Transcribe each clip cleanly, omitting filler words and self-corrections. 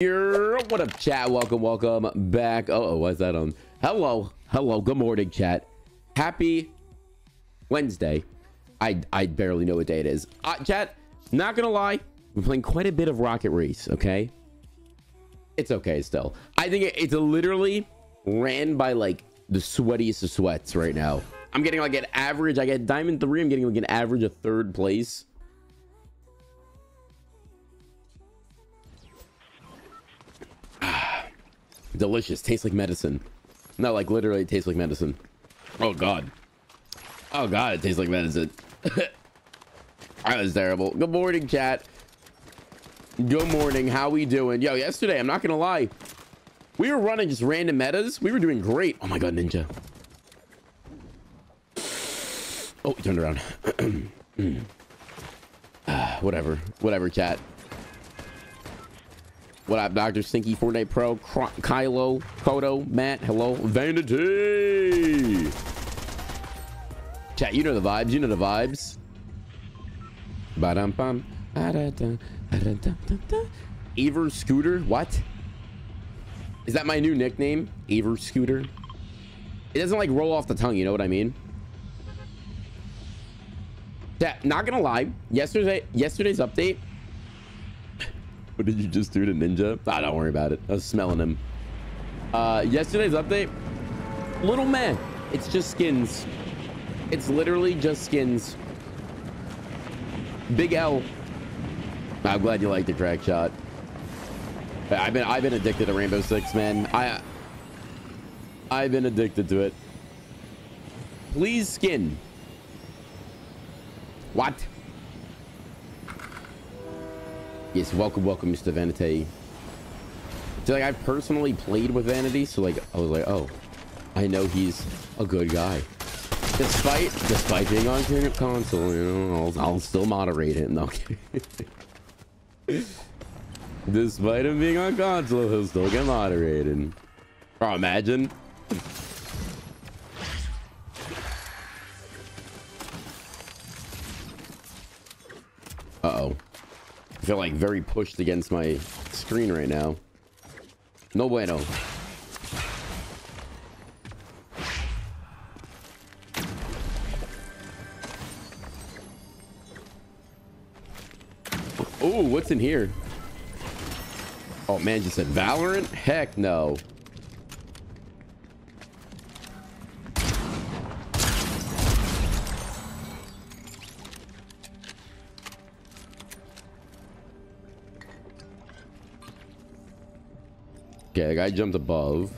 What up, chat? Welcome back. What's that on? Hello, good morning, chat. Happy Wednesday. I barely know what day it is. Chat, not gonna lie, we're playing quite a bit of Rocket Race. Okay, it's okay still. I think it's literally ran by like the sweatiest of sweats right now. I'm getting like an average. I get diamond 3. I'm getting like an average of 3rd place. Delicious. Tastes like medicine. No, like literally it tastes like medicine. Oh god. Oh god, it tastes like medicine. That was terrible. Good morning, chat. Good morning. How we doing? Yo, yesterday, I'm not gonna lie, we were running just random metas. We were doing great. Oh my god, Ninja. Oh, he turned around. Whatever, chat. What up, Dr. Stinky, Fortnite Pro, Kylo, Koto, Matt, hello, Vanity. Chat, you know the vibes, you know the vibes. Ba-dum-bum. Aver Scooter, what? Is that my new nickname? Aver Scooter? It doesn't like roll off the tongue, you know what I mean? Chat, not gonna lie, yesterday's update. What did you just do to Ninja? Ah, don't worry about it. I was smelling him. Yesterday's update. Little man. It's just skins. It's literally just skins. Big L. I'm glad you liked the crack shot. I've been addicted to Rainbow Six, man. I've been addicted to it. Please skin. What? Yes, welcome, Mr. Vanity. So, like, I've personally played with Vanity, so like I was like, oh, I know he's a good guy. Despite being on console, you know, I'll still moderate him. No, despite him being on console, he'll still get moderated. Bro, imagine. Uh-oh. I feel like very pushed against my screen right now. No bueno. Oh, what's in here? Oh man, just said Valorant? Heck no. Okay, the guy jumped above.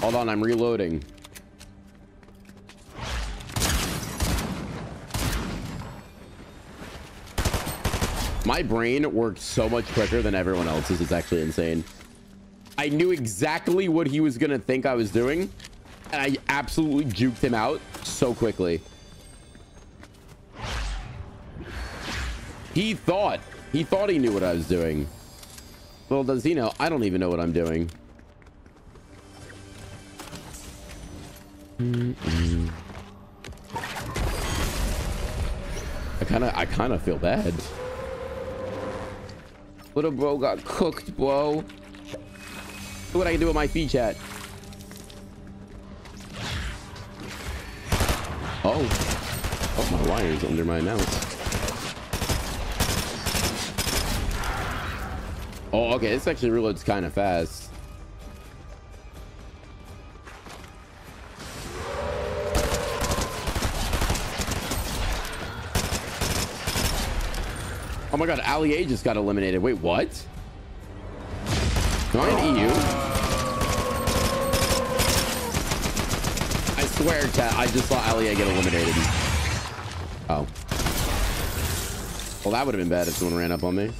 Hold on, I'm reloading. My brain works so much quicker than everyone else's. It's actually insane. I knew exactly what he was gonna think I was doing, and I absolutely juked him out so quickly. He thought he knew what I was doing. Well, does he know? I don't even know what I'm doing. Mm-mm. I kind of feel bad. Little bro got cooked, bro. Look what I can do with my feet, chat. Oh, my wire's under my mouse. Oh, okay, this actually reloads kind of fast. Oh my god, Ali A just got eliminated. Wait, what? Not an EU. I swear, chat, I just saw Ali A get eliminated. Oh. Well, that would have been bad if someone ran up on me.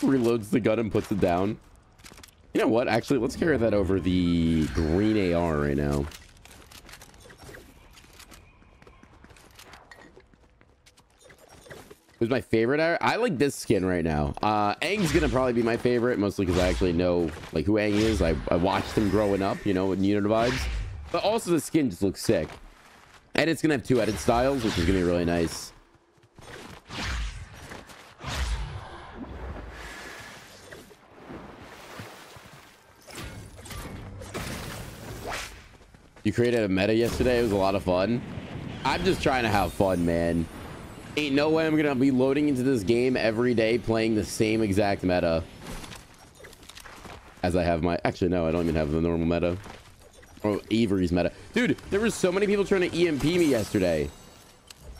Reloads the gun and puts it down. You know what, actually let's carry that over the green AR right now. Who's my favorite AR? I like this skin right now. Aang's gonna probably be my favorite, mostly because I actually know like who Aang is. I watched him growing up, you know, with the vibes. But also the skin just looks sick. And it's going to have two edit styles, which is going to be really nice. You created a meta yesterday. It was a lot of fun. I'm just trying to have fun, man. Ain't no way I'm going to be loading into this game every day playing the same exact meta. As I have my... Actually, no, I don't even have the normal meta. Oh, Avery's meta. Dude, there were so many people trying to EMP me yesterday.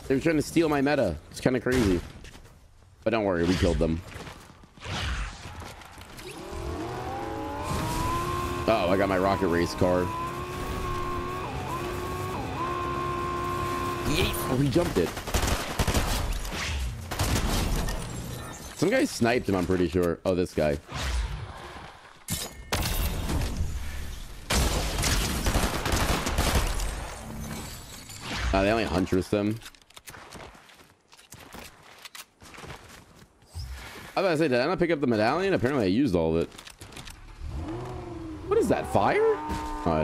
They were trying to steal my meta. It's kind of crazy. But don't worry, we killed them. Oh, I got my rocket race car. Oh, he jumped it. Some guy sniped him, I'm pretty sure. Oh, this guy. They only huntress them. I was about to say, did I not pick up the medallion? Apparently I used all of it. What is that, fire? Oh,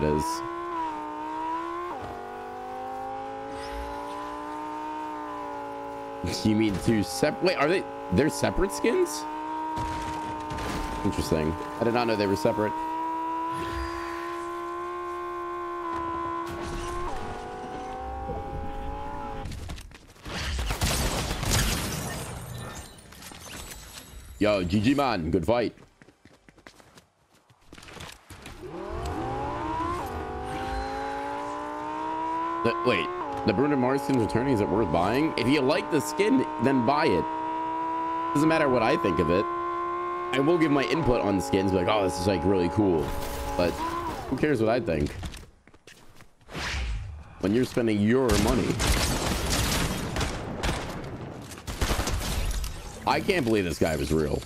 it is. You mean two separate? Wait, are they? They're separate skins? Interesting. I did not know they were separate. Yo, GG man, good fight. Wait. The Bruno Mars skin's returning, is it worth buying? If you like the skin, then buy it. Doesn't matter what I think of it. I will give my input on the skins, like, oh, this is like really cool. But who cares what I think? When you're spending your money. I can't believe this guy was real.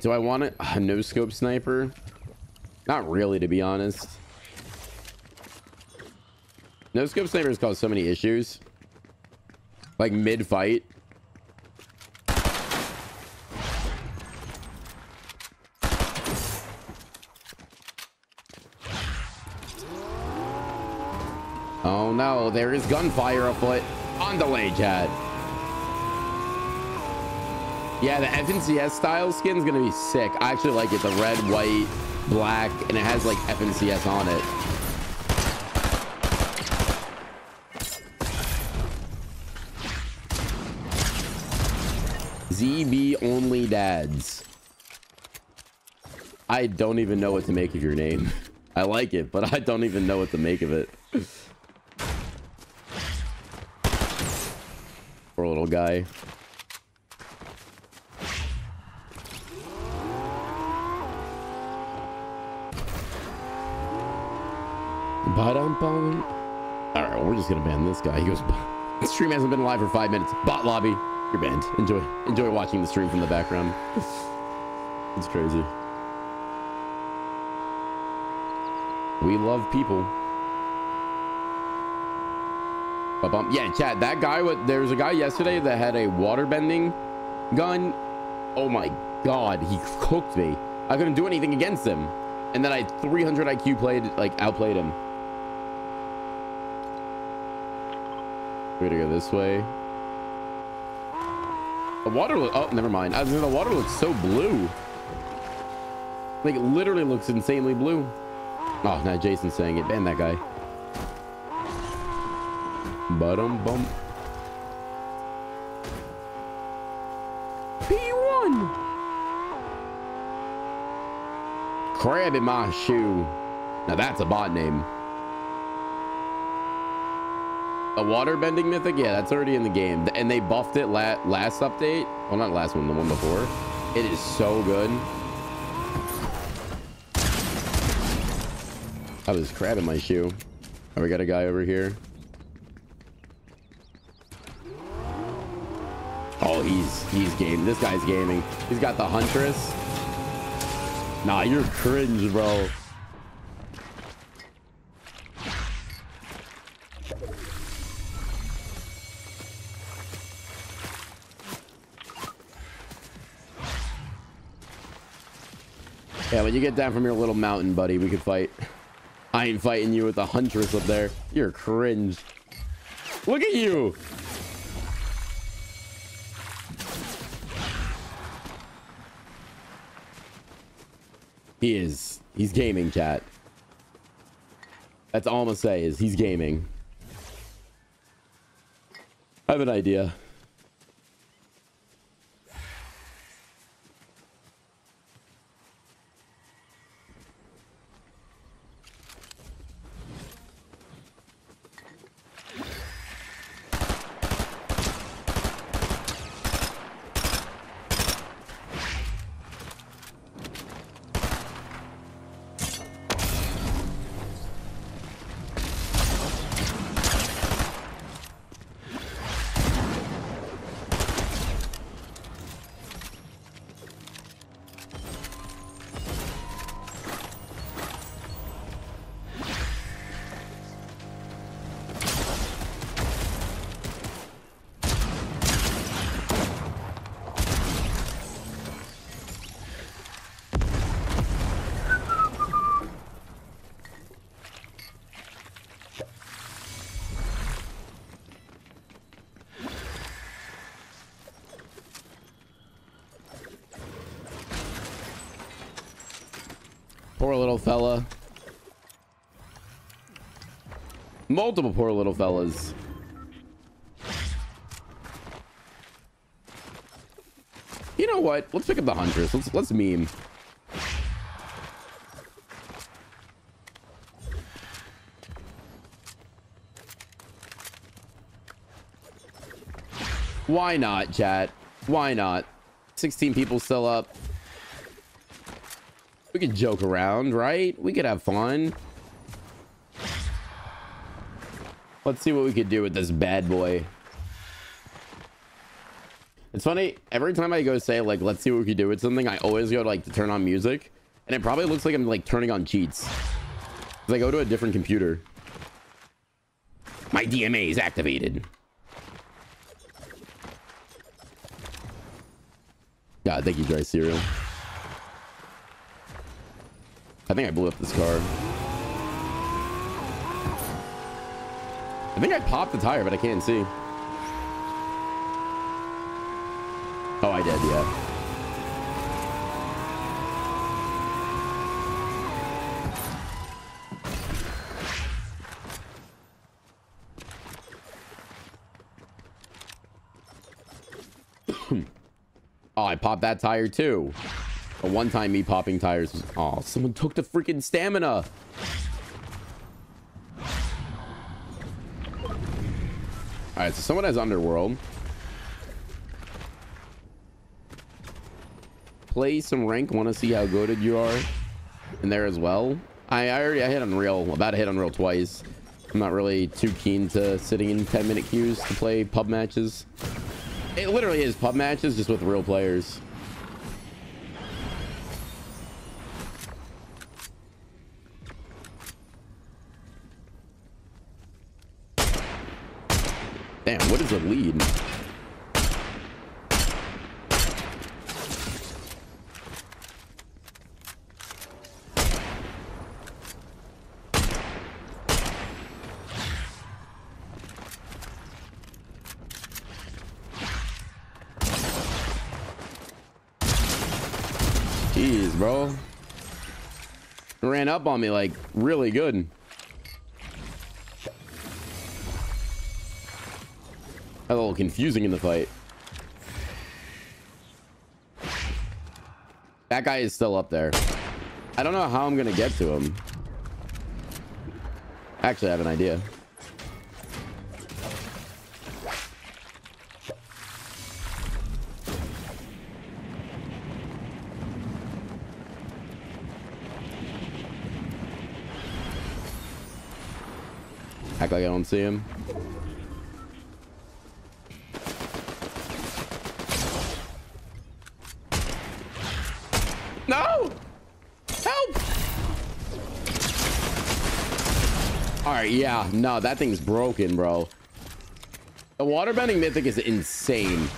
Do I want it? A no-scope sniper? Not really, to be honest. No-scope snipers cause so many issues. Like mid-fight. Oh no, there is gunfire afoot. On delay, Chad. Yeah, the FNCS style skin's gonna be sick. I actually like it. The red, white, black, and it has like FNCS on it. ZB only dads. I don't even know what to make of your name. I like it, but I don't even know what to make of it. Poor little guy. Alright, well, we're just gonna ban this guy. He goes, the stream hasn't been live for 5 minutes. Bot lobby, you're banned. Enjoy watching the stream from the background. It's crazy. We love people. Ba-bum. Yeah, chat, that guy, there was a guy yesterday that had a waterbending gun. Oh my god, he cooked me. I couldn't do anything against him. And then I 300 IQ played, like, outplayed him. We're gonna go this way. The water look, oh, never mind. I was gonna, the water looks so blue. Like, it literally looks insanely blue. Oh, now Jason's saying it. Ban that guy. Bottom bump. P1! Crab in my shoe. Now that's a bot name. A waterbending mythic? Yeah, that's already in the game. And they buffed it last update. Well, not last one, the one before. It is so good. I was crabbing my shoe. Oh, we got a guy over here. Oh, he's gaming. This guy's gaming. He's got the huntress. Nah, you're cringe, bro. Yeah, when you get down from your little mountain, buddy, we could fight. I ain't fighting you with a huntress up there. You're cringe. Look at you. He is. He's gaming, chat. That's all I'm gonna say is he's gaming. I have an idea. Poor little fella. Multiple poor little fellas. You know what? Let's pick up the hunters. Let's meme. Why not, chat? Why not? 16 people still up. We could joke around, right? We could have fun. Let's see what we could do with this bad boy. It's funny, every time I go say like, let's see what we could do with something, I always go like to turn on music, and it probably looks like I'm like turning on cheats because I go to a different computer. My DMA is activated. God, thank you, Dry Cereal. I think I blew up this car. I think I popped the tire, but I can't see. Oh, I did, yeah. Oh, I popped that tire too. A one-time me popping tires was... Oh, someone took the freaking stamina. All right, so someone has Underworld. Play some rank. Want to see how goated you are in there as well. I hit Unreal. About to hit Unreal twice. I'm not really too keen to sitting in 10-minute queues to play pub matches. It literally is pub matches just with real players. Damn, what is a lead? Jeez, bro. Ran up on me like really good. A little confusing in the fight. That guy is still up there. I don't know how I'm gonna get to him. Actually, I have an idea. Act like I don't see him. Yeah, no, that thing's broken, bro. The waterbending mythic is insane.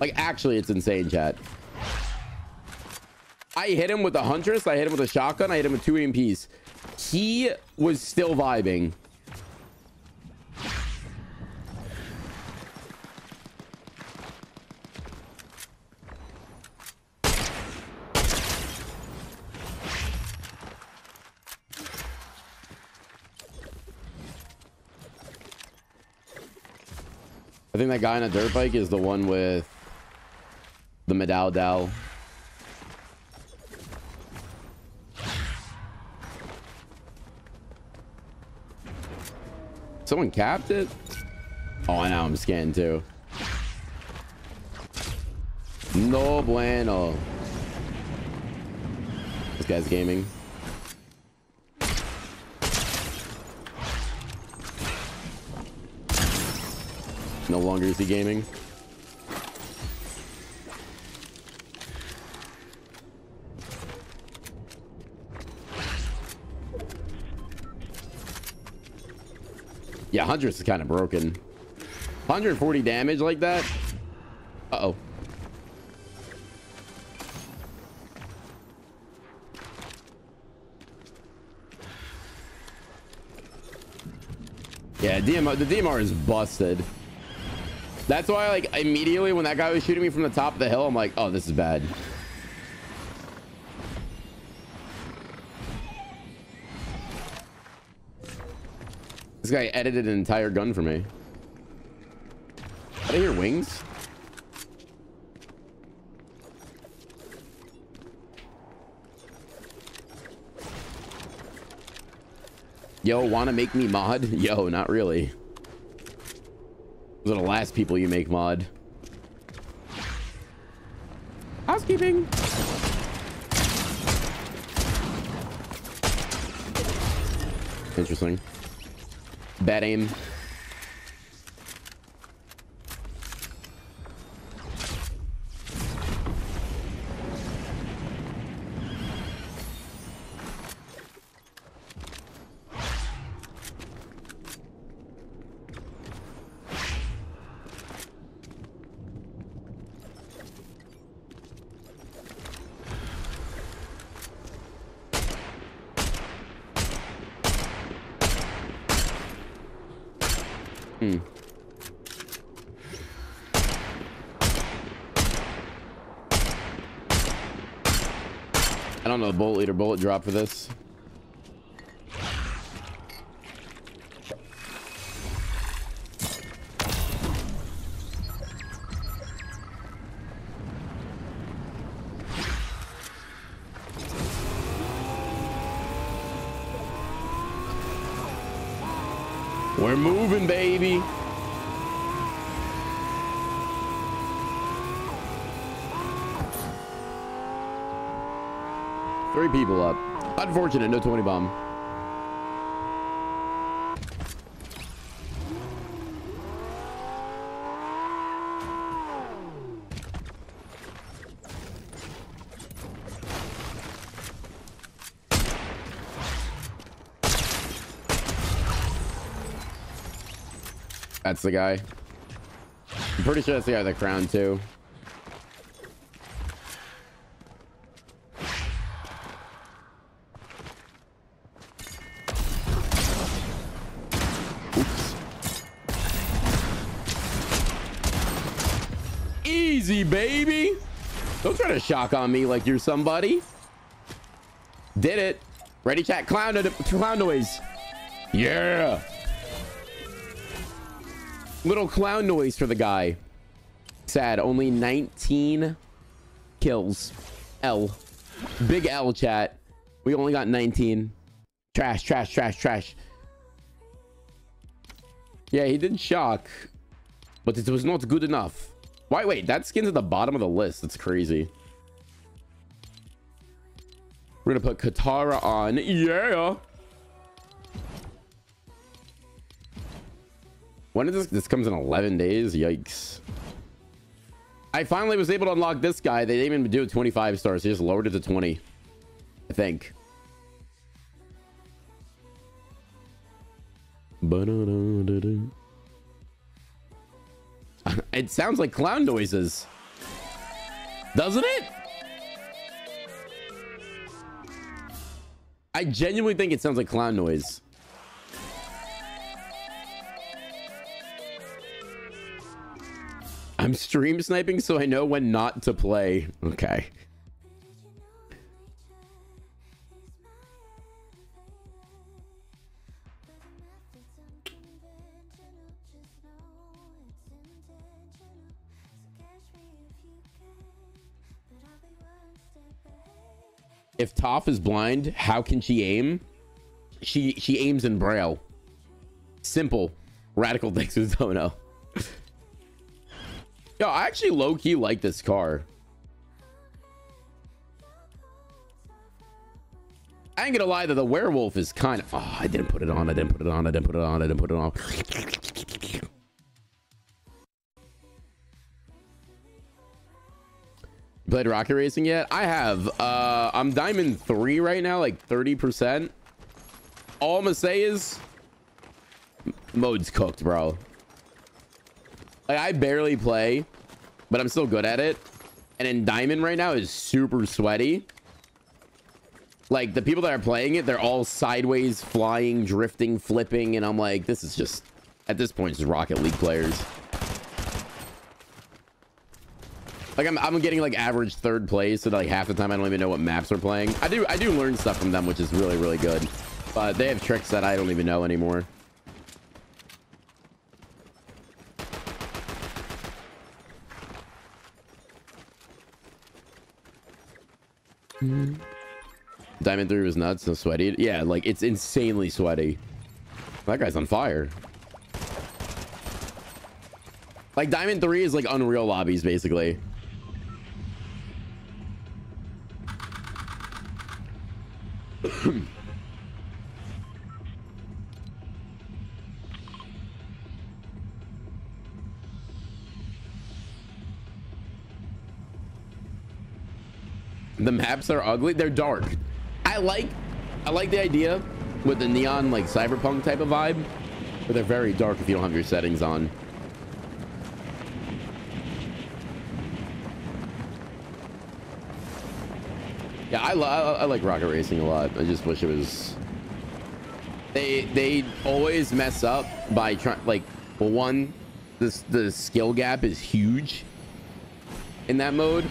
Like, actually, it's insane, chat. I hit him with a Huntress. I hit him with a shotgun. I hit him with two EMPs. He was still vibing. I think that guy on a dirt bike is the one with the Medal Dow. Someone capped it? Oh, I know. I'm scanning too. No bueno. This guy's gaming. No longer is he gaming. Yeah, Huntress is kind of broken. 140 damage like that. Uh-oh. Yeah, DMR, the DMR is busted. That's why, like, immediately when that guy was shooting me from the top of the hill, I'm like, oh, this is bad. This guy edited an entire gun for me. Did I hear wings? Yo, wanna make me mod? Yo, not really. Those are the last people you make mod. Housekeeping. Interesting. Bad aim. I don't know, bullet leader, bullet drop for this. We're moving, baby. Three people up. Unfortunate, no 20 bomb. That's the guy. I'm pretty sure that's the guy with the crown too. Baby, don't try to shock on me like you're somebody. Did it. Ready, chat? Clown noise. Yeah, little clown noise for the guy. Sad, only 19 kills. L, big L, chat. We only got 19. Trash, trash, trash, trash. Yeah, he didn't shock, but it was not good enough. Wait, that skin's at the bottom of the list. That's crazy. We're gonna put Katara on. Yeah. When is this? This comes in 11 days. Yikes. I finally was able to unlock this guy. They didn't even do it 25 stars. They just lowered it to 20, I think. It sounds like clown noises. doesn't it? I genuinely think it sounds like clown noise. I'm stream sniping so I know when not to play. Okay. If Toph is blind, how can she aim? She aims in braille. Simple. Radical Texas Dono. Yo, I actually low-key like this car. I ain't gonna lie that the werewolf is kind of... Oh, I didn't put it on. I didn't put it on. I didn't put it on. I didn't put it on. You played Rocket Racing yet? I have. I'm Diamond 3 right now, like 30%. All I'm gonna say is... Mode's cooked, bro. Like, I barely play, but I'm still good at it. And in Diamond right now is super sweaty. Like, the people that are playing it, they're all sideways, flying, drifting, flipping. And I'm like, this is just, at this point, just Rocket League players. Like, I'm getting, like, average third place. So, that, like, half the time, I don't even know what maps are playing. I do learn stuff from them, which is really, really good. But they have tricks that I don't even know anymore. Diamond 3 was nuts, so sweaty. Yeah, like it's insanely sweaty. That guy's on fire. Like Diamond 3 is like Unreal lobbies basically. The maps are ugly. They're dark. I like the idea with the neon, like cyberpunk type of vibe, but they're very dark if you don't have your settings on. Yeah, I like Rocket Racing a lot. I just wish it was. They always mess up by trying. Like, well, one, the skill gap is huge in that mode.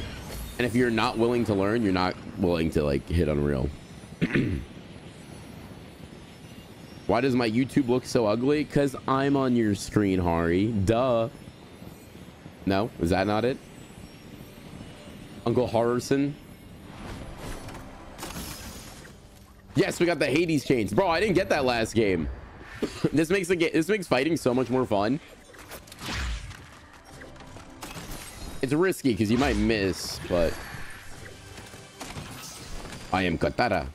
And if you're not willing to learn, you're not willing to, like, hit Unreal. Why does my YouTube look so ugly? Because I'm on your screen, Hari. Duh. No? Is that not it? Uncle Horrorson? Yes, we got the Hades chains. Bro, I didn't get that last game. This makes fighting so much more fun. It's risky because you might miss, but I am Katara.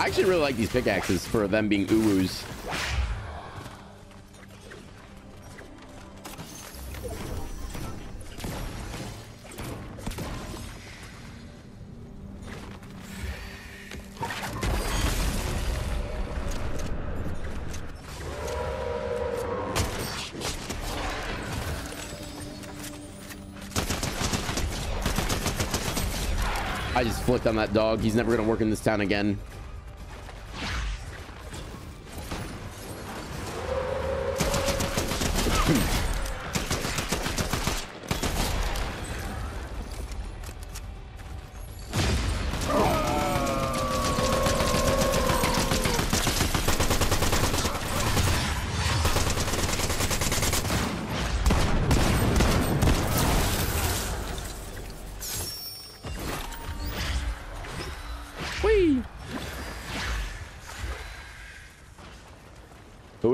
I actually really like these pickaxes for them being uwus. I just flipped on that dog. He's never gonna work in this town again.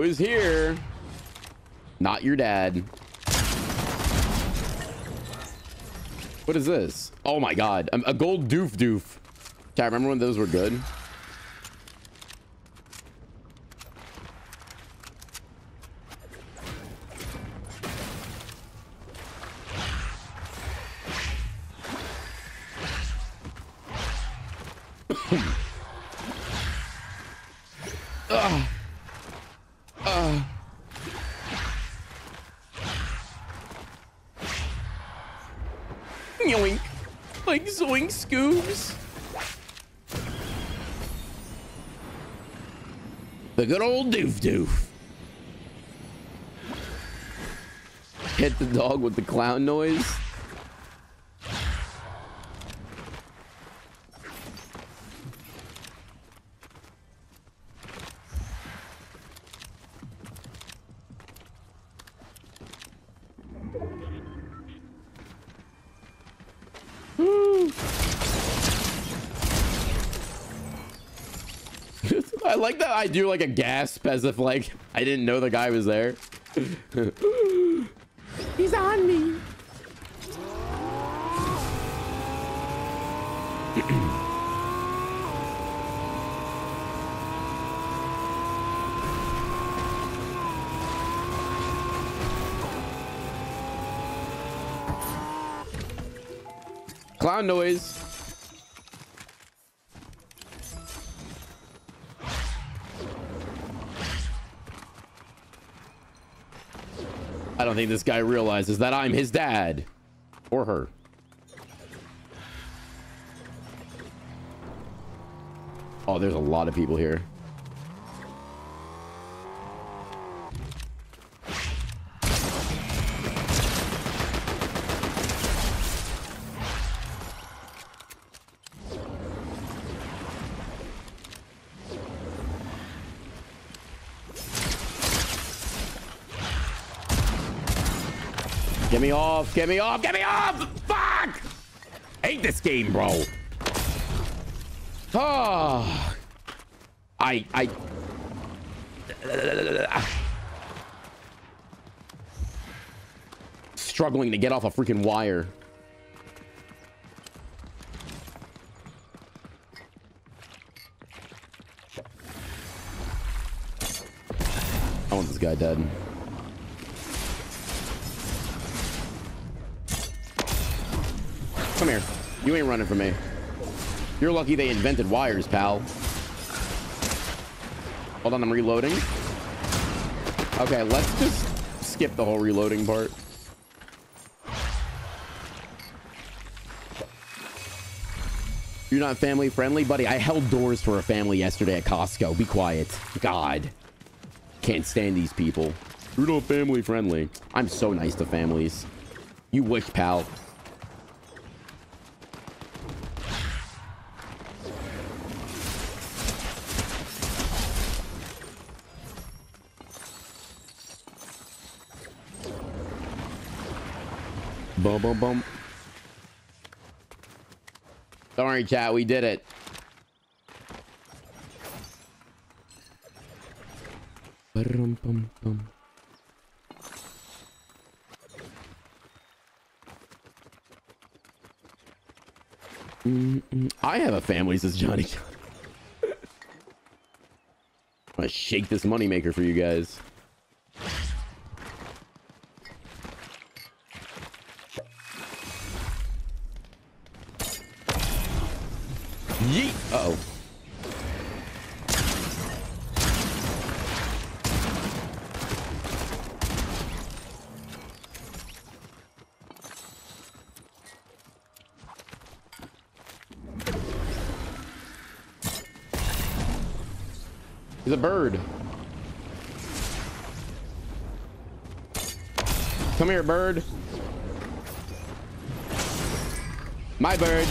Who's here? Not your dad. What is this? Oh my god, a gold doof doof. I remember when those were good. Yoink. Like zoink scoobs. The good old doof doof. Hit the dog with the clown noise. I like that I do like a gasp as if like I didn't know the guy was there. He's on me. Clown noise. I don't think this guy realizes that I'm his dad or her. Oh, there's a lot of people here. Get me off, get me off, get me off! Fuck! Hate this game, bro. Oh, struggling to get off a freaking wire. I want this guy dead. Come here. You ain't running from me. You're lucky they invented wires, pal. Hold on, I'm reloading. Okay, let's just skip the whole reloading part. You're not family friendly, buddy. I held doors for a family yesterday at Costco. Be quiet. God. Can't stand these people. You're not family friendly. I'm so nice to families. You wish, pal. Boom, boom, boom. Don't worry, chat. We did it. I have a family, says Johnny. I'm gonna shake this moneymaker for you guys. Yeet. Uh oh. He's a bird. Come here, bird. My bird.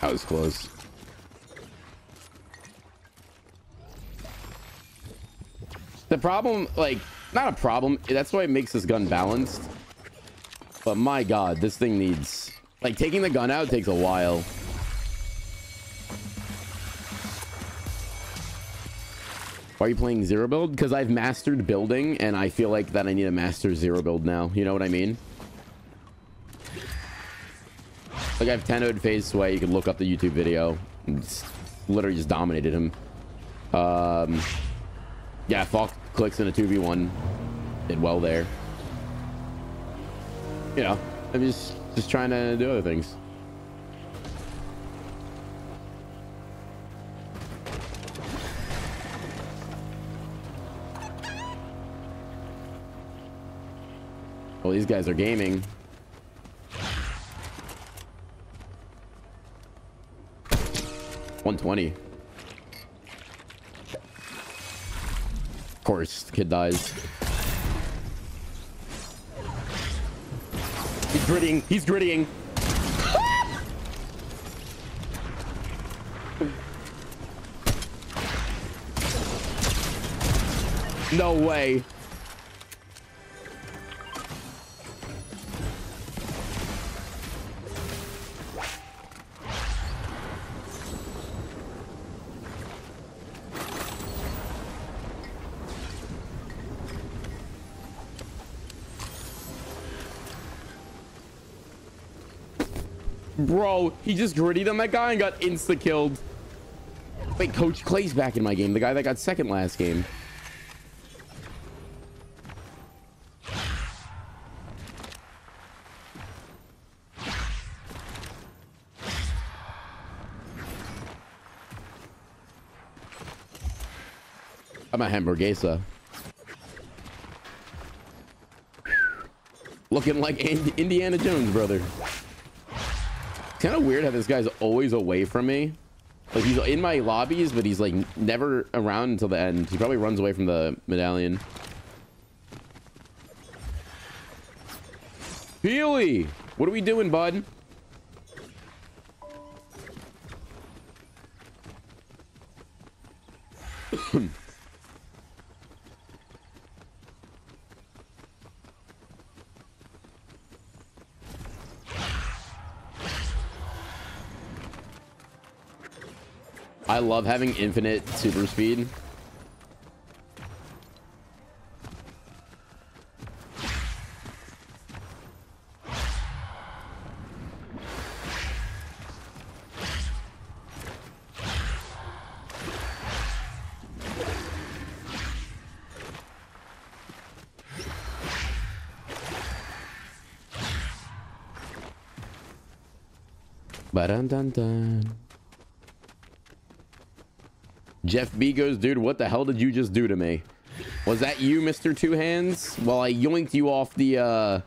That was close. The problem, like, not a problem. That's why it makes this gun balanced. But my God, this thing needs, like, taking the gun out takes a while. Why are you playing zero build? Because I've mastered building and I feel like that I need to master zero build now. You know what I mean? Like, I've 10-0'd Phase Sway. You can look up the YouTube video. It's literally just dominated him. Yeah, Falk clicks in a 2v1. Did well there. You know, I'm just trying to do other things. Well, these guys are gaming. $120. Of course, the kid dies. He's grittying. He's grittying. No way. Bro, he just grittied on that guy and got insta-killed. Wait, Coach Clay's back in my game. The guy that got second last game. I'm a hamburguesa. Looking like Indiana Jones, brother. It's kind of weird how this guy's always away from me. Like, he's in my lobbies, but he's like never around until the end. He probably runs away from the medallion. Peely, what are we doing, bud? I love having infinite super speed. Ba-dun-dun-dun. Jeff B goes, dude, what the hell did you just do to me? Was that you, Mr. Two Hands? Well, I yoinked you off the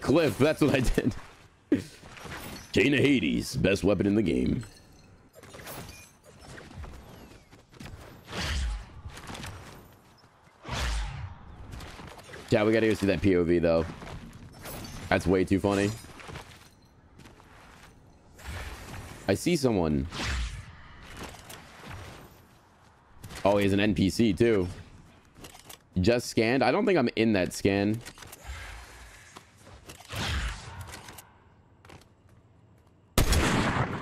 cliff. That's what I did. Chain of Hades, best weapon in the game. Yeah, we gotta go see that POV though. That's way too funny. I see someone. Oh, he's an NPC too. Just scanned. I don't think I'm in that scan.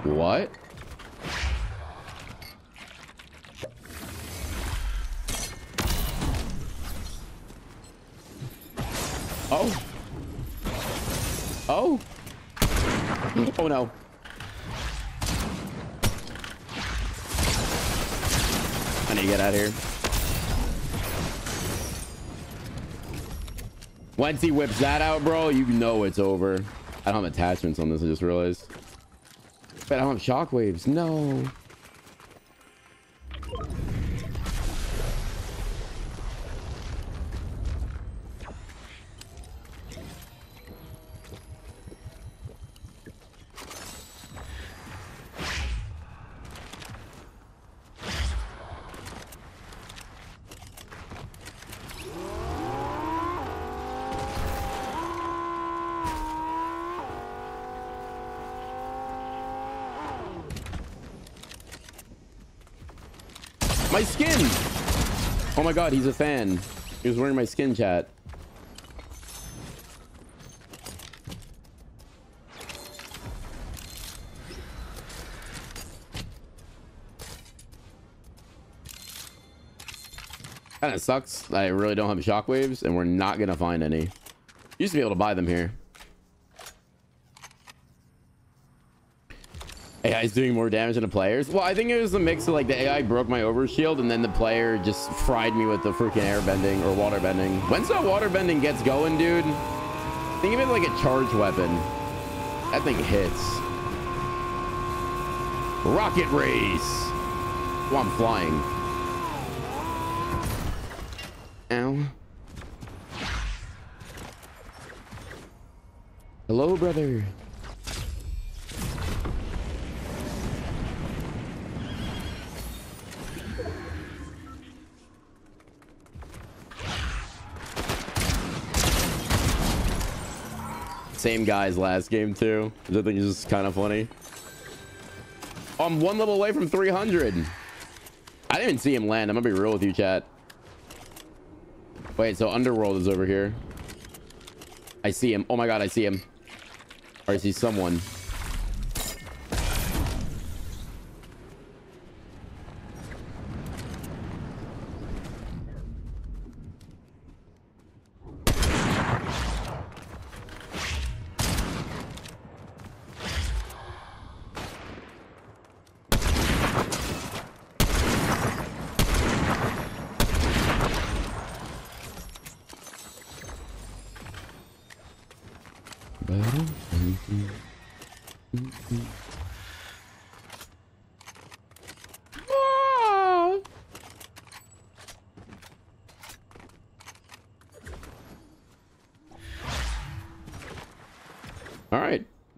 What? Oh. Oh. Oh no. Get out of here. Once he whips that out, bro, you know it's over. I don't have attachments on this, I just realized. But I don't have shockwaves. No. My skin! Oh my god, he's a fan. He was wearing my skin, chat. Kinda sucks. I really don't have shockwaves, and we're not gonna find any. Used to be able to buy them here. AI is doing more damage than the players. Well, I think it was a mix of like the AI broke my overshield and then the player just fried me with the freaking airbending or waterbending. Once that waterbending gets going, dude, think of it like a charge weapon. That thing hits. Rocket race. Oh, I'm flying. Ow. Hello, brother. Same guys last game too. I think it's just kind of funny. Oh, I'm one level away from 300. I didn't even see him land. I'm gonna be real with you, chat. Wait, so Underworld is over here. I see him. Oh my god, I see him. Or I see someone.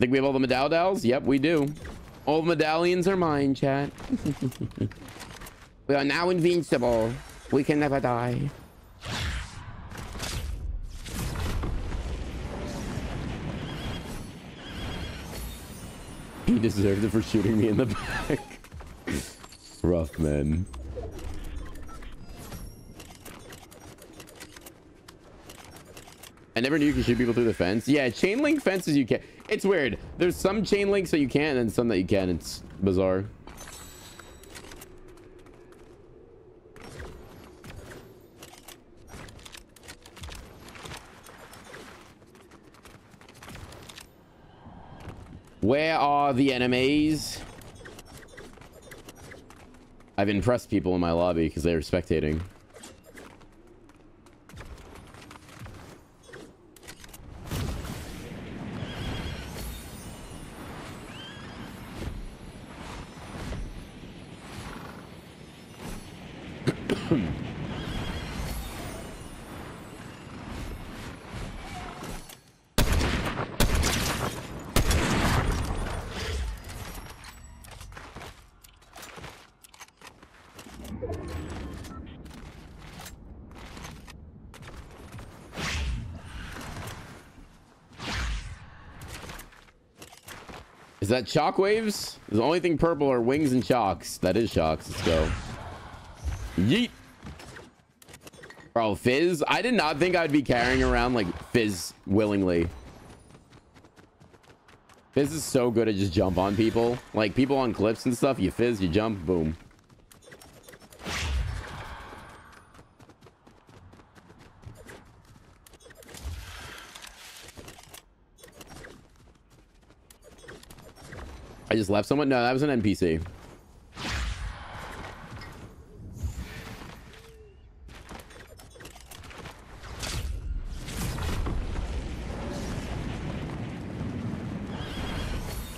We have all the medallions. Yep, we do. All the medallions are mine, chat. We are now invincible. We can never die. He deserved it for shooting me in the back. Rough, man. I never knew you could shoot people through the fence. Yeah, chain link fences you can't. It's weird. There's some chain links that you can and some that you can. It's bizarre. Where are the enemies? I've impressed people in my lobby because they were spectating. Is that shockwaves? The only thing purple are wings and shocks. That is shocks. Let's go. Yeet. Bro, fizz. I did not think I'd be carrying around like fizz willingly. Fizz is so good at just jump on people. Like people on cliffs and stuff. You fizz, you jump, boom. I just left someone? No, that was an NPC.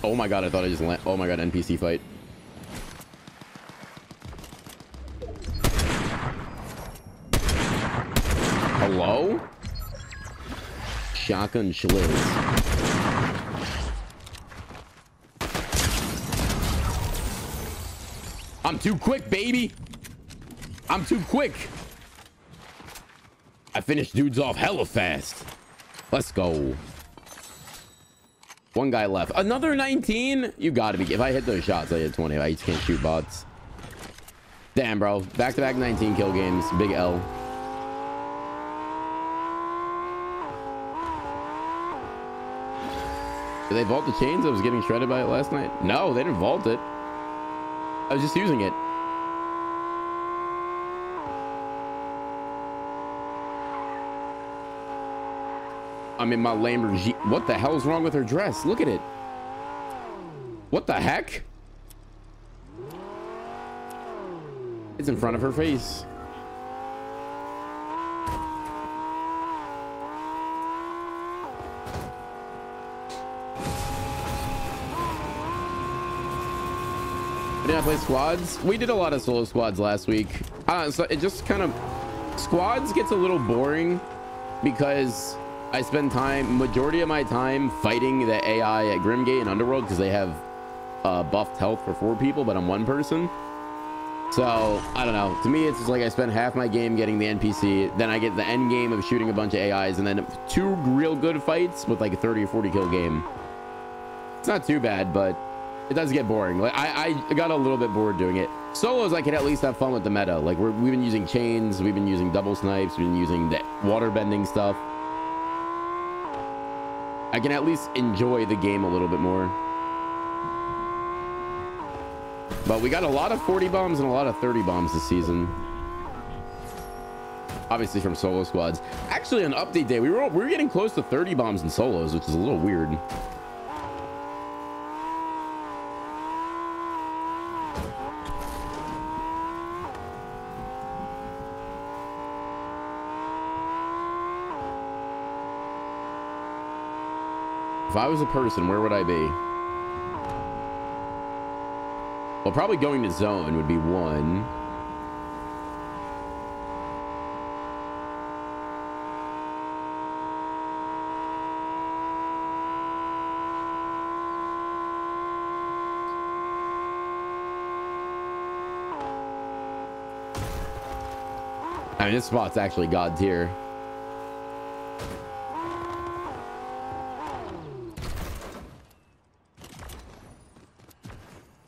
Oh my god, I thought I just landed. Oh my god, NPC fight. Hello? Shotgun schlitz. I'm too quick, baby. I'm too quick. I finished dudes off hella fast. Let's go. One guy left. Another 19? You gotta be. If I hit those shots, I hit 20. I just can't shoot bots. Damn, bro. Back-to-back 19 kill games. Big L. Did they vault the chains? I was getting shredded by it last night. No, they didn't vault it. I was just using it. I'm in my Lamborghini. What the hell is wrong with her dress? Look at it. What the heck? It's in front of her face. Did I play squads? We did a lot of solo squads last week. So it just kind of... Squads gets a little boring because I spend majority of my time fighting the AI at Grimgate and Underworld because they have buffed health for 4 people, but I'm 1 person. So I don't know. To me, it's just like I spend half my game getting the NPC, then I get the end game of shooting a bunch of AIs, and then 2 real good fights with like a 30 or 40 kill game. It's not too bad, but it does get boring. Like I got a little bit bored doing it. Solos, I could at least have fun with the meta. Like we've been using chains, we've been using double snipes, we've been using the water bending stuff. I can at least enjoy the game a little bit more. But we got a lot of 40 bombs and a lot of 30 bombs this season. Obviously from solo squads. Actually, on update day, we were getting close to 30 bombs and solos, which is a little weird. If I was a person, where would I be? Well, probably going to zone would be 1. I mean, this spot's actually god tier.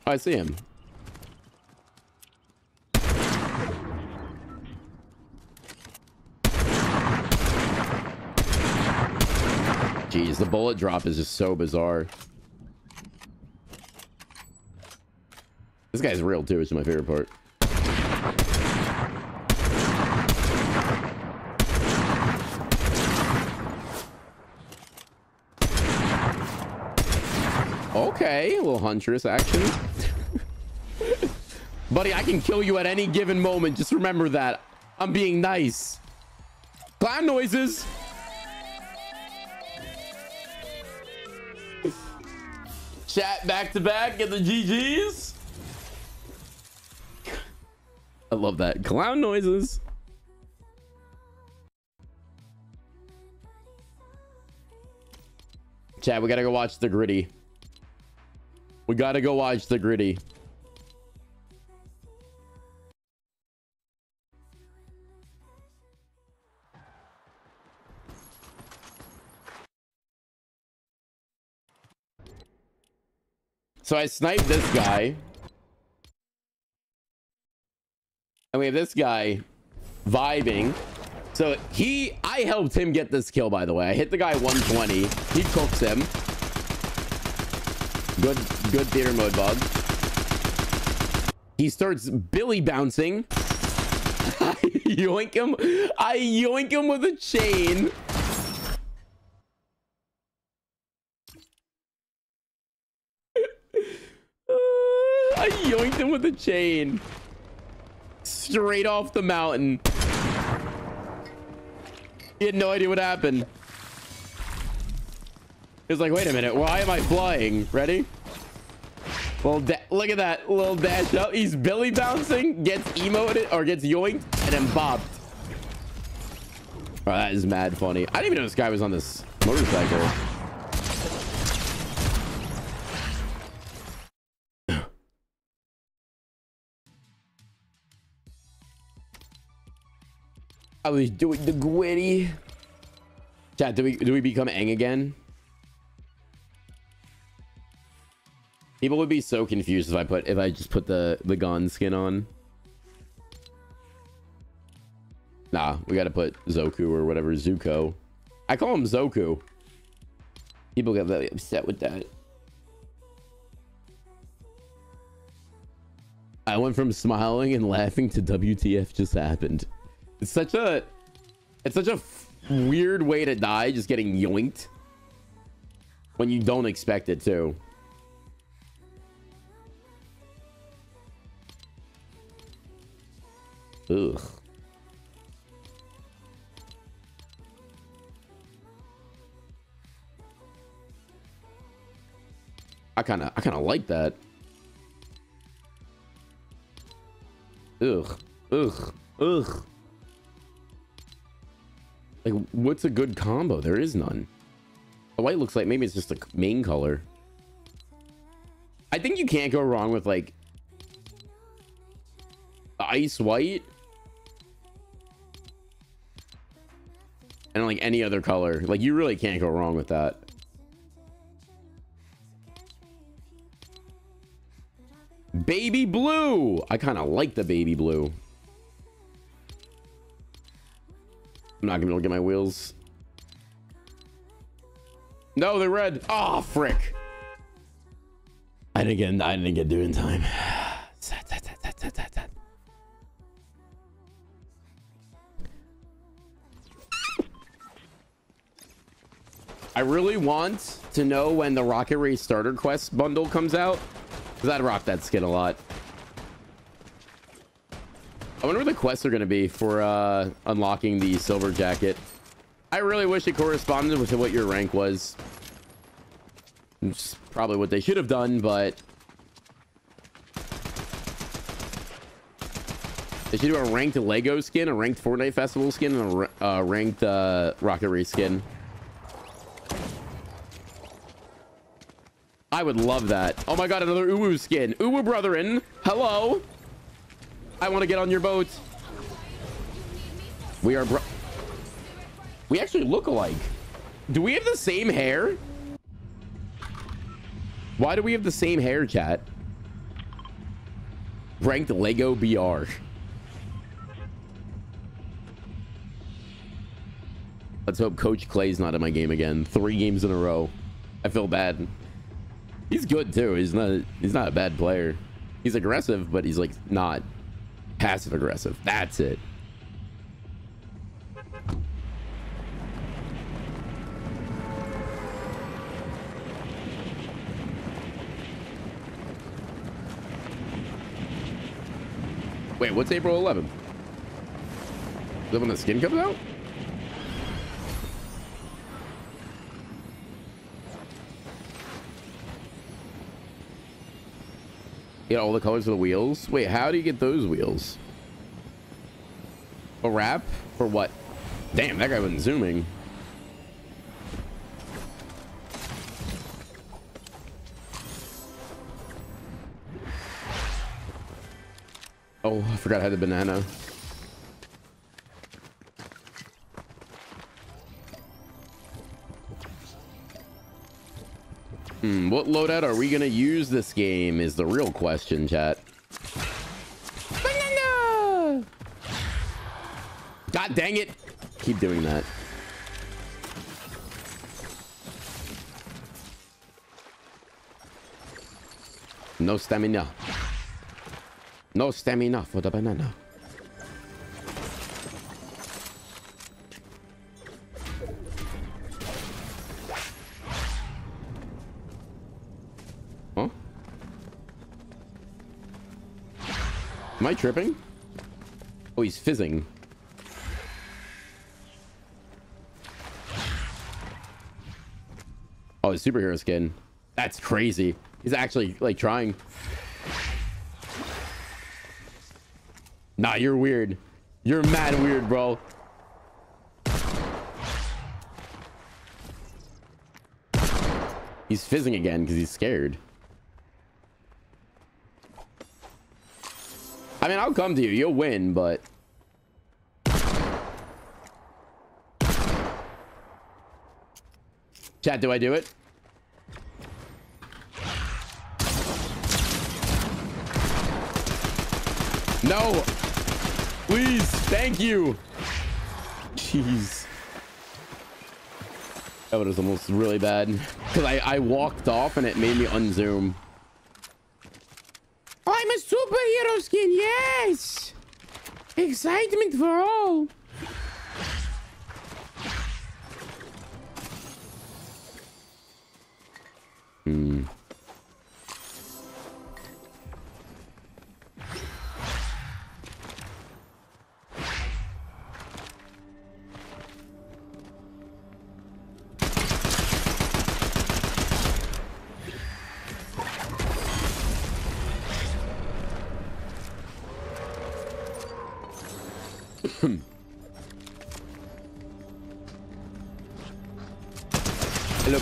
I see him. Jeez, the bullet drop is just so bizarre. This guy's real too, which is my favorite part. Okay, a little huntress action. Buddy, I can kill you at any given moment. Just remember that. I'm being nice. Clown noises. Chat back to back. Get the GGs. I love that. Clown noises. Chat, we gotta go watch The Gritty. We gotta go watch The Gritty. So I sniped this guy. And we have this guy vibing. So I helped him get this kill, by the way. I hit the guy 120. He cooks him. Good theater mode bug. He starts Billy bouncing. I yoink him. I yoink him with a chain. I yoinked him with a chain. Straight off the mountain. He had no idea what happened. He was like, wait a minute, why am I flying? Ready? Well, look at that little dash up. He's Billy bouncing, gets emoted or gets yoinked, and then bopped. Oh, that is mad funny. I didn't even know this guy was on this motorcycle. I was doing the Gritty. Chat, do we become Aang again? People would be so confused if I just put the Gon skin on. Nah, we gotta put Zoku or whatever. Zuko. I call him Zoku. People get really upset with that. I went from smiling and laughing to WTF just happened. It's such a weird way to die, just getting yoinked when you don't expect it to. Ugh. I kind of like that. Ugh. Ugh. Ugh. Like, what's a good combo? There is none. The white looks like maybe it's just a main color. I think you can't go wrong with, like, the ice white. And, like, any other color. Like, you really can't go wrong with that. Baby blue. I kind of like the baby blue. I'm not gonna be able to get my wheels. No, they're red. Oh, frick. I didn't get due in time. I really want to know when the Rocket Race Starter Quest bundle comes out, because I'd rock that skin a lot. I wonder where the quests are going to be for unlocking the silver jacket. I really wish it corresponded with what your rank was. It's probably what they should have done, but they should do a ranked LEGO skin, a ranked Fortnite Festival skin, and a ranked Rocket Race skin. I would love that. Oh my god, another Uwu skin. Uwu brethren, hello. I want to get on your boat. We are bro. We actually look alike. Do we have the same hair? Why do we have the same hair, chat? Ranked LEGO BR. Let's hope Coach Clay's not in my game again. 3 games in a row. I feel bad. He's good too. He's not a bad player. He's aggressive, but he's like not passive aggressive. That's it. Wait, what's April 11th? Is that when the skin comes out? Get all the colors of the wheels. Wait, how do you get those wheels? A wrap for what? Damn, that guy wasn't zooming. Oh, I forgot I had the banana. What loadout are we gonna use this game is the real question, chat. Banana! God dang it! Keep doing that. No stamina. No stamina for the banana. Am I tripping? Oh, he's fizzing. Oh, his superhero skin. That's crazy. He's actually like trying. Nah, you're weird. You're mad weird, bro. He's fizzing again because he's scared. I mean, I'll come to you. You'll win, but... Chat, do I do it? No! Please! Thank you! Jeez. That was almost really bad. Because I walked off and it made me unzoom. I'm a superhero skin, yes! Excitement for all! Hmm. Hello,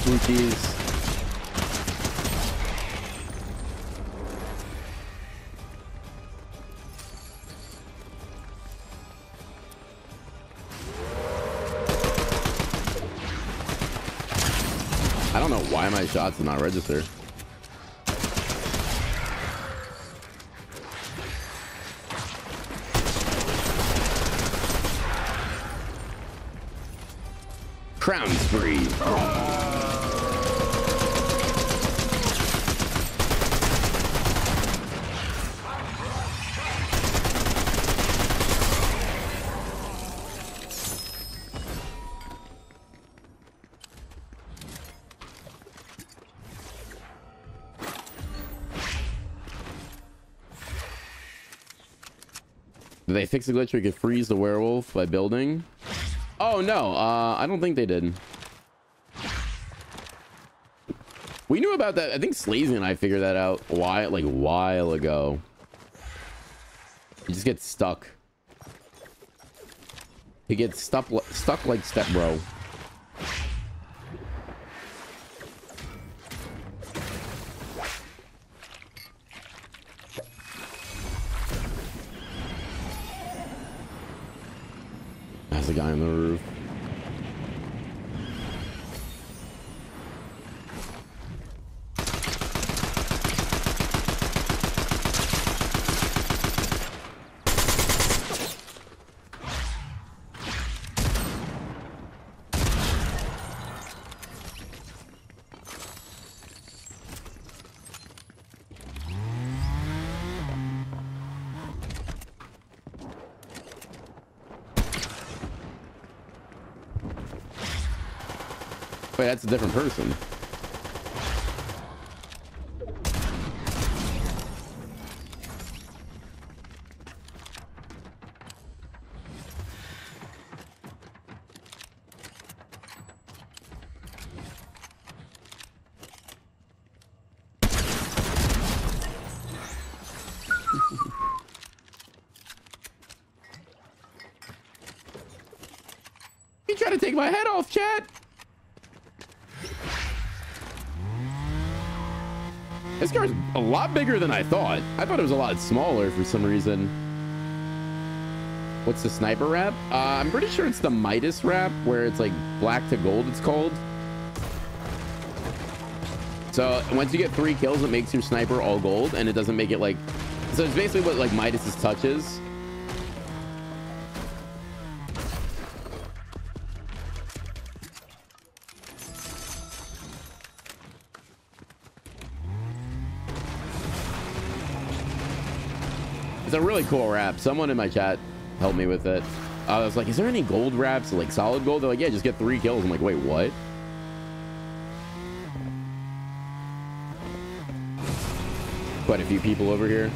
booties. I don't know why my shots did not register. Crown spree. Did they fix the glitch where you could freeze the werewolf by building? Oh no, I don't think they did. We knew about that. I think Sleazy and I figured that out a while ago. You just get stuck. You get stuck like Step Bro. The guy on the roof. Wait, that's a different person. You try to take my head off, chat. This car's a lot bigger than I thought. I thought it was a lot smaller for some reason. What's the sniper wrap? I'm pretty sure it's the Midas wrap, where it's like black to gold, it's called. So once you get 3 kills, it makes your sniper all gold, and it doesn't make it like... So it's basically what like Midas's touch is. It's a really cool wrap. Someone in my chat helped me with it. I was like, is there any gold wraps, like solid gold? They're like, yeah, just get 3 kills. I'm like, wait, what? Quite a few people over here.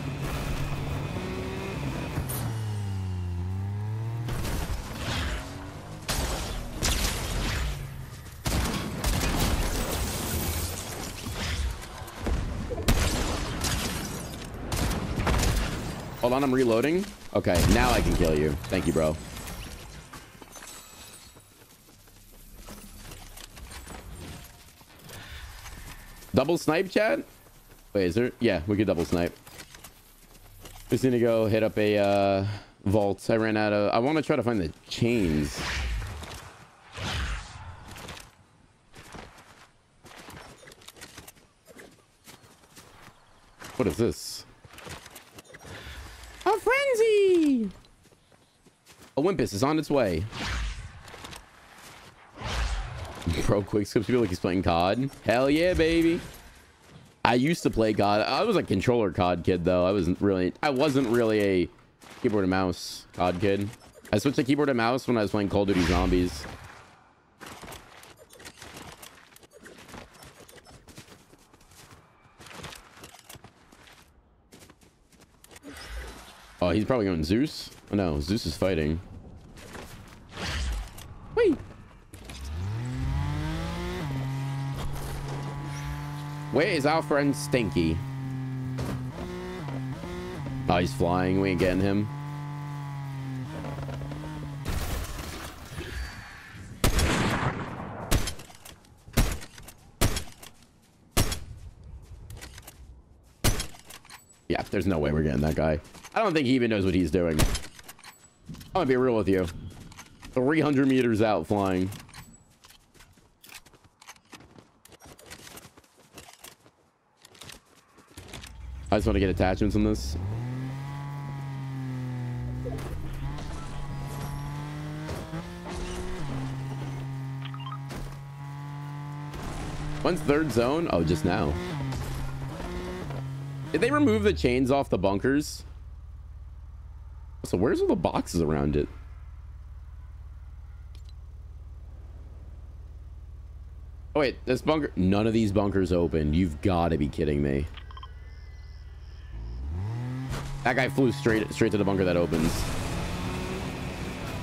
Hold on, I'm reloading. Okay, now I can kill you. Thank you, bro. Double snipe, chat? Wait, is there? Yeah, we could double snipe. Just need to go hit up a vault. I ran out of... I want to try to find the chains. What is this? A frenzy! Olympus is on its way. Pro quick skips, feel like he's playing COD. Hell yeah, baby. I used to play COD. I was a controller COD kid though. I wasn't really a keyboard and mouse COD kid. I switched to keyboard and mouse when I was playing Call of Duty Zombies. Oh, he's probably going Zeus. Oh, no, Zeus is fighting. Wait. Where is our friend Stinky? Oh, he's flying. We ain't getting him. There's no way we're getting that guy. I don't think he even knows what he's doing. I'm gonna be real with you. 300 meters out flying. I just want to get attachments on this. When's third zone? Oh, just now. Did they remove the chains off the bunkers? So where's all the boxes around it? Oh wait, this bunker, none of these bunkers open. You've got to be kidding me. That guy flew straight to the bunker that opens.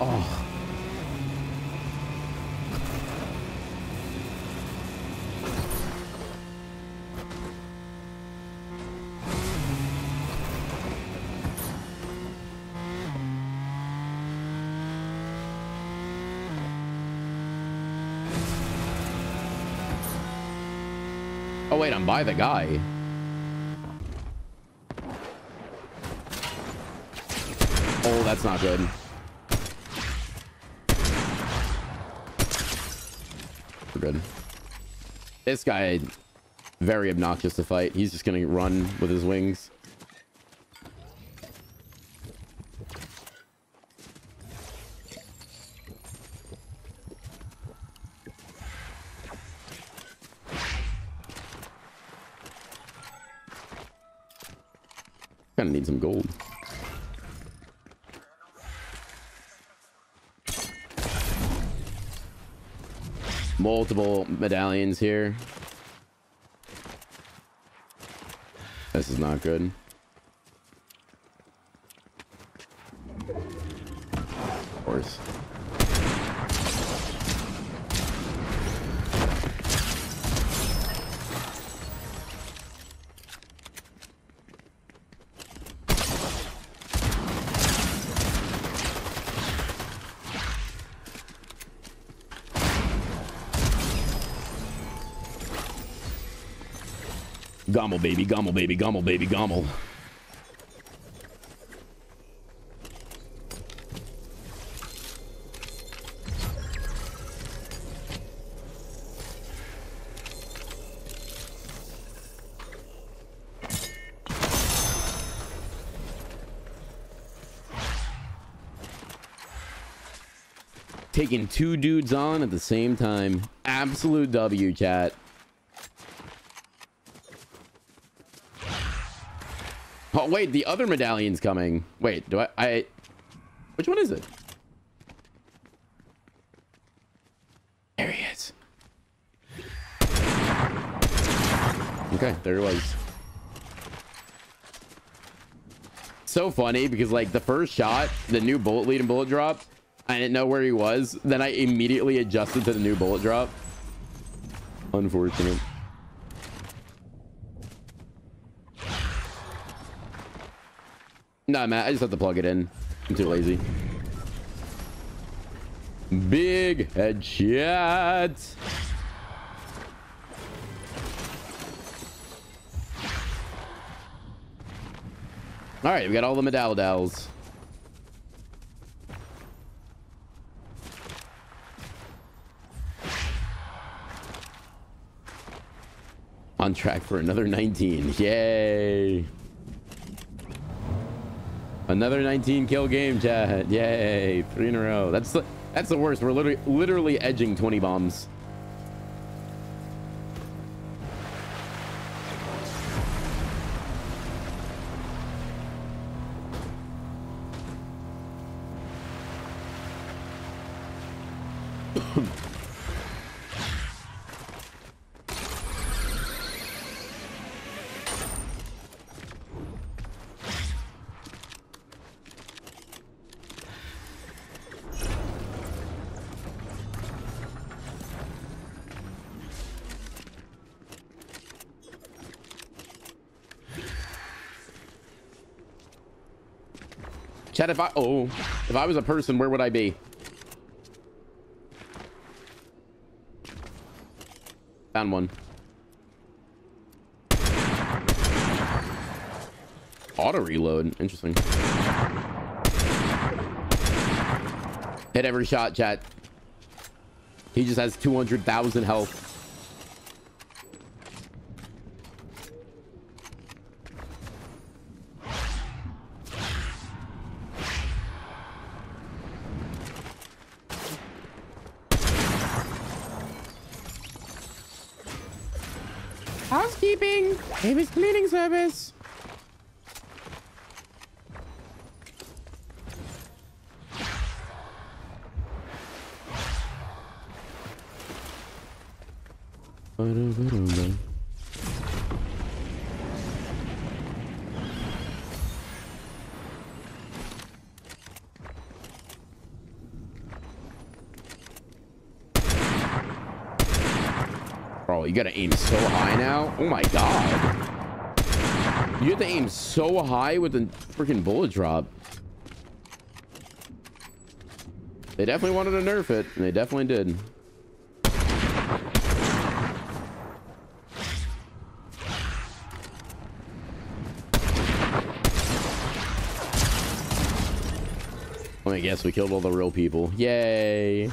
Oh. Oh wait, I'm by the guy. Oh, that's not good. We're good. This guy, very obnoxious to fight. He's just gonna run with his wings. Kinda need some gold. Multiple medallions here. This is not good. Of course. Gomble, baby, gomble, baby, gomble, baby, gomble. Taking two dudes on at the same time. Absolute W, chat. Oh, wait, the other medallion's coming. Wait, do I... Which one is it? There he is. Okay, there he was. So funny, because, like, the first shot, the new bullet lead and bullet drop, I didn't know where he was. Then I immediately adjusted to the new bullet drop. Unfortunate. Nah, Matt, I just have to plug it in. I'm too lazy. Big headshot. All right, we got all the medal-dals. On track for another 19. Yay. Another 19 kill game, chat. Yay, 3 in a row. That's the worst. We're literally edging 20 bombs. Chat, if I was a person, where would I be? Found one. Auto reload. Interesting. Hit every shot, chat. He just has 200,000 health. Housekeeping. Baby's cleaning service. Bro, you gotta aim so high now. Oh my god. You have to aim so high with a freaking bullet drop. They definitely wanted to nerf it, and they definitely did. I guess we killed all the real people. Yay.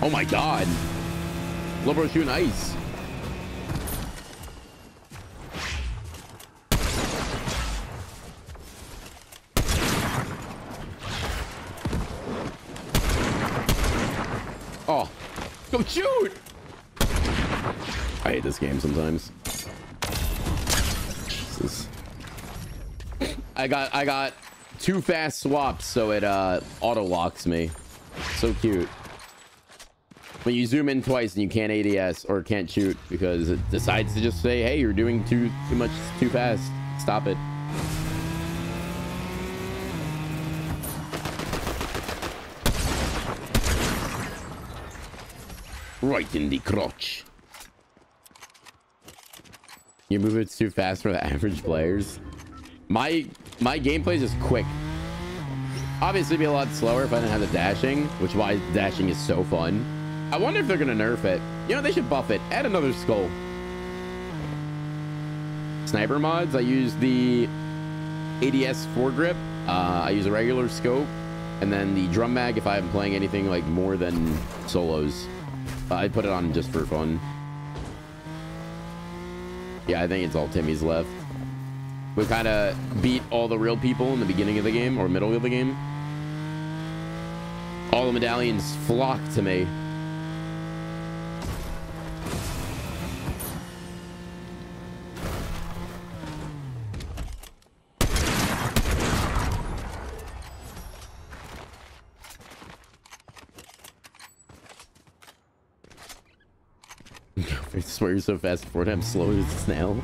Oh my god. Lobo shooting ice. Go shoot! I hate this game sometimes. Jesus. I got two fast swaps, so it auto locks me. So cute. When you zoom in twice and you can't ADS or can't shoot because it decides to just say, "Hey, you're doing too much, too fast. Stop it." Right in the crotch. You move it too fast for the average players. My gameplay is just quick. Obviously, it'd be a lot slower if I didn't have the dashing, which is why dashing is so fun. I wonder if they're gonna nerf it. You know, they should buff it. Add another skull. Sniper mods. I use the ADS foregrip. I use a regular scope, and then the drum mag if I'm playing anything like more than solos. I put it on just for fun. Yeah, I think it's all Timmy's left. We kind of beat all the real people in the beginning of the game or middle of the game. All the medallions flock to me. I swear you're so fast before I'm slow as a snail.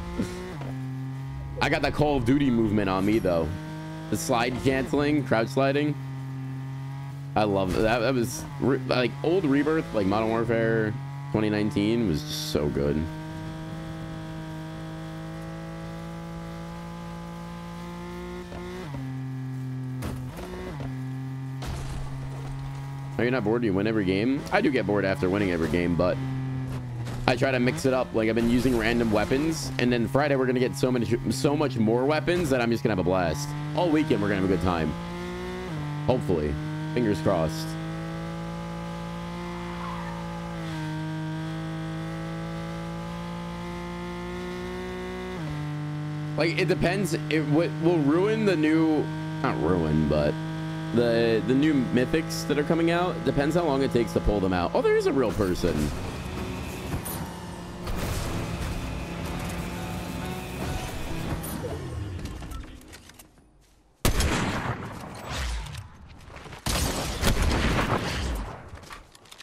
I got that Call of Duty movement on me though. The slide canceling, crouch sliding. I love that. That was like old Rebirth, like Modern Warfare 2019 was just so good. Are you not bored? Do you win every game? I do get bored after winning every game, but I try to mix it up. Like I've been using random weapons, and then Friday we're gonna get so much more weapons that I'm just gonna have a blast. All weekend we're gonna have a good time. Hopefully, fingers crossed. Like it depends. It will ruin the new, not ruin, but the new mythics that are coming out. It depends how long it takes to pull them out. Oh, there is a real person.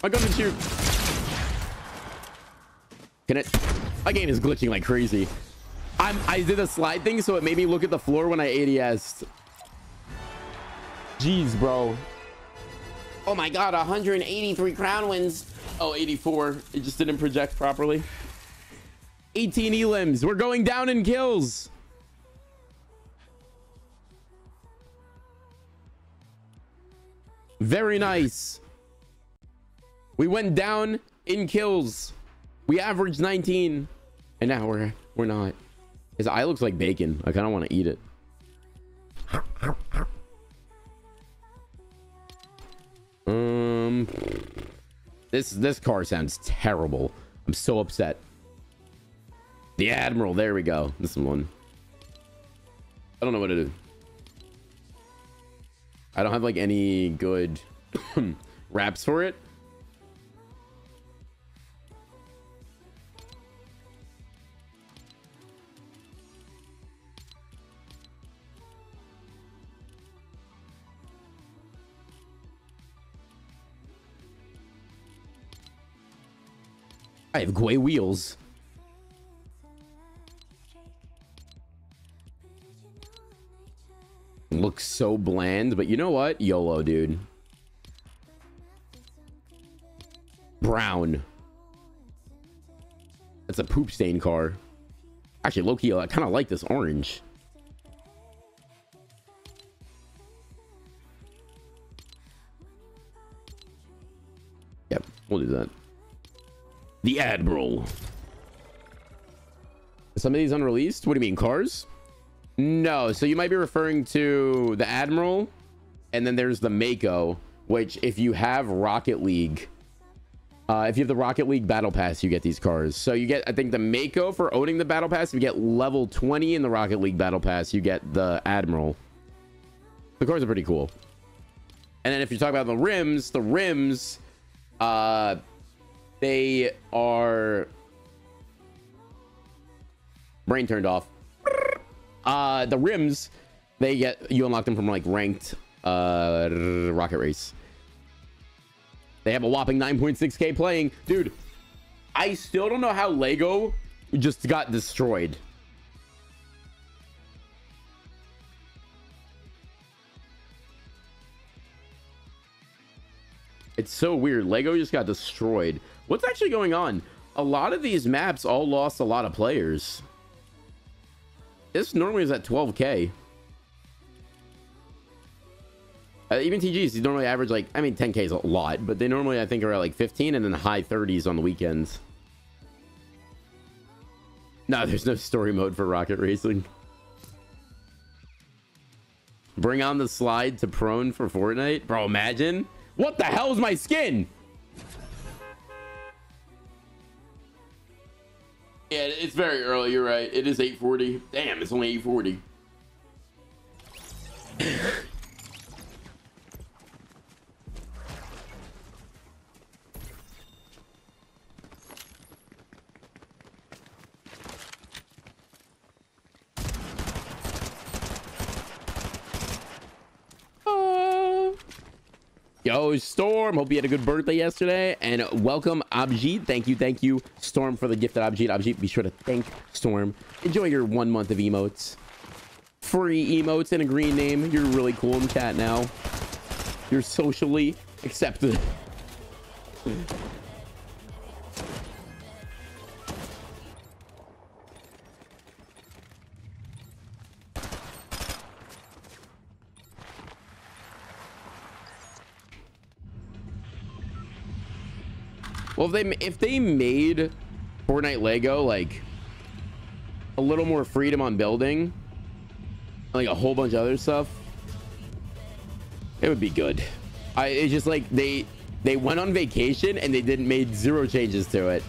My gun didn't shoot. Can it? My game is glitching like crazy. I did a slide thing, so it made me look at the floor when I ADS'd. Jeez, bro. Oh my god, 183 crown wins. Oh, 84. It just didn't project properly. 18 elims. We're going down in kills. Very nice. We went down in kills. We averaged 19, and now we're not. His eye looks like bacon. I kind of want to eat it. This car sounds terrible. I'm so upset. The Admiral. There we go. This one. I don't know what to do. I don't have like any good raps for it. I have gray wheels. Looks so bland, but you know what? YOLO, dude. Brown. That's a poop stain car. Actually, low-key, I kind of like this orange. Yep, we'll do that. The Admiral. Some of these unreleased? What do you mean, cars? No, so you might be referring to the Admiral, and then there's the Mako, which if you have Rocket League, if you have the Rocket League Battle Pass, you get these cars. So you get, I think, the Mako for owning the Battle Pass. If you get level 20 in the Rocket League Battle Pass, you get the Admiral. The cars are pretty cool. And then if you talk about the rims, they are brain turned off. The rims, they get, you unlock them from like ranked Rocket Race. They have a whopping 9.6k playing, dude. I still don't know how LEGO just got destroyed. It's so weird. LEGO just got destroyed. What's actually going on? A lot of these maps all lost a lot of players. This normally is at 12k. Even TGs, they normally average like, I mean, 10k is a lot, but they normally, I think, are at like 15 and then high 30s on the weekends. No, there's no story mode for Rocket Racing. Bring on the slide to prone for Fortnite. Bro, imagine. What the hell is my skin? Yeah, it's very early. You're right. It is 8:40. Damn, it's only 8:40. Yo, Storm, hope you had a good birthday yesterday, and welcome, Abjid. Thank you, Storm, for the gift that Abjid. Abjid, be sure to thank Storm. Enjoy your 1 month of emotes. Free emotes and a green name. You're really cool in chat now. You're socially accepted. Well, if they made Fortnite LEGO like a little more freedom on building, like a whole bunch of other stuff, it would be good. It's just like they went on vacation and they made zero changes to it.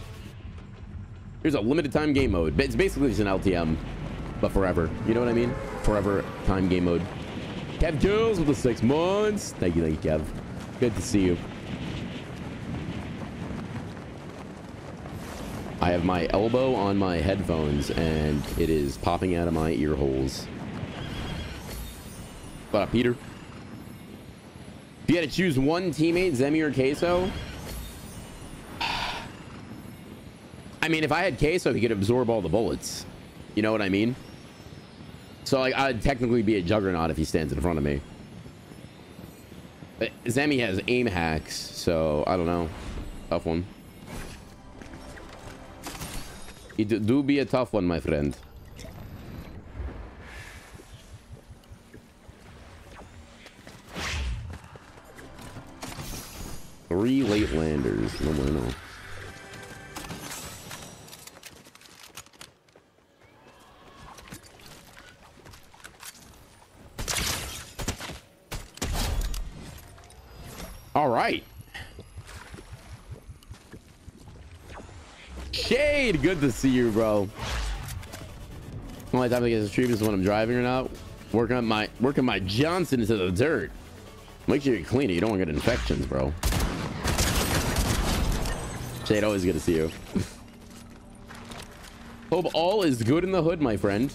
Here's a limited time game mode. It's basically just an LTM, but forever. You know what I mean? Forever time game mode. Kev Jules with the 6 months. Thank you, Kev. Good to see you. I have my elbow on my headphones and it is popping out of my ear holes. What up, Peter? If you had to choose one teammate, Zemi or Queso? I mean, if I had Queso, he could absorb all the bullets. You know what I mean? So like, I'd technically be a juggernaut if he stands in front of me. But Zemi has aim hacks, so I don't know. Tough one. It do be a tough one, my friend. Three late landers. No more, no. All right. Shade, good to see you, bro. Only time I get to stream is when I'm driving or not. Working my Johnson into the dirt. Make sure you clean it. You don't want to get infections, bro. Shade, always good to see you. Hope all is good in the hood, my friend.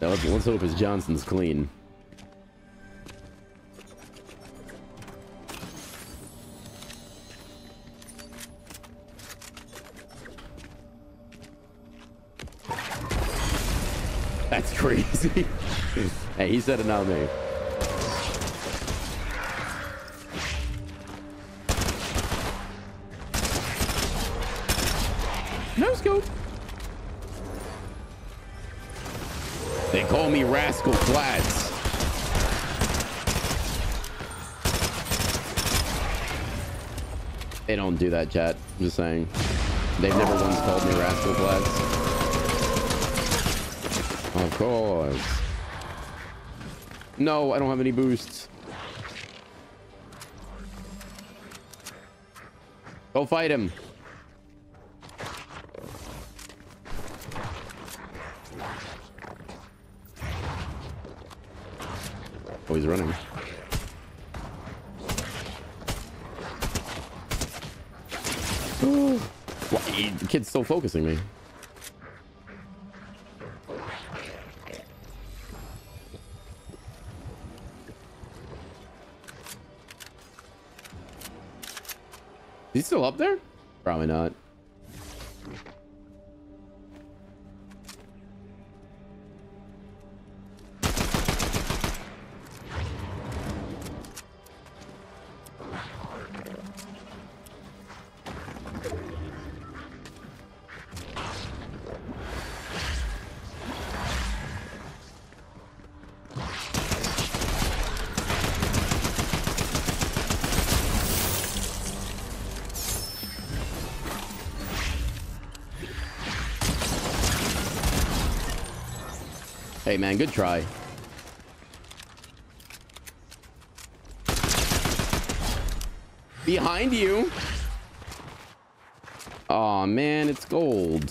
Now, let's hope his Johnson's clean. That's crazy. Hey, he said it, not me. No scope. They call me Rascal Flats. They don't do that, chat. I'm just saying. They've never once called me Rascal Flats. Of course. No, I don't have any boosts. Go fight him. Oh, he's running. Ooh. Why, the kid's still focusing me. He's still up there? Probably not. Hey man, good try. Behind you. Aw, man, it's gold.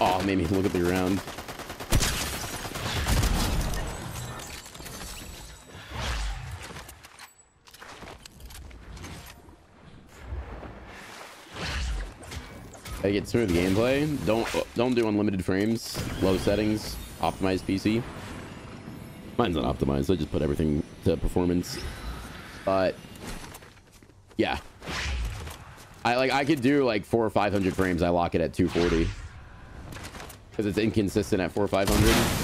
Aw, made me look at the ground. I get through the gameplay. Don't do unlimited frames, low settings, optimized PC. Mine's not optimized, so I just put everything to performance. But yeah, I could do like 400 or 500 frames. I lock it at 240 because it's inconsistent at 400 or 500.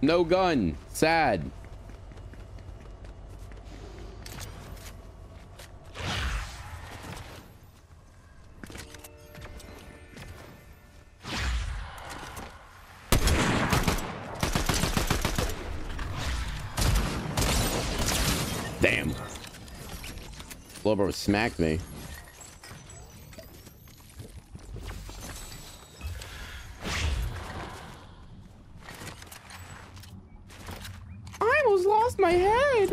No gun. Sad. Damn. Blowbro smacked me. My head.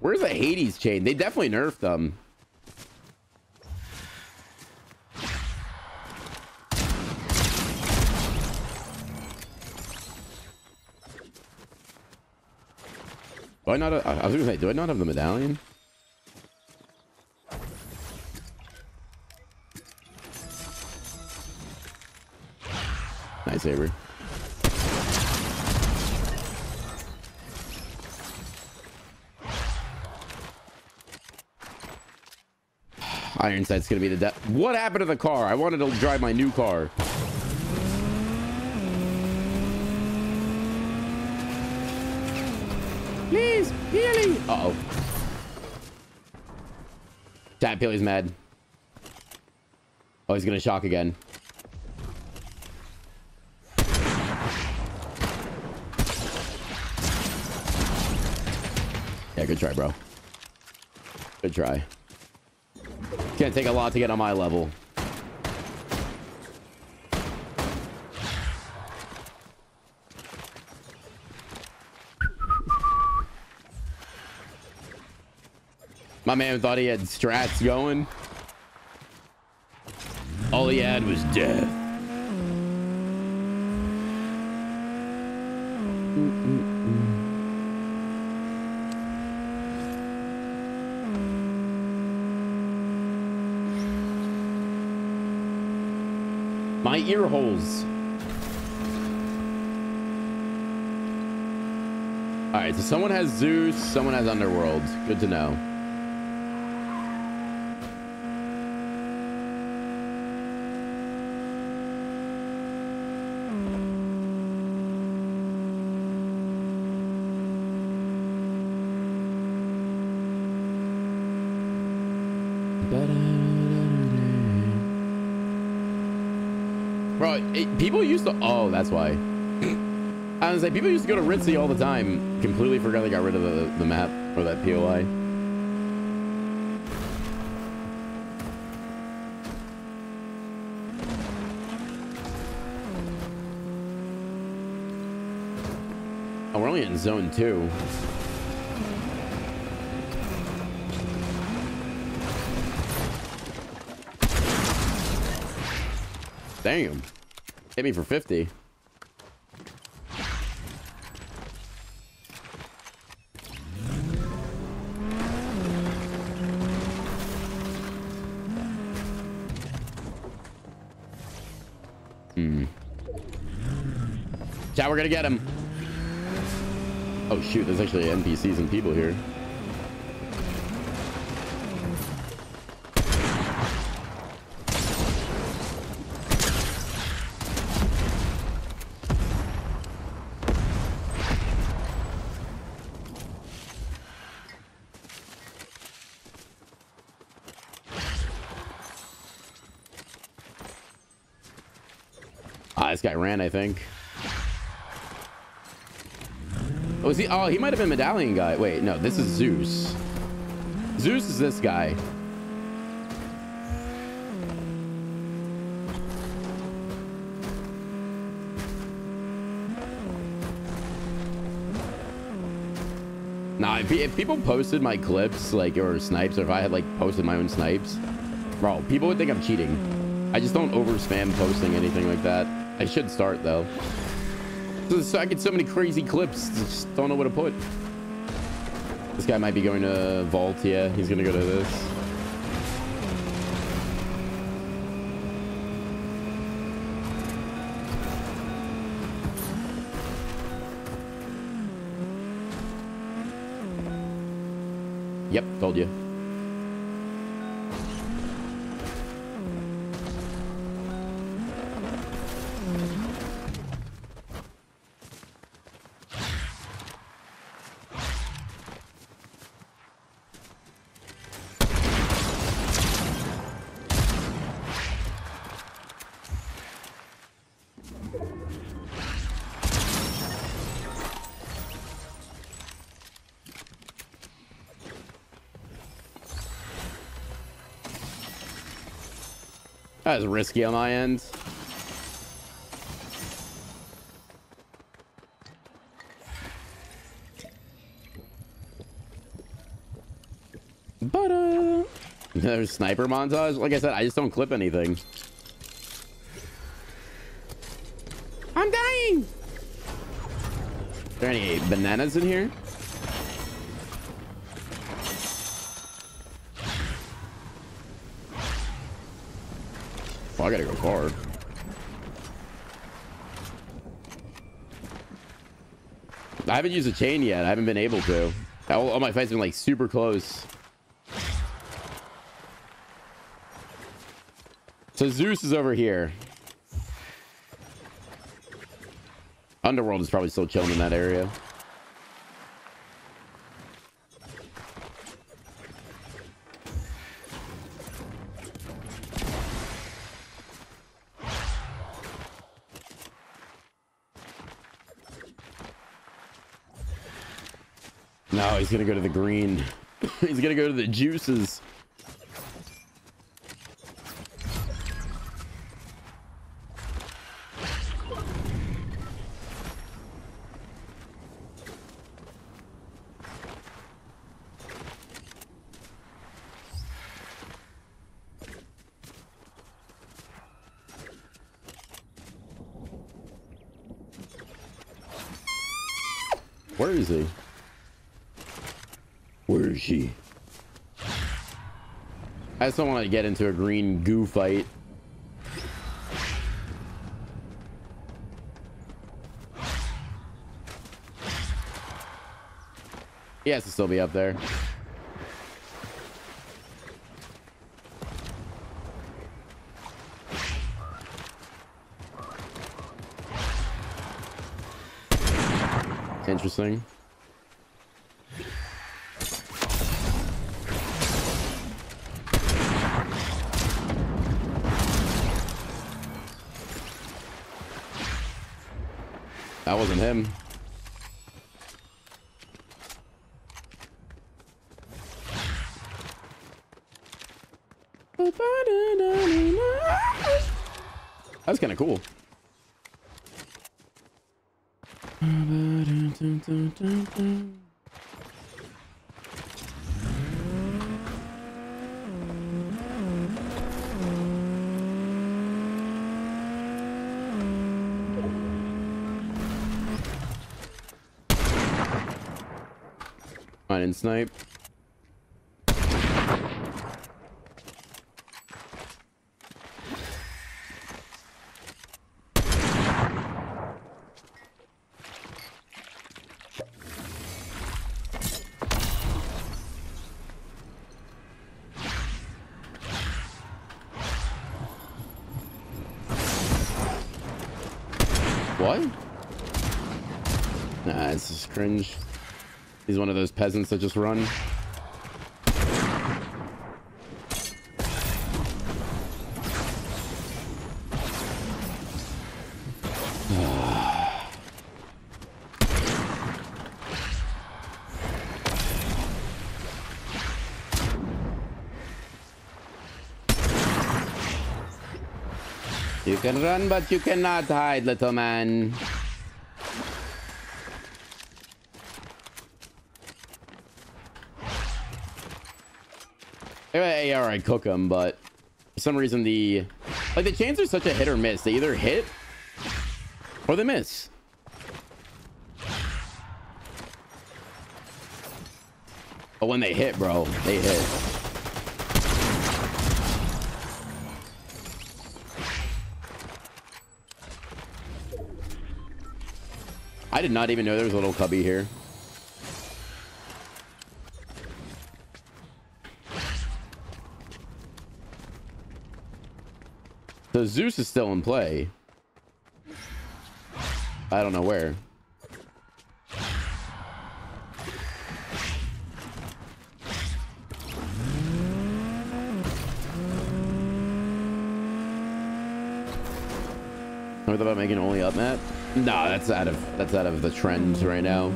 Where's the Hades chain? They definitely nerfed them. Do I not? I was gonna say, do I not have the medallion? Nice saber. Ironside's gonna be the death. What happened to the car? I wanted to drive my new car. Please, Peely. Uh oh. Chat, Peely's mad. Oh, he's gonna shock again. Yeah, good try, bro. Good try. Can't take a lot to get on my level. My man thought he had strats going. All he had was death. My ear holes. All right, so someone has Zeus, someone has Underworld. Good to know. People used to, oh, that's why. I was like, people used to go to Ritzy all the time. Completely forgot they got rid of the map or that POI. Oh, we're only in zone 2. Damn. Hit me for 50. Hmm. Chat, we're gonna get him. Oh shoot, there's actually NPCs and people here. Guy ran, I think. Oh, is he? Oh, he might have been medallion guy. Wait, no, this is Zeus. Zeus is this guy. Nah, if people posted my clips, like, or snipes, or if I had like posted my own snipes, bro, people would think I'm cheating. I just don't over spam posting anything like that. I should start though. So I get so many crazy clips, just don't know what to put. This guy might be going to vault. Yeah, he's gonna go to this. Yep, told you. That was risky on my end. But there's sniper montage. Like I said, I just don't clip anything. I'm dying. Are there any bananas in here? Oh, I gotta go guard. I haven't used a chain yet. I haven't been able to. All my fights have been like super close. So Zeus is over here. Underworld is probably still chilling in that area. No, he's gonna go to the green. He's gonna go to the juices. Where is he? Where is she? I just don't want to get into a green goo fight. He has to still be up there. Interesting. That wasn't him. That's kind of cool. I didn't snipe. What? Nah, this is cringe. He's one of those peasants that just run. You can run, but you cannot hide, little man. Anyway, all right, cook them, but for some reason the chains are such a hit or miss. They either hit or they miss. But when they hit, bro, they hit. I did not even know there was a little cubby here. So Zeus is still in play. I don't know where. What about making only up, Matt? No, that's out of the trends right now.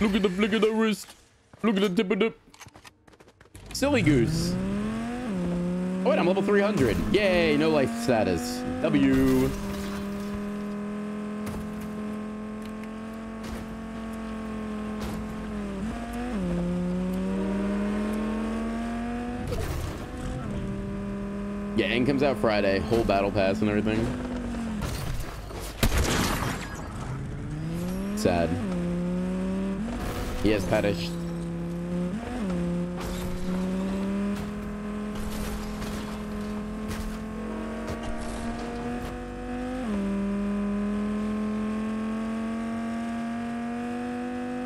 Look at the wrist. Look at the dip a dip. Silly goose. Oh, wait, I'm level 300. Yay, no life status. W. Yeah, Aang comes out Friday. Whole battle pass and everything. Sad. He has perished.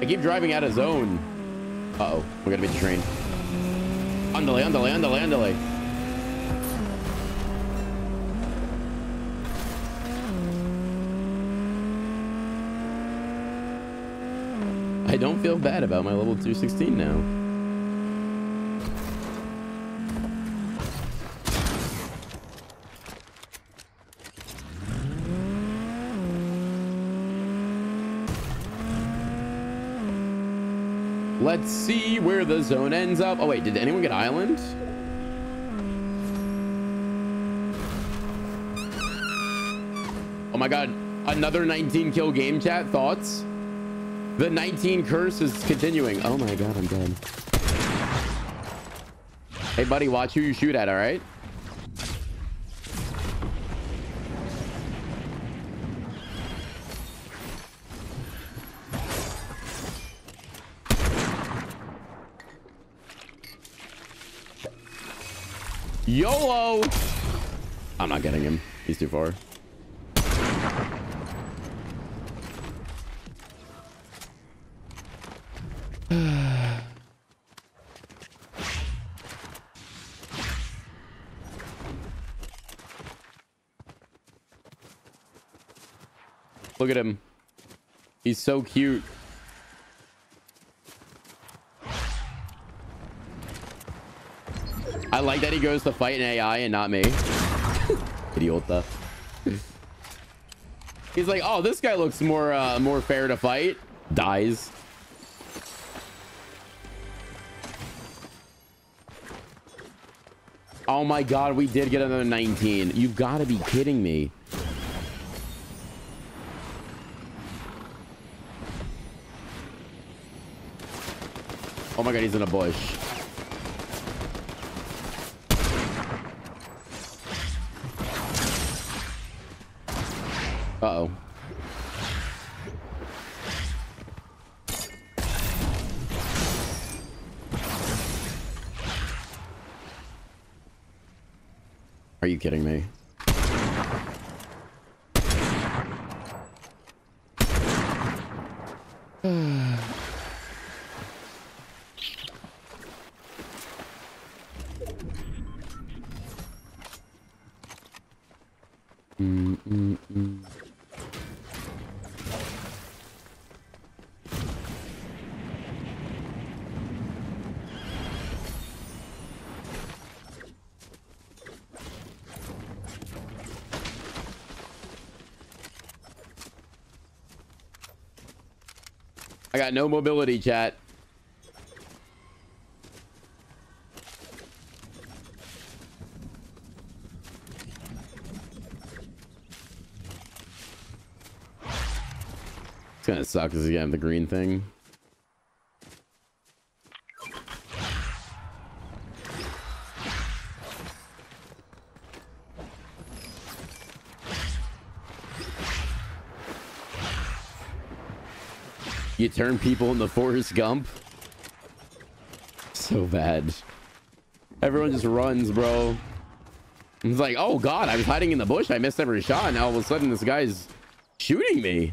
I keep driving out of zone. Uh-oh, we're gonna beat the train. Underlay, underlay, underlay, underlay. I don't feel bad about my level 216 now. Let's see where the zone ends up. Oh wait, did anyone get island? Oh my God, another 19 kill game, chat, thoughts? The 19 curse is continuing. Oh my God, I'm dead. Hey buddy, watch who you shoot at, all right? YOLO! I'm not getting him. He's too far. Look at him. He's so cute. I like that he goes to fight an AI and not me. Idiota. He's like, oh, this guy looks more more fair to fight. Dies. Oh my God, we did get another 19. You've got to be kidding me. Oh my God, he's in a bush. Uh-oh. Are you kidding me? Got no mobility, chat. It's gonna suck because you have the green thing. You turn people into Forrest Gump. So bad. Everyone just runs, bro. It's like, oh God, I was hiding in the bush. I missed every shot. Now all of a sudden this guy's shooting me.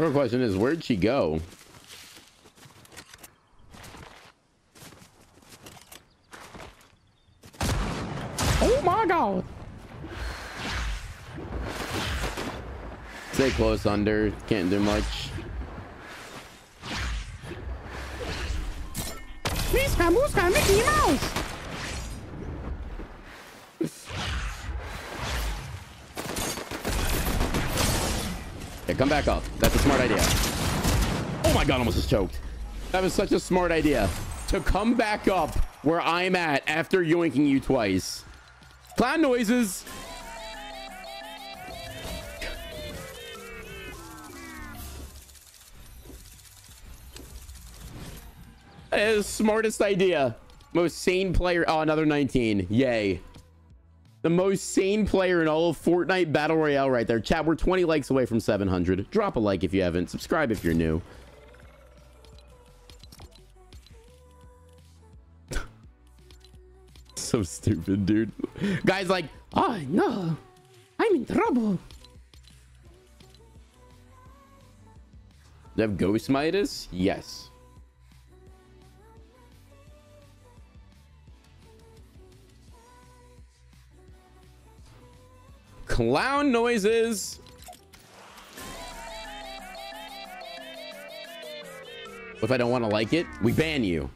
Real question is, where'd she go? Oh my God. Stay close under. Can't do much. Miska, Muska, Mickey Mouse. Come back up. That's a smart idea. Oh my God, almost just choked. That was such a smart idea. To come back up where I'm at after yoinking you twice. Clown noises. Smartest idea. Most sane player. Oh, another 19. Yay. The most sane player in all of Fortnite Battle Royale right there. Chat, we're 20 likes away from 700. Drop a like if you haven't. Subscribe if you're new. So stupid, dude. Guys like, oh no, I'm in trouble. Do you have Ghost Midas? Yes. Clown noises. If I don't want to like it, we ban you.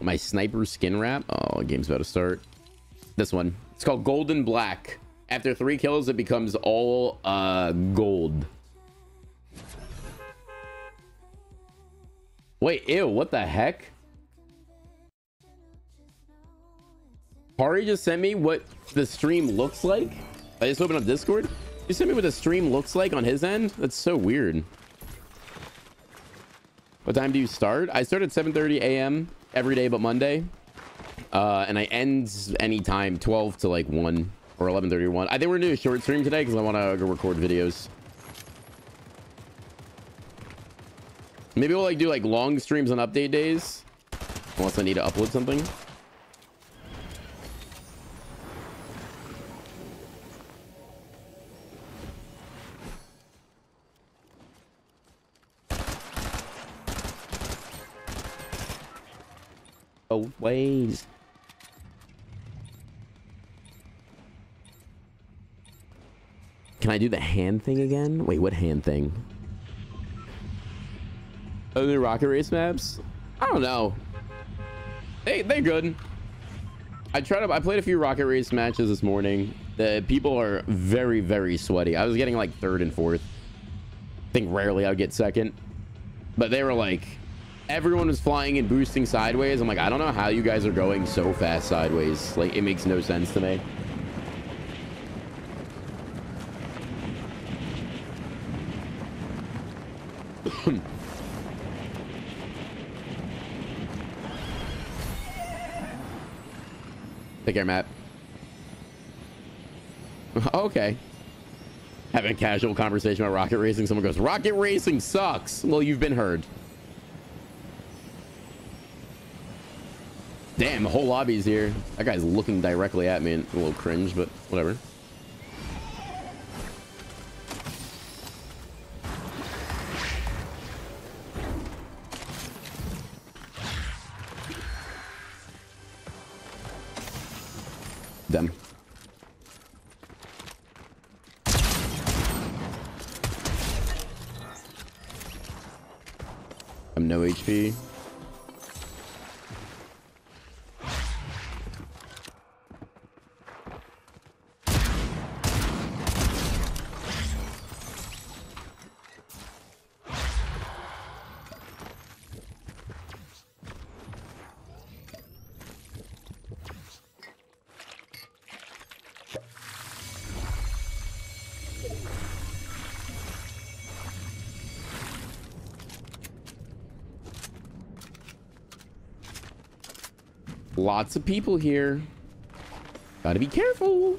My sniper skin wrap. Oh, game's about to start. This one. It's called Golden Black. After 3 kills, it becomes all gold. Wait, ew, what the heck? Hari just sent me what the stream looks like. I just opened up Discord. You sent me what the stream looks like on his end? That's so weird. What time do you start? I start at 7:30 a.m. every day but Monday. And I end anytime 12 to like 1 or 11:31. I think we're gonna do a short stream today because I want to record videos. Maybe we'll like do like long streams on update days. Unless I need to upload something. Always. Can I do the hand thing again? Wait, what hand thing? Are there rocket race maps? I don't know. They're good. I played a few rocket race matches this morning. The people are very, very sweaty. I was getting like 3rd and 4th. I think rarely I would get 2nd. But they were like, everyone was flying and boosting sideways. I'm like, I don't know how you guys are going so fast sideways. Like, it makes no sense to me. Take care, Matt. Okay. Having a casual conversation about rocket racing. Someone goes, rocket racing sucks. Well, you've been heard. Damn, the whole lobby's here. That guy's looking directly at me and a little cringe, but whatever. Them. I'm no HP. Lots of people here. Gotta be careful.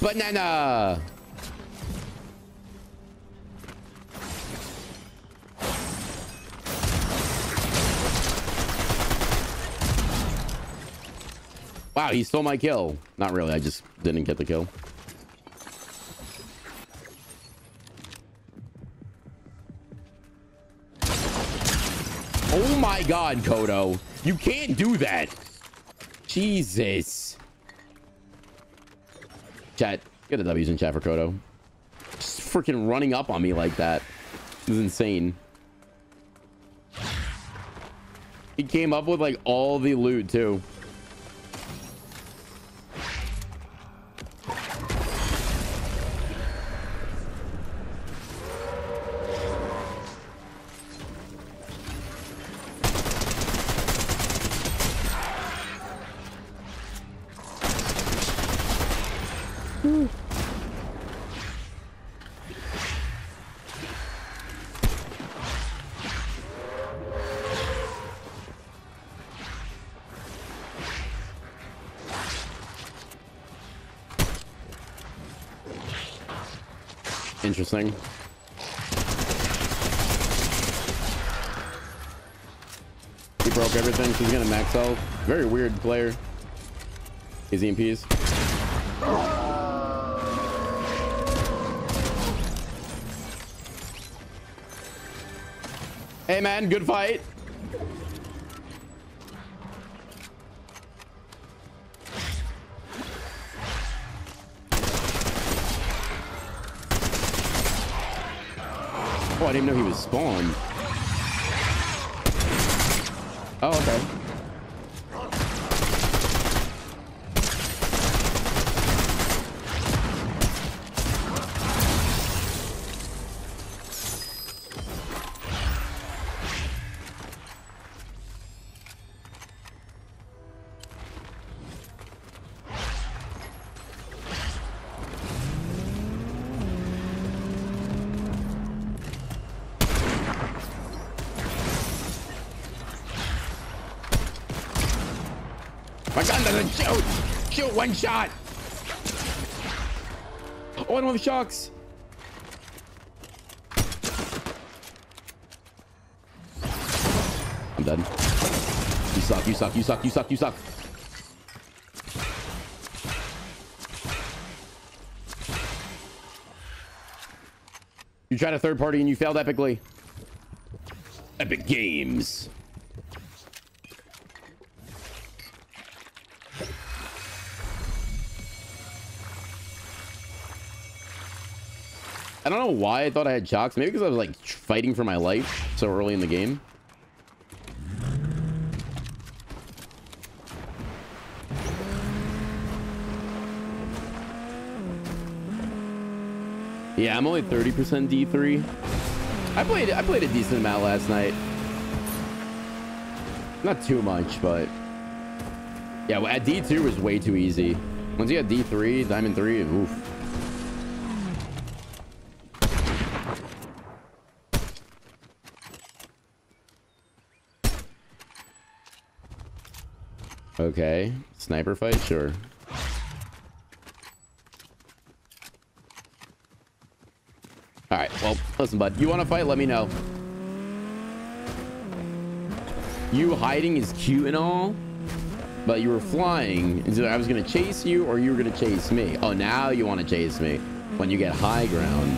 Banana. Wow, he stole my kill. Not really. I just didn't get the kill. God, Koto, you can't do that. Jesus. Chat, get the W's in chat for Koto. Just freaking running up on me like that. This is insane. He came up with like all the loot too. Woo. Interesting. He broke everything. She's gonna max out. Very weird player. His EMPs. Hey man, good fight. Oh, I didn't know he was spawned. Oh, okay. My gun doesn't shoot! Shoot one shot! Oh, I don't have shocks! I'm done. You suck, you suck, you suck, you suck, you suck! You tried a third party and you failed epically. Epic Games. I don't know why I thought I had shocks. Maybe because I was like fighting for my life so early in the game. Yeah, I'm only 30% D3. I played a decent amount last night. Not too much, but yeah, at D2 was way too easy. Once you had D3, Diamond 3, oof. Okay, sniper fight, sure. All right, well, listen, bud. You want to fight? Let me know. You hiding is cute and all, but you were flying. Is it I was going to chase you or you were going to chase me? Oh, now you want to chase me when you get high ground.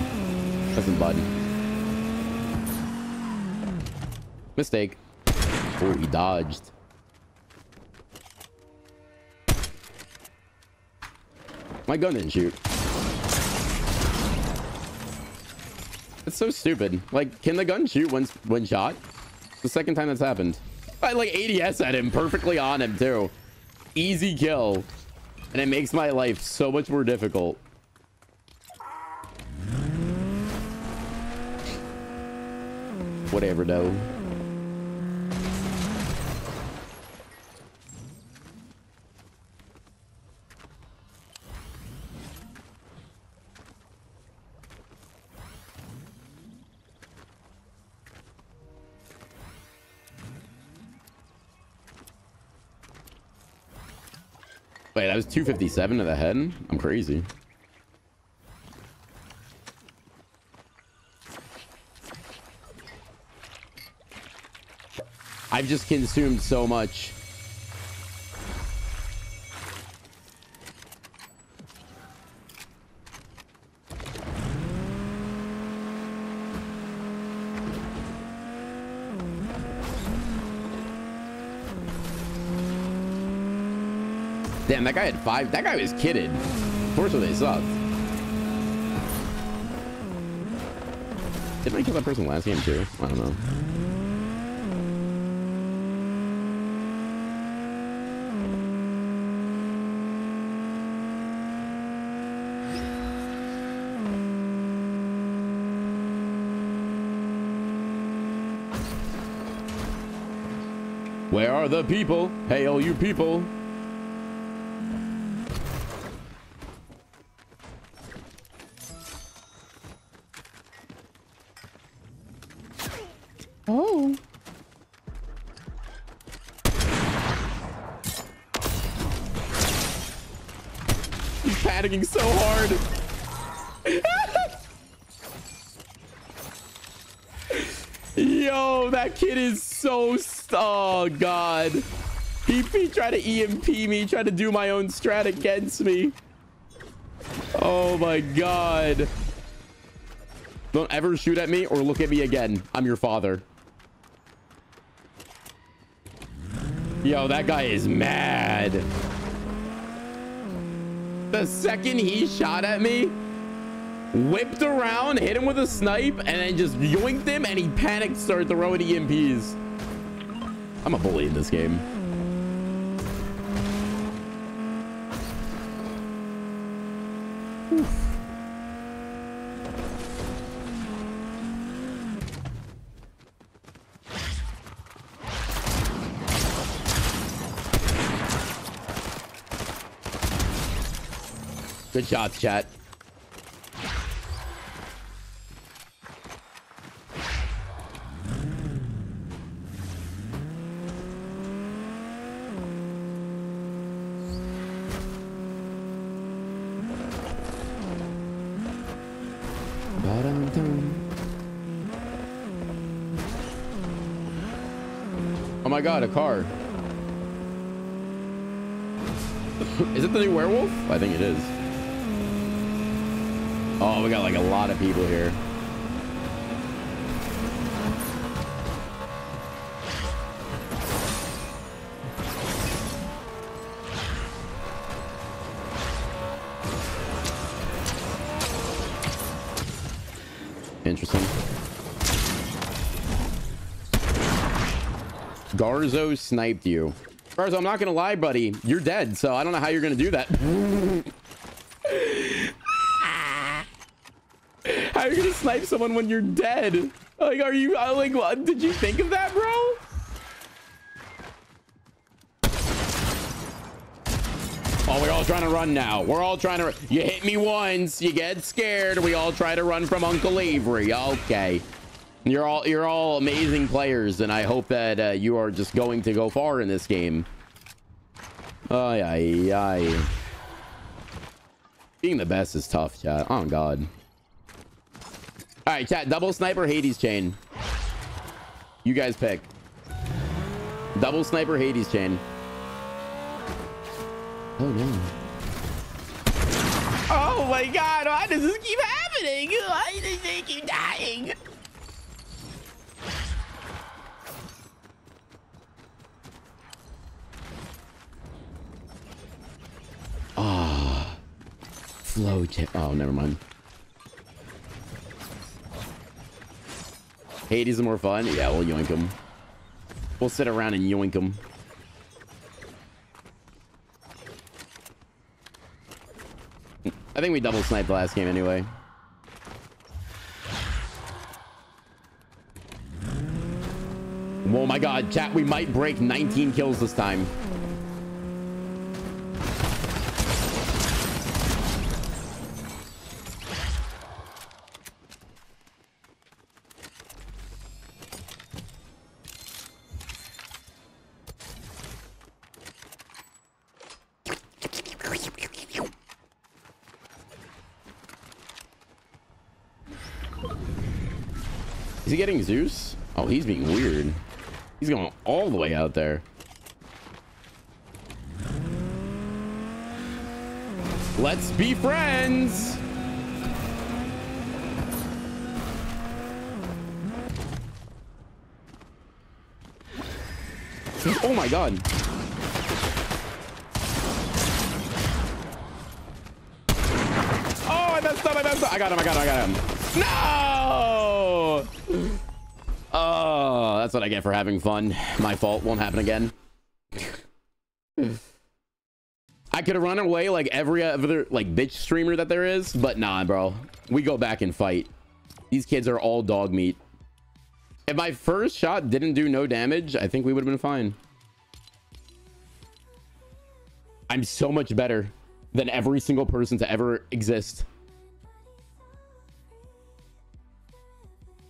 Listen, bud. Mistake. Oh, he dodged. My gun didn't shoot. It's so stupid. Like, can the gun shoot one shot? It's the second time that's happened. I like ADS at him, perfectly on him too. Easy kill. And it makes my life so much more difficult. Whatever though. Wait, that was 257 to the head? I'm crazy. I've just consumed so much. Damn, that guy had 5. That guy was kidded. Of course, they sucked. Didn't I kill that person last game too? I don't know. Where are the people? Hey, all you people. Oh. He's panicking so hard. Yo, that kid is so... Oh, God. He tried to EMP me, tried to do my own strat against me. Oh, my God. Don't ever shoot at me or look at me again. I'm your father. Yo, that guy is mad. The second he shot at me, whipped around, hit him with a snipe, and then just yoinked him, and he panicked, started throwing EMPs. I'm a bully in this game. Oof. Good shots, chat. Oh my God, a car. Is it the new werewolf? I think it is. Oh, we got like a lot of people here. Interesting. Garzo sniped you. Garzo, I'm not gonna lie, buddy. You're dead, so I don't know how you're gonna do that. How are you gonna snipe someone when you're dead? Like, are you like, what? Did you think of that, bro? Oh, we're all trying to run now. We're all trying to run. You hit me once, you get scared. We all try to run from Uncle Avery. Okay, you're all amazing players, and I hope that you are just going to go far in this game. Ay, ay, ay. Being the best is tough, chat. Oh God. All right, chat, double sniper Hades chain. You guys pick. Double sniper Hades chain. Oh, no. Oh, my God. Why does this keep happening? Why do they keep dying? Ah. Oh, flow chain. Oh, never mind. Hades is more fun. Yeah, we'll yoink him. We'll sit around and yoink him. I think we double sniped last game anyway. Oh my God, chat, we might break 19 kills this time. Is he getting Zeus? Oh, he's being weird. He's going all the way out there. Let's be friends. Oh my God. Oh, I messed up. I messed up. I got him. I got him. I got him. No! Oh, that's what I get for having fun. My fault. Won't happen again. I could have run away like every other like bitch streamer that there is, but nah, bro. We go back and fight. These kids are all dog meat. If my first shot didn't do no damage, I think we would have been fine. I'm so much better than every single person to ever exist.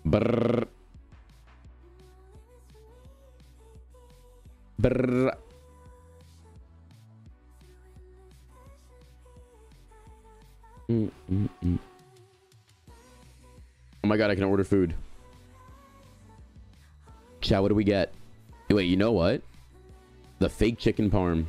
Brrr. Brrr. Oh my god, I can order food. Chat, what do we get? Wait, you know what? The fake chicken parm.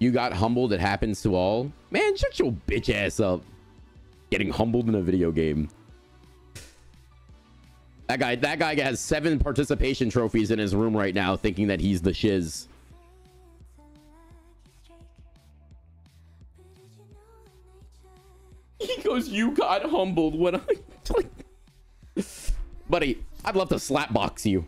You got humbled, it happens to all. Man, shut your bitch ass up. Getting humbled in a video game. That guy has 7 participation trophies in his room right now, thinking that he's the shiz. He goes, you got humbled when I... Buddy, I'd love to slapbox you.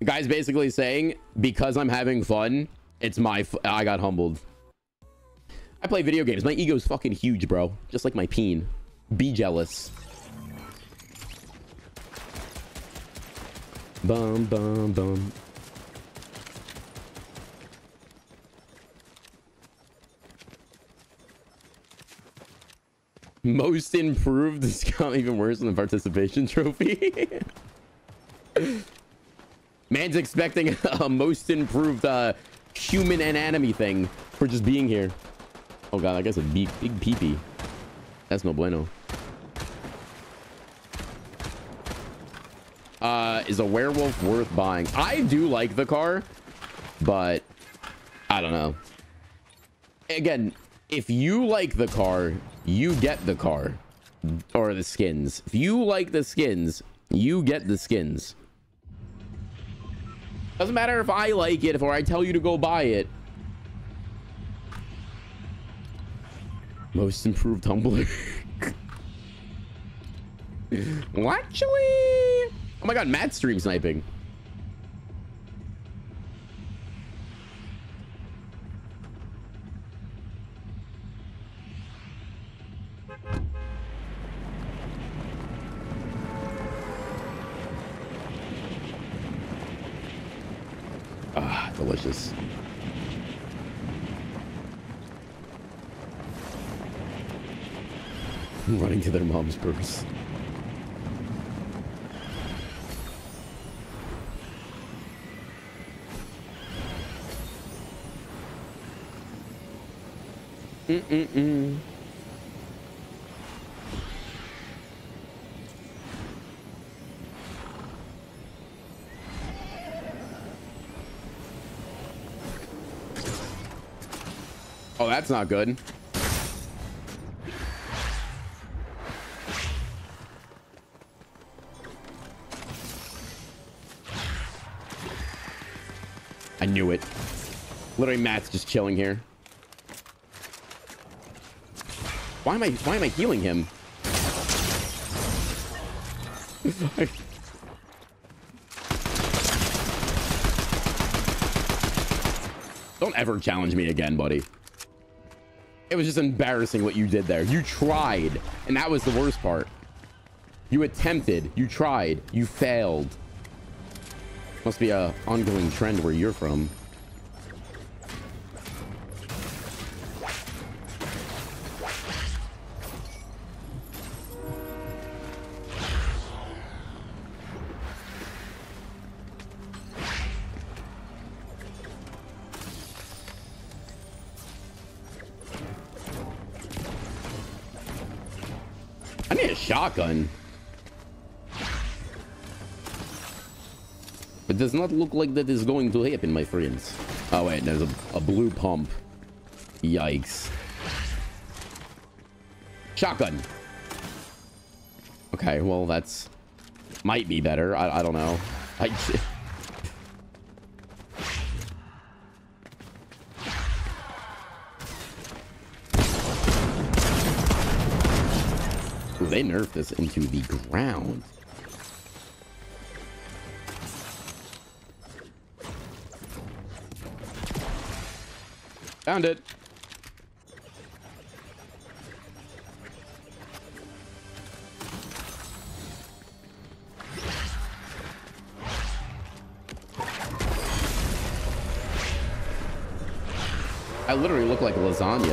The guy's basically saying, because I'm having fun, it's my I got humbled. I play video games. My ego's fucking huge, bro. Just like my peen. Be jealous. Bum, bum, bum. Most improved. This got even worse than the participation trophy. Man's expecting a most improved human anatomy thing for just being here. Oh god, I guess a big pee-pee. That's no bueno. Is a werewolf worth buying? I do like the car, but I don't know. Again, if you like the car, you get the car or the skins. If you like the skins, you get the skins. Doesn't matter if I like it or I tell you to go buy it. Most improved humbler. Well, actually... Oh my god, Matt's stream sniping. Ah, delicious. I'm running to their mom's purse. Oh, that's not good. I knew it. Literally, Matt's just chilling here. Why am I healing him? Don't ever challenge me again, buddy. It was just embarrassing what you did there. You tried, and that was the worst part. You attempted, you tried, you failed. Must be an ongoing trend where you're from. Shotgun, it does not look like that is going to happen, my friends. Oh wait, there's a blue pump. Yikes. Shotgun. Okay, well, that's might be better. I don't know. They nerfed this into the ground. Found it. I literally look like lasagna.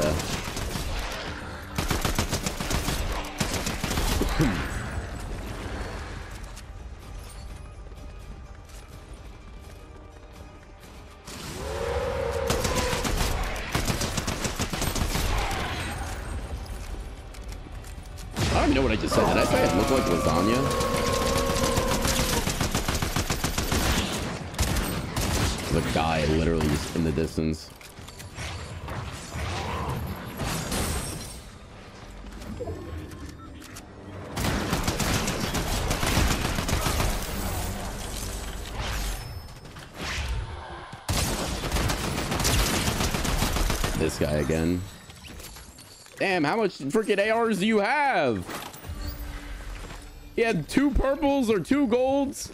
I don't even know what I just said. Did I say I look like lasagna? The guy literally is in the distance. Guy again. Damn, how much freaking ARs do you have? He had 2 purples or 2 golds.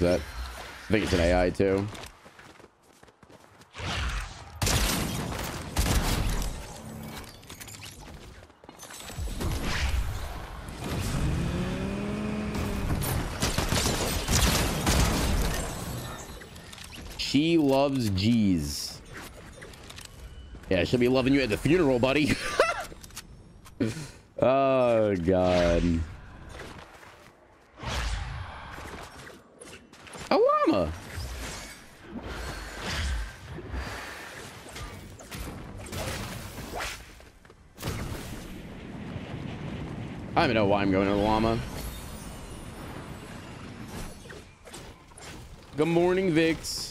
That I think it's an AI too. She loves G's. Yeah, she'll be loving you at the funeral, buddy. Oh god. I don't even know why I'm going to the llama. Good morning, Vix.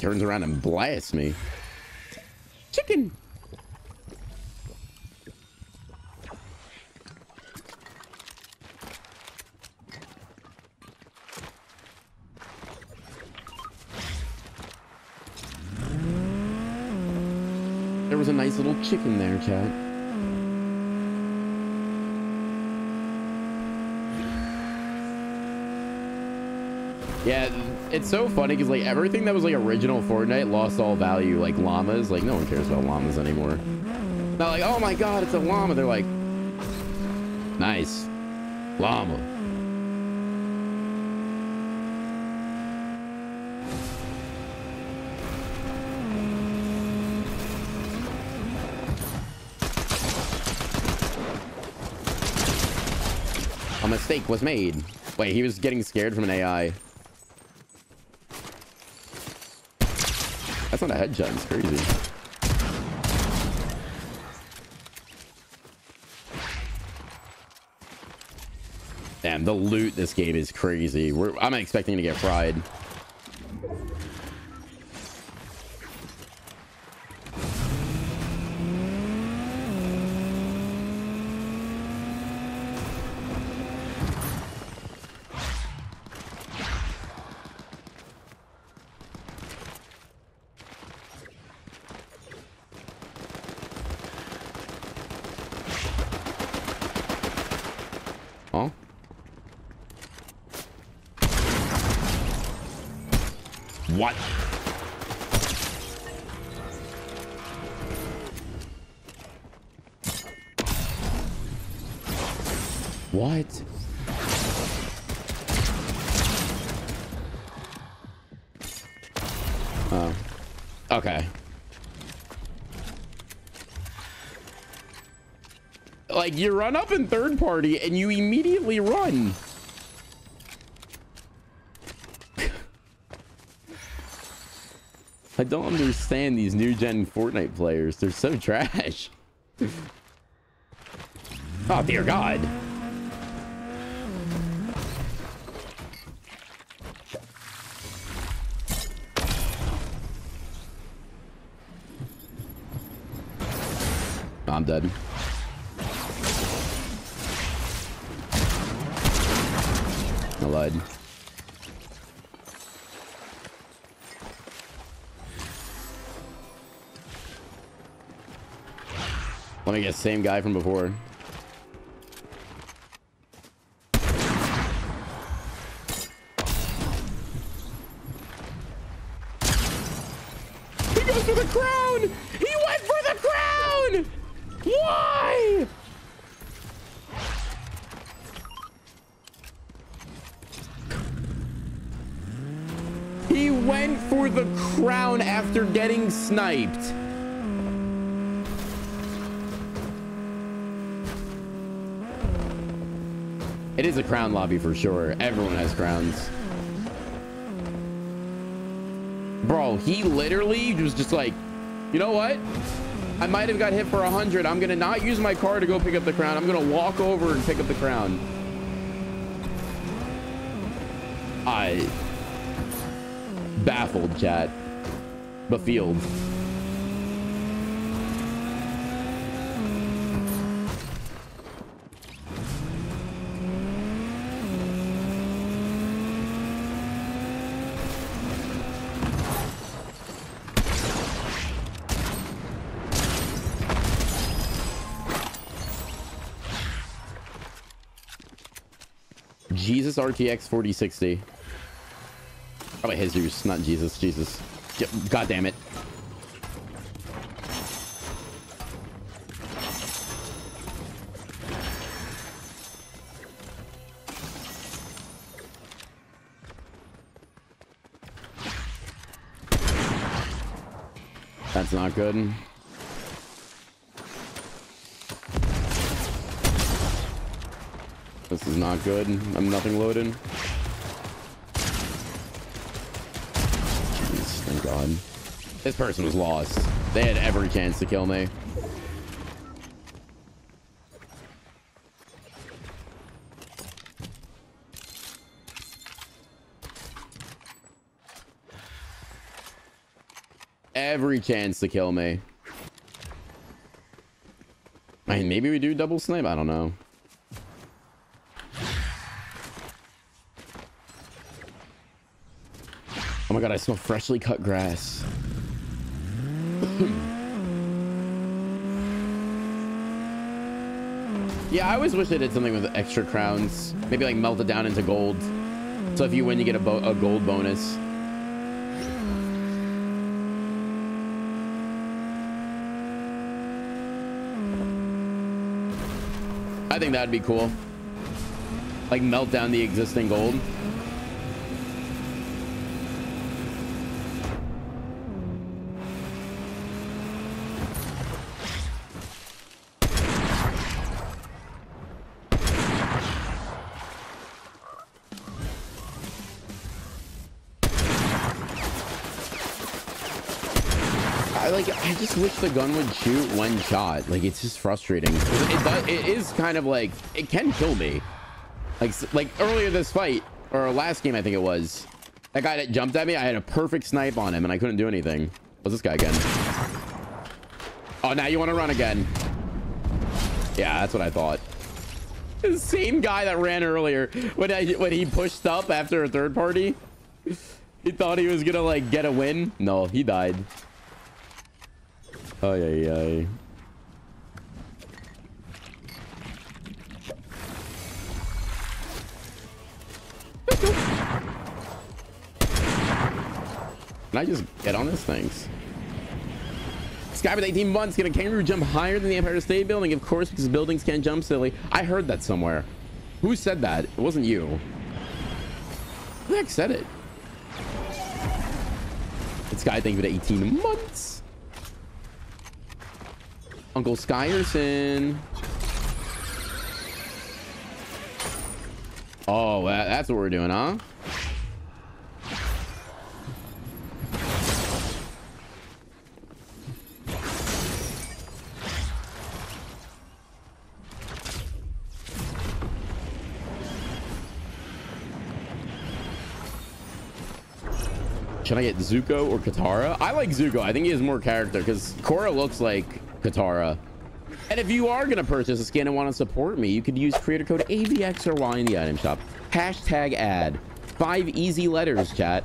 Turns around and blasts me. Chicken. There was a nice little chicken there, chat. Yeah, it's so funny because like everything that was like original Fortnite lost all value. Like llamas, like no one cares about llamas anymore. Not like, oh my god, it's a llama. They're like, nice llama. A mistake was made. Wait, he was getting scared from an AI. That's not a headshot, it's crazy. Damn, the loot this game is crazy. I'm expecting to get fried. What? What? Oh. Okay. Like, you run up in third party and you immediately run. I don't understand these new gen Fortnite players. They're so trash. Oh, dear God. Oh, I'm dead. I lied. Let me get the same guy from before. He goes for the crown! He went for the crown! Why? He went for the crown after getting sniped. It is a crown lobby for sure. Everyone has crowns. Bro, he literally was just like, you know what? I might have got hit for 100. I'm going to not use my car to go pick up the crown. I'm going to walk over and pick up the crown. I... baffled, chat. Befield. Jesus RTX 4060. Probably Jesus, not Jesus. Jesus. God damn it. That's not good. This is not good. I'm nothing loaded. Jeez, thank God. This person was lost. They had every chance to kill me. Every chance to kill me. I mean, maybe we do double snipe. I don't know. Oh my God, I smell freshly cut grass. Yeah, I always wish they did something with extra crowns. Maybe like melt it down into gold. So if you win, you get a gold bonus. I think that'd be cool. Like melt down the existing gold. I just wish the gun would shoot one shot. Like, it's just frustrating. It is kind of like, it can kill me. Like earlier this fight, or last game, I think it was, that guy that jumped at me, I had a perfect snipe on him and I couldn't do anything. What's this guy again? Oh, now you want to run again. Yeah, that's what I thought. The same guy that ran earlier when he pushed up after a third party, he thought he was gonna like get a win. No, he died. Oh yeah, yeah. Can I just get on this things? Sky with 18 months, can a kangaroo jump higher than the Empire State Building? Of course, because buildings can't jump, silly. I heard that somewhere. Who said that? It wasn't you. Who the heck said it? Sky, thank you for 18 months. Uncle Skyerson. Oh, that's what we're doing, huh? Should I get Zuko or Katara? I like Zuko. I think he has more character because Korra looks like Katara. And if you are going to purchase a skin and want to support me, you could use creator code AVX or Y in the item shop. Hashtag ad. 5 easy letters, chat.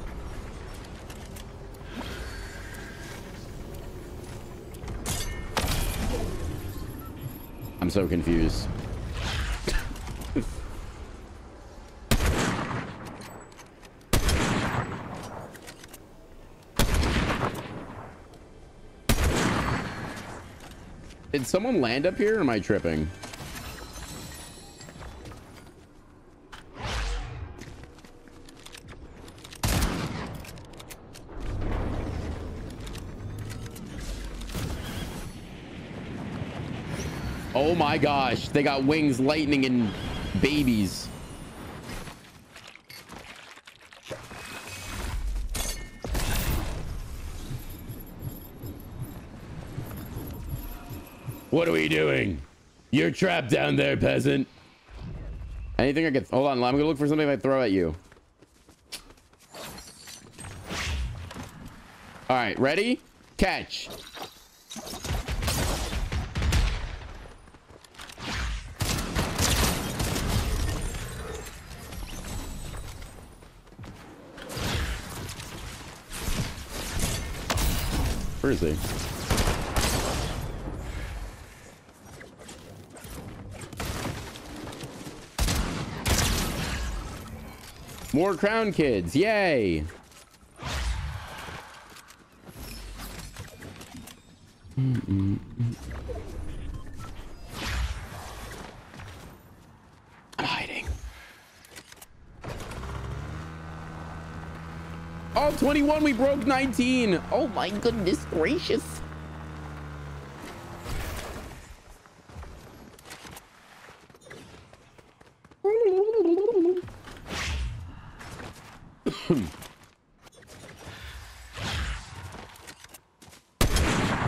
I'm so confused. Did someone land up here or am I tripping? Oh my gosh, they got wings, lightning, and babies. What are we doing? You're trapped down there, peasant. Anything I could... Hold on, I'm gonna look for something I throw at you. All right, ready? Catch. Where is he? More crown kids, yay! I'm hiding. Oh, 21, we broke 19. Oh my goodness gracious.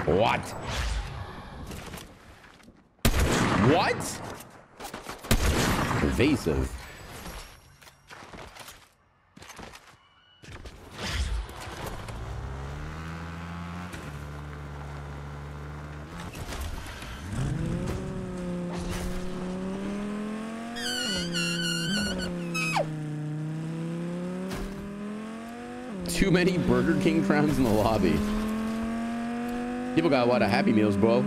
What? What? Invasive. Too many Burger King crowns in the lobby. People got a lot of Happy Meals, bro.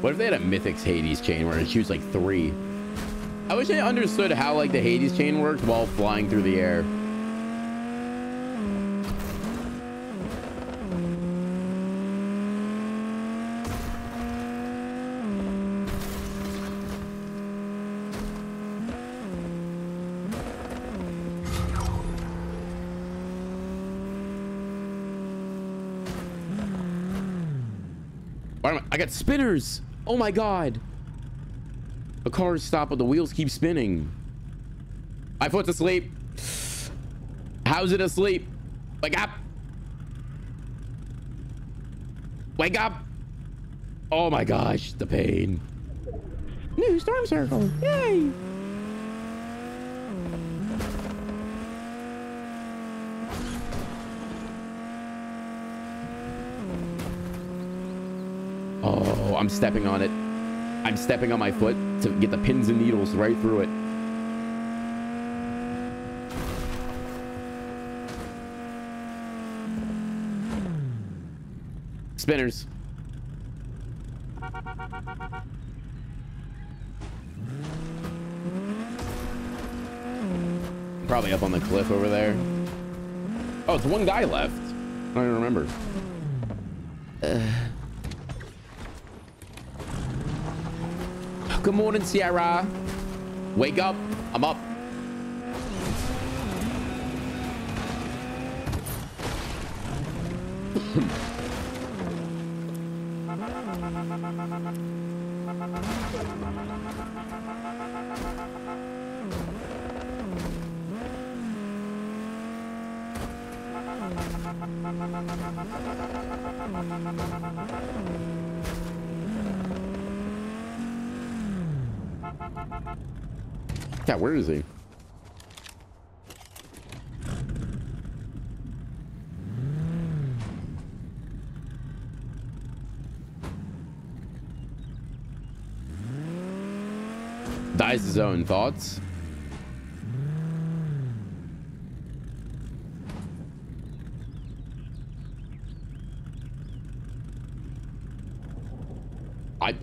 What if they had a Mythics Hades chain where it shoots like 3? I wish I understood how like the Hades chain worked while flying through the air. I got spinners. Oh my god. The cars stop but the wheels keep spinning. My foot's asleep. How's it asleep? Wake up. Wake up. Oh my gosh, the pain. New storm circle. Yay. Oh, I'm stepping on it. I'm stepping on my foot to get the pins and needles right through it. Spinners. Probably up on the cliff over there. Oh, it's one guy left. I don't even remember. Good morning, Sierra. Wake up. I'm up. Yeah, where is he? Dies his own thoughts.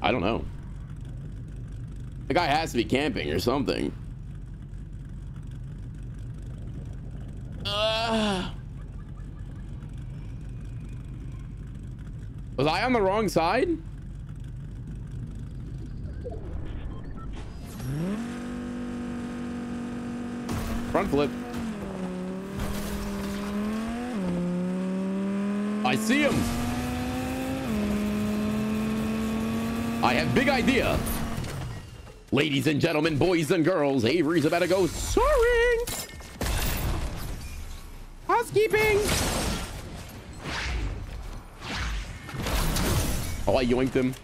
I don't know. The guy has to be camping or something. Was I on the wrong side? Front flip. I see him. I have big idea. Ladies and gentlemen, boys and girls, Avery's about to go soaring. Housekeeping. Oh, I yoinked him.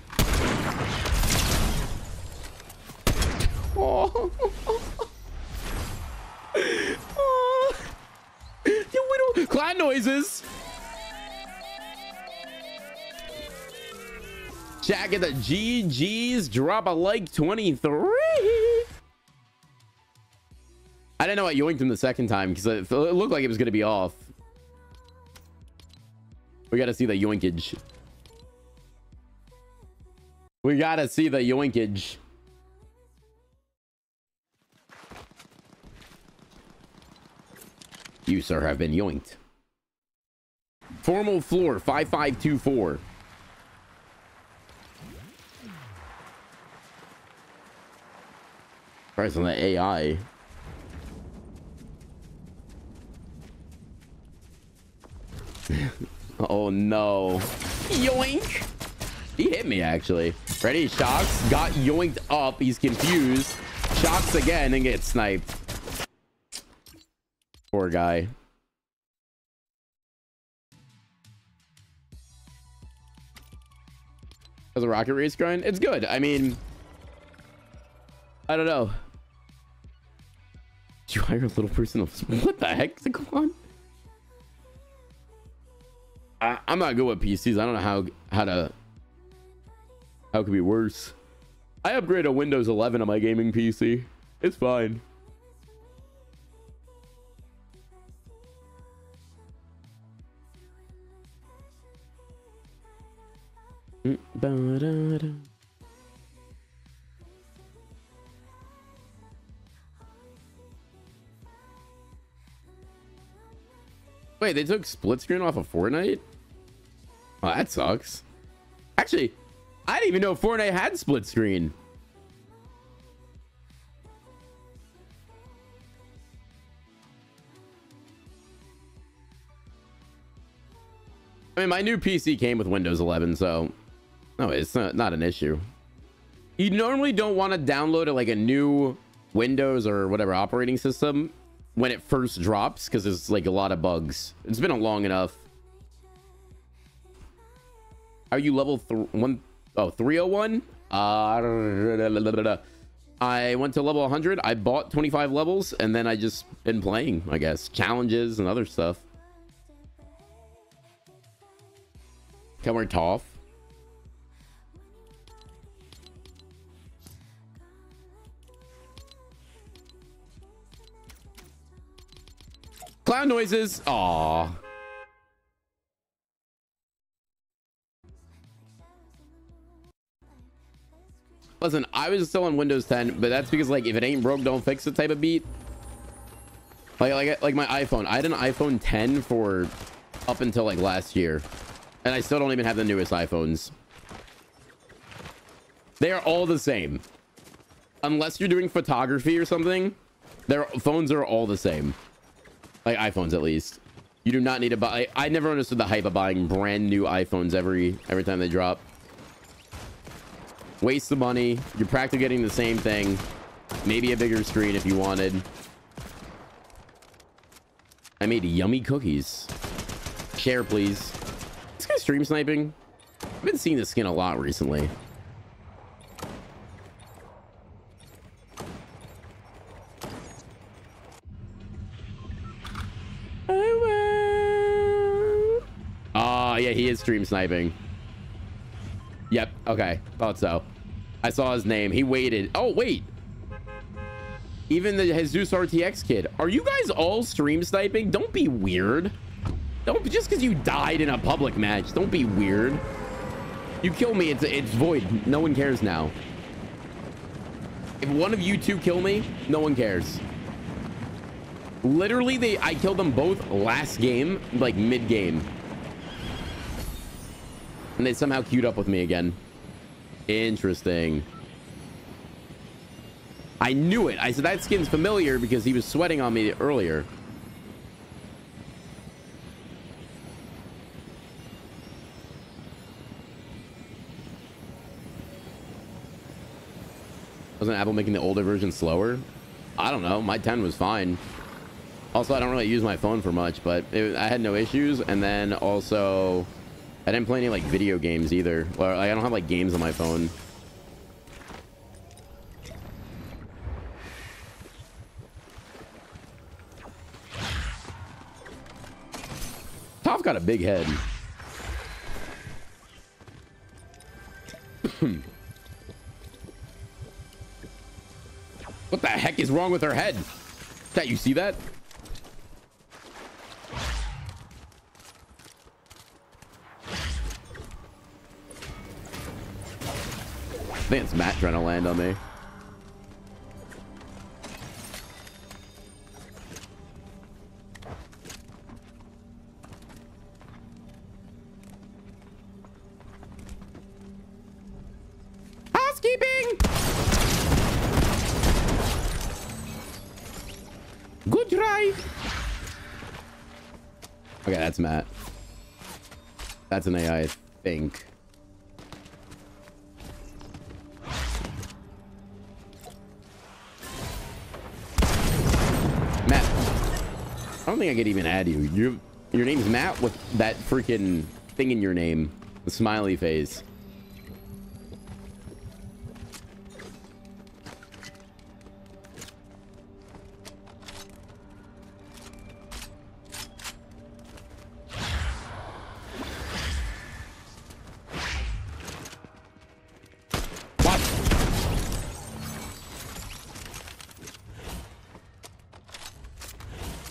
Oh. Oh. You little clown noises. Jack of the GGs, drop a like 23. I didn't know I yoinked him the second time because it looked like it was going to be off. We got to see the yoinkage. We got to see the yoinkage. You, sir, have been yoinked. Formal floor, 5524. Price on the AI. Oh no. Yoink! He hit me actually. Ready? Shocks. Got yoinked up. He's confused. Shocks again and gets sniped. Poor guy. How's the rocket race going? It's good. I mean, I don't know. Did you hire a little person? What the heck is going on? I'm not good with PCs. I don't know how it could be worse. I upgrade a Windows 11 on my gaming PC. It's fine. Wait, they took split screen off of Fortnite? Oh, that sucks. Actually, I didn't even know Fortnite had split screen. I mean, my new PC came with Windows 11, so no, it's not an issue. You normally don't want to download like a new Windows or whatever operating system when it first drops, because there's like a lot of bugs. It's been a long enough. Are you level 301? I went to level 100. I bought 25 levels and then I just been playing, I guess, challenges and other stuff. Can wear Toph. Clown noises. Aww. Listen, I was still on Windows 10, but that's because like if it ain't broke, don't fix it type of beat. Like my iPhone. I had an iPhone 10 for up until like last year, and I still don't even have the newest iPhones. They are all the same, unless you're doing photography or something. Their phones are all the same. Like iPhones, at least. You do not need to buy. I never understood the hype of buying brand new iPhones every time they drop. Waste the money. You're practically getting the same thing. Maybe a bigger screen if you wanted. I made yummy cookies. share, please. This guy stream sniping. I've been seeing this skin a lot recently. Yeah, he is stream sniping. Yep. Okay. Thought so. I saw his name. He waited. Oh, wait. Even the Jesus RTX kid. Are you guys all stream sniping? Don't be weird. Don't, just because you died in a public match. Don't be weird. You kill me. It's void. No one cares now. If one of you two kill me, no one cares. Literally, I killed them both last game, like mid game. And they somehow queued up with me again. Interesting. I knew it. I said that skin's familiar because he was sweating on me earlier. Wasn't Apple making the older version slower? I don't know. My 10 was fine. Also, I don't really use my phone for much, but I had no issues. And then also... I didn't play any like video games either. Or I don't have like games on my phone. Toph got a big head. What the heck is wrong with her head? That, you see that? I think it's Matt trying to land on me. Housekeeping! Good try! Okay, that's Matt. That's an AI, I think. I don't think I could even add you. Your name's Matt with that freaking thing in your name. The smiley face.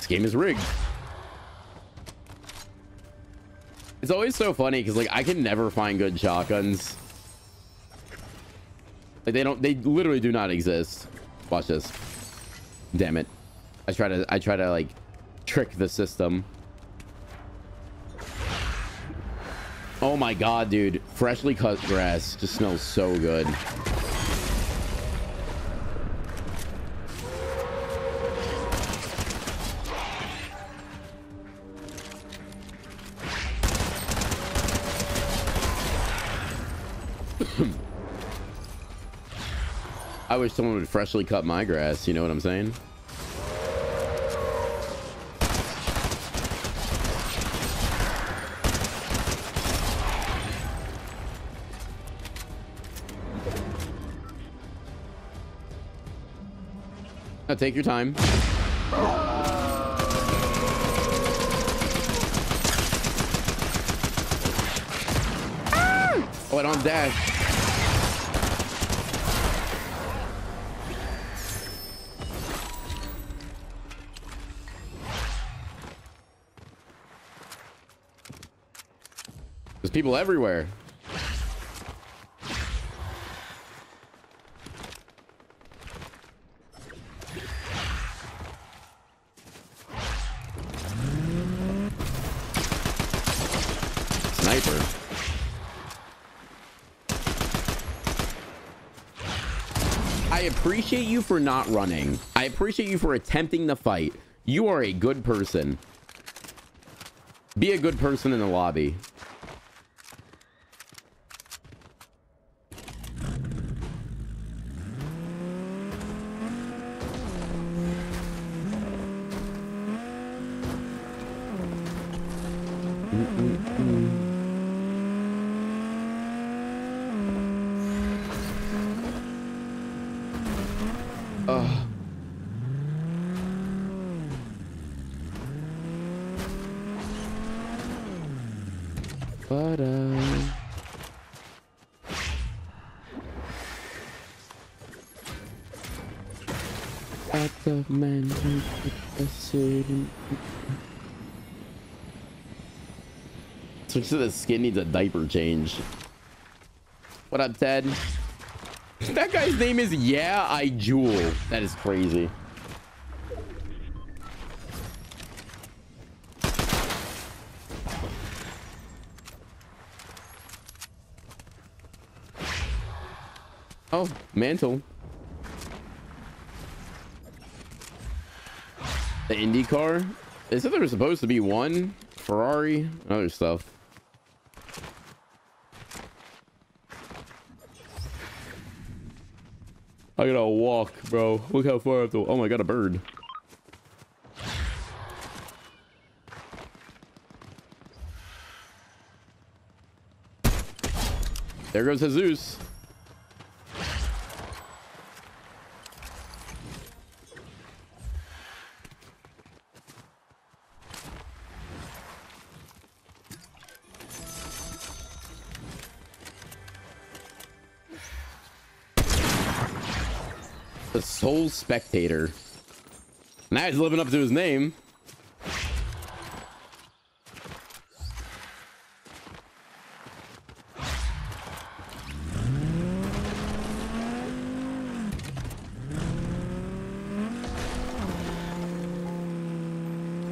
Game is rigged. It's always so funny because like I can never find good shotguns. Like they literally do not exist. Watch this. Damn it. I try to like trick the system. Oh my god, dude. Freshly cut grass just smells so good. I wish someone would freshly cut my grass, you know what I'm saying? Now take your time. Ah! Oh, I don't dash. People everywhere. Sniper. I appreciate you for not running. I appreciate you for attempting the fight. You are a good person. Be a good person in the lobby. This skin needs a diaper change. What up, Ted? That guy's name is Yeah I Jewel. That is crazy. Oh, mantle. The Indy car. They said there was supposed to be one Ferrari and other stuff. I gotta walk, bro. Look how far I have to. Oh my god, a bird. There goes Jesus. Soul Spectator. Now he's living up to his name. I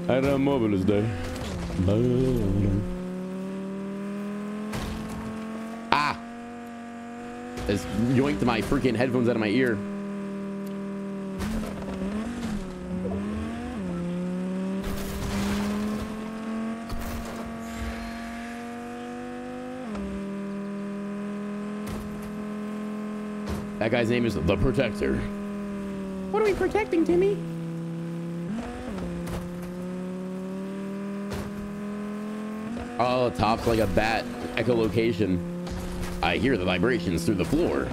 had a marvelous day. Ah! It's yoinked my freaking headphones out of my ear. That guy's name is The Protector. What are we protecting, Timmy? Oh, Toph's like a bat. Echolocation. I hear the vibrations through the floor.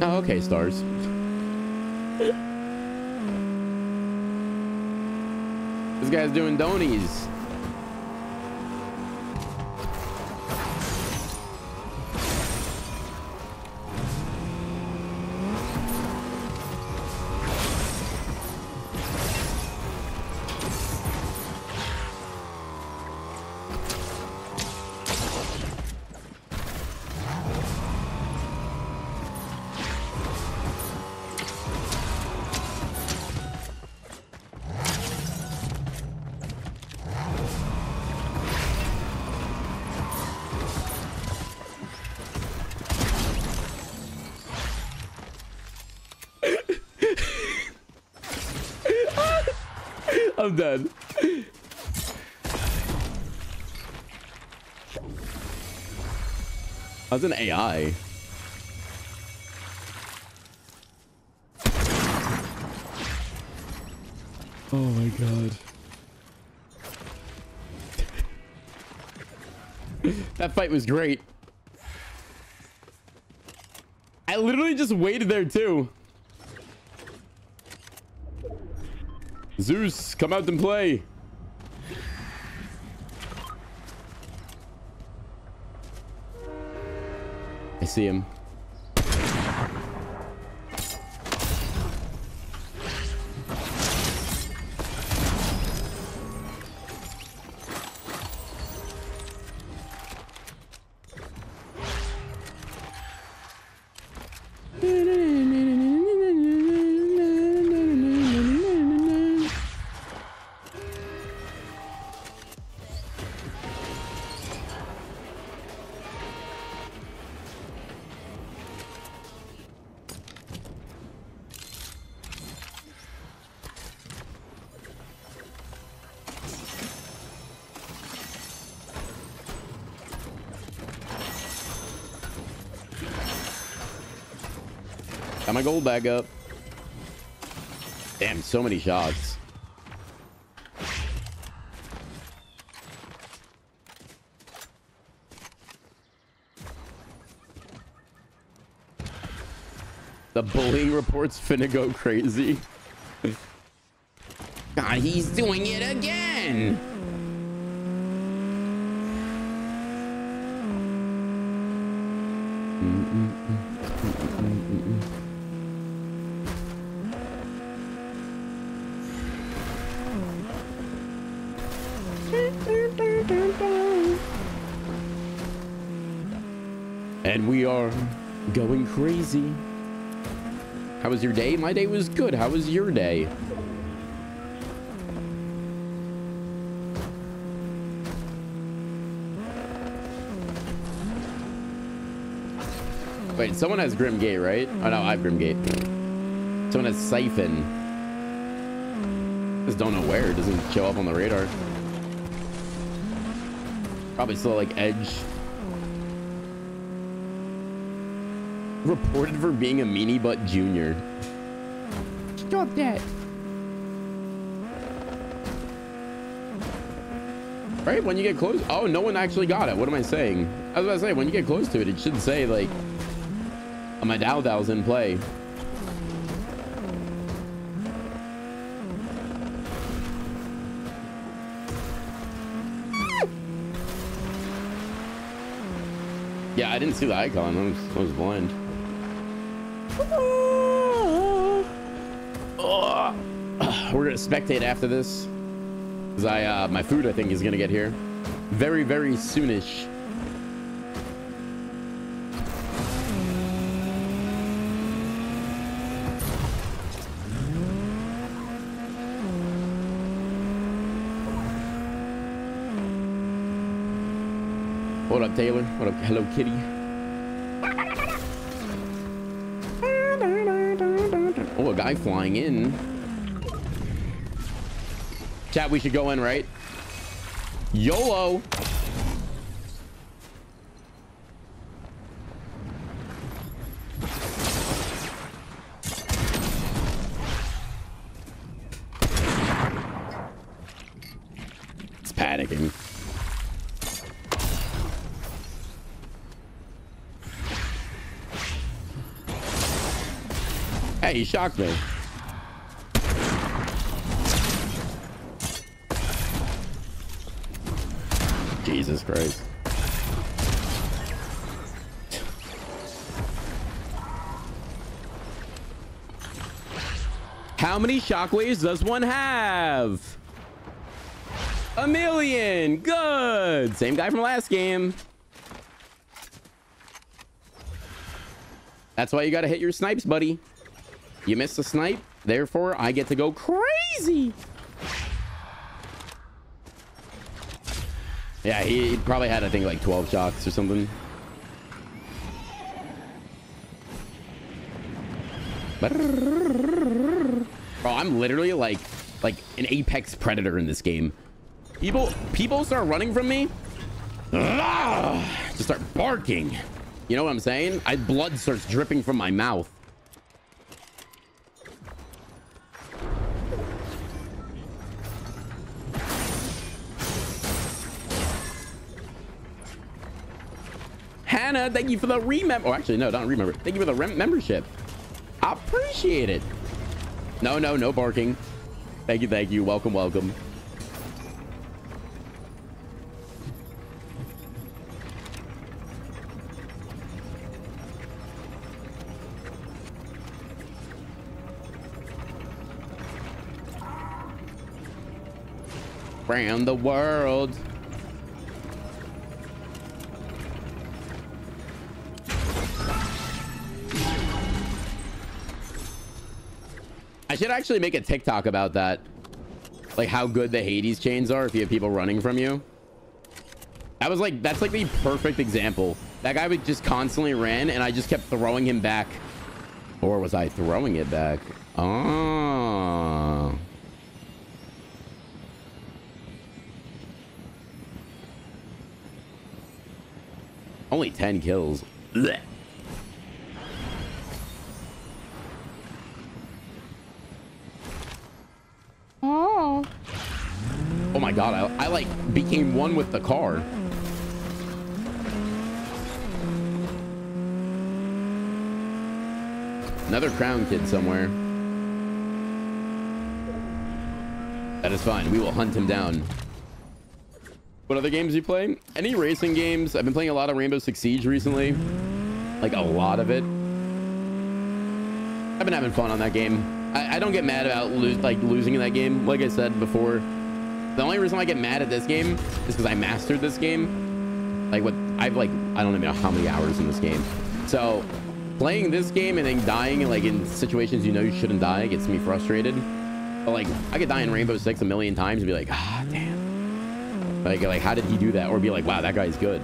Oh, okay, stars. This guy's doing donies. I'm done. That's an AI. Oh my god. That fight was great. I literally just waited there too. Zeus, come out and play. I see him. Got my gold back up. Damn, so many shots. The bullying report's finna go crazy. God, he's doing it again. And we are going crazy. How was your day? My day was good. How was your day? Wait, someone has Grimgate, right? Oh no, I have Grimgate. Someone has Siphon. I just don't know where. It doesn't show up on the radar. Probably still like Edge. Reported for being a meanie butt junior. Stop that. Right, when you get close. Oh, no one actually got it. What am I saying? I was about to say, when you get close to it, it should say like my Dow Dow's in play. Yeah, I didn't see the icon. I was blind. We're gonna spectate after this, cause my food I think is gonna get here very soonish. What up, Taylor? What up, Hello Kitty? Oh, a guy flying in. Chat, we should go in, right? YOLO! It's panicking. Hey, he shocked me. Jesus Christ. How many shockwaves does one have? 1,000,000. Good. Same guy from last game. That's why you gotta hit your snipes, buddy. You missed a snipe, therefore I get to go crazy. Yeah, he probably had, I think, like 12 shots or something. Bro, I'm literally like an apex predator in this game. People start running from me. Just start barking. You know what I'm saying? Blood starts dripping from my mouth. Hannah, thank you for the remember. Oh, actually, no, don't remember. Thank you for the membership. I appreciate it. No barking. Thank you. Welcome. Around the world. I should actually make a TikTok about that. Like how good the Hades chains are if you have people running from you. That's like the perfect example. That guy would just constantly ran and I just kept throwing him back. Or was I throwing it back? Oh. Only 10 kills. Blech. thought. I like became one with the car. Another crown kid somewhere. That is fine. We will hunt him down. What other games do you play? Any racing games? I've been playing a lot of Rainbow Six Siege recently. Like a lot of it. I've been having fun on that game. I don't get mad about losing in that game. Like I said before, the only reason I get mad at this game is because I mastered this game. Like what I've like, I don't even know how many hours in this game. So playing this game and then dying like in situations you know you shouldn't die gets me frustrated. But like I could die in Rainbow Six a million times and be like, ah, damn. Like how did he do that? Or be like, wow, that guy's good.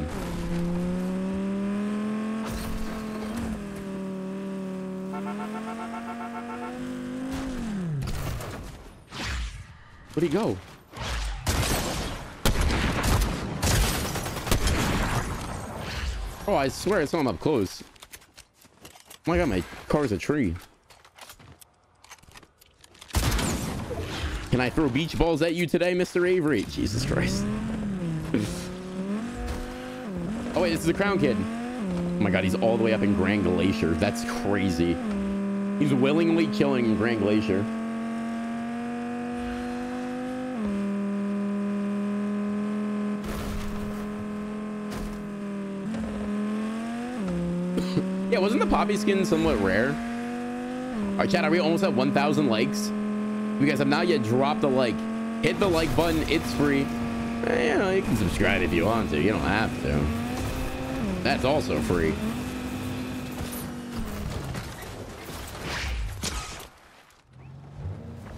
Where'd he go? Oh, I swear I saw him up close. Oh my god, my car's a tree. Can I throw beach balls at you today, Mr. Avery? Jesus Christ. Oh wait, this is the crown kid. Oh my god, he's all the way up in Grand Glacier. That's crazy. He's willingly killing in Grand Glacier. Yeah, wasn't the poppy skin somewhat rare? All right, chat, are we almost at 1,000 likes? You guys have not yet dropped a like. Hit the like button. It's free. You know, you can subscribe if you want to. You don't have to. That's also free.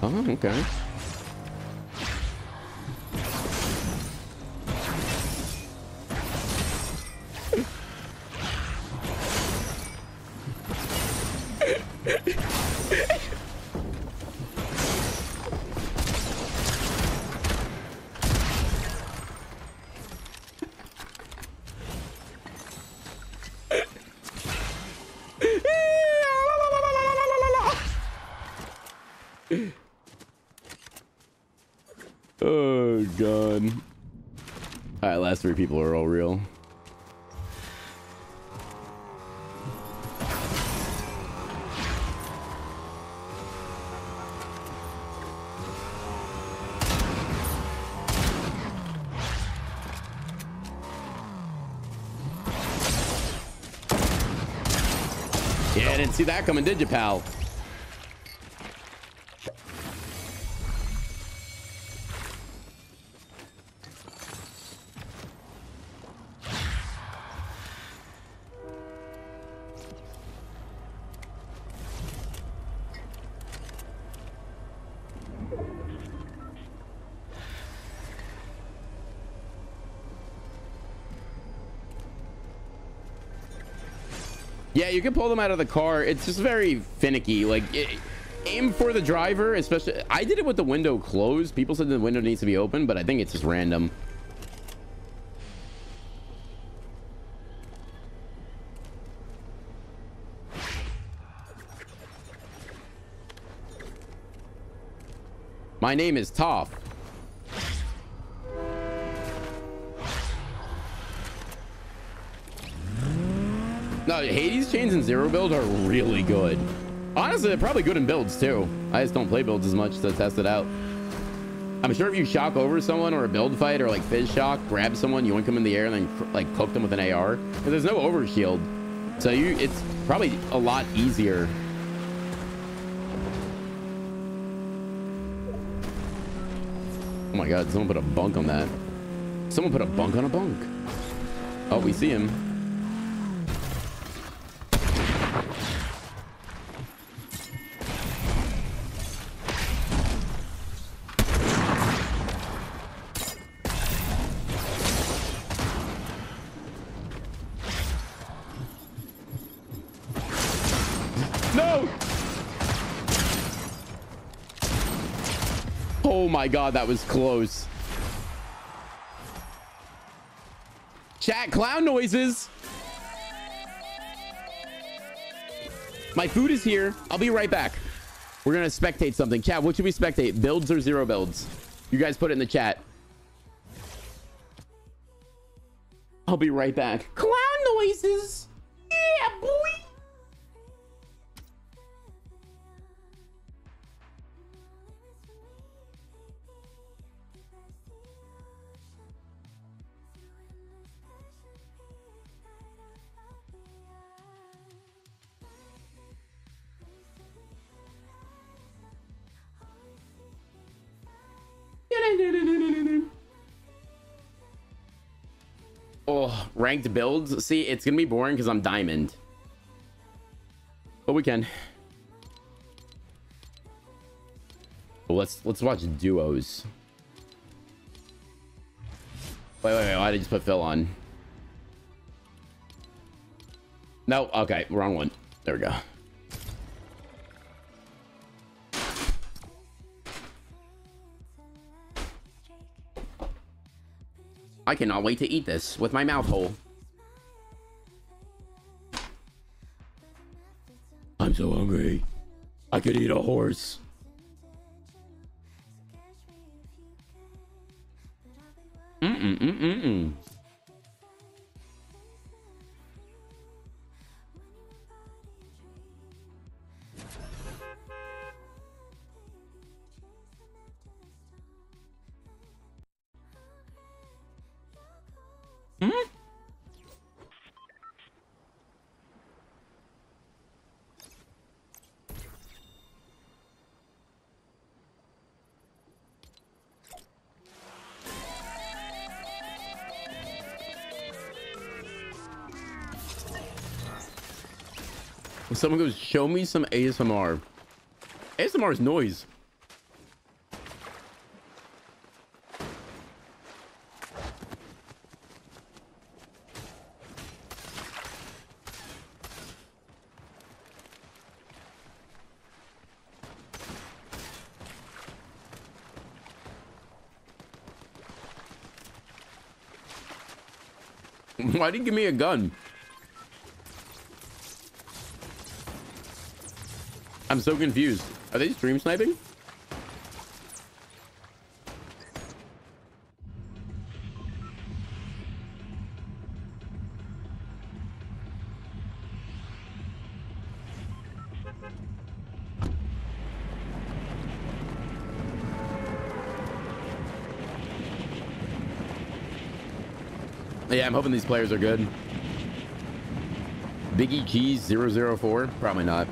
Oh, okay. Three people are all real. Yeah, I didn't see that coming, did you, pal? Yeah, you can pull them out of the car. It's just very finicky. Like, aim for the driver, especially. I did it with the window closed. People said the window needs to be open, but I think it's just random. My name is Toph. No, Hades chains and zero build are really good. Honestly, they're probably good in builds too. I just don't play builds as much to test it out. I'm sure if you shock over someone or a build fight or like fizz shock, grab someone, you wink them in the air and then like cook them with an AR. But there's no over shield. So it's probably a lot easier. Oh my God, someone put a bunk on that. Someone put a bunk on a bunk. Oh, we see him. Oh my god, that was close. Chat, clown noises. My food is here. I'll be right back. We're gonna spectate something. Chat, what should we spectate? Builds or zero builds? You guys put it in the chat. I'll be right back. Clown noises! Yeah, boy! Oh, ranked builds. See, it's gonna be boring because I'm diamond, but we can. Well, let's watch duos. Wait, why did I just put Phil on? No, okay, wrong one. There we go. I cannot wait to eat this with my mouth hole. I'm so hungry. I could eat a horse. Someone goes, show me some ASMR. ASMR is noise. Why did you give me a gun? I'm so confused. Are they stream sniping? Yeah, I'm hoping these players are good. Biggie Keys 004? Probably not.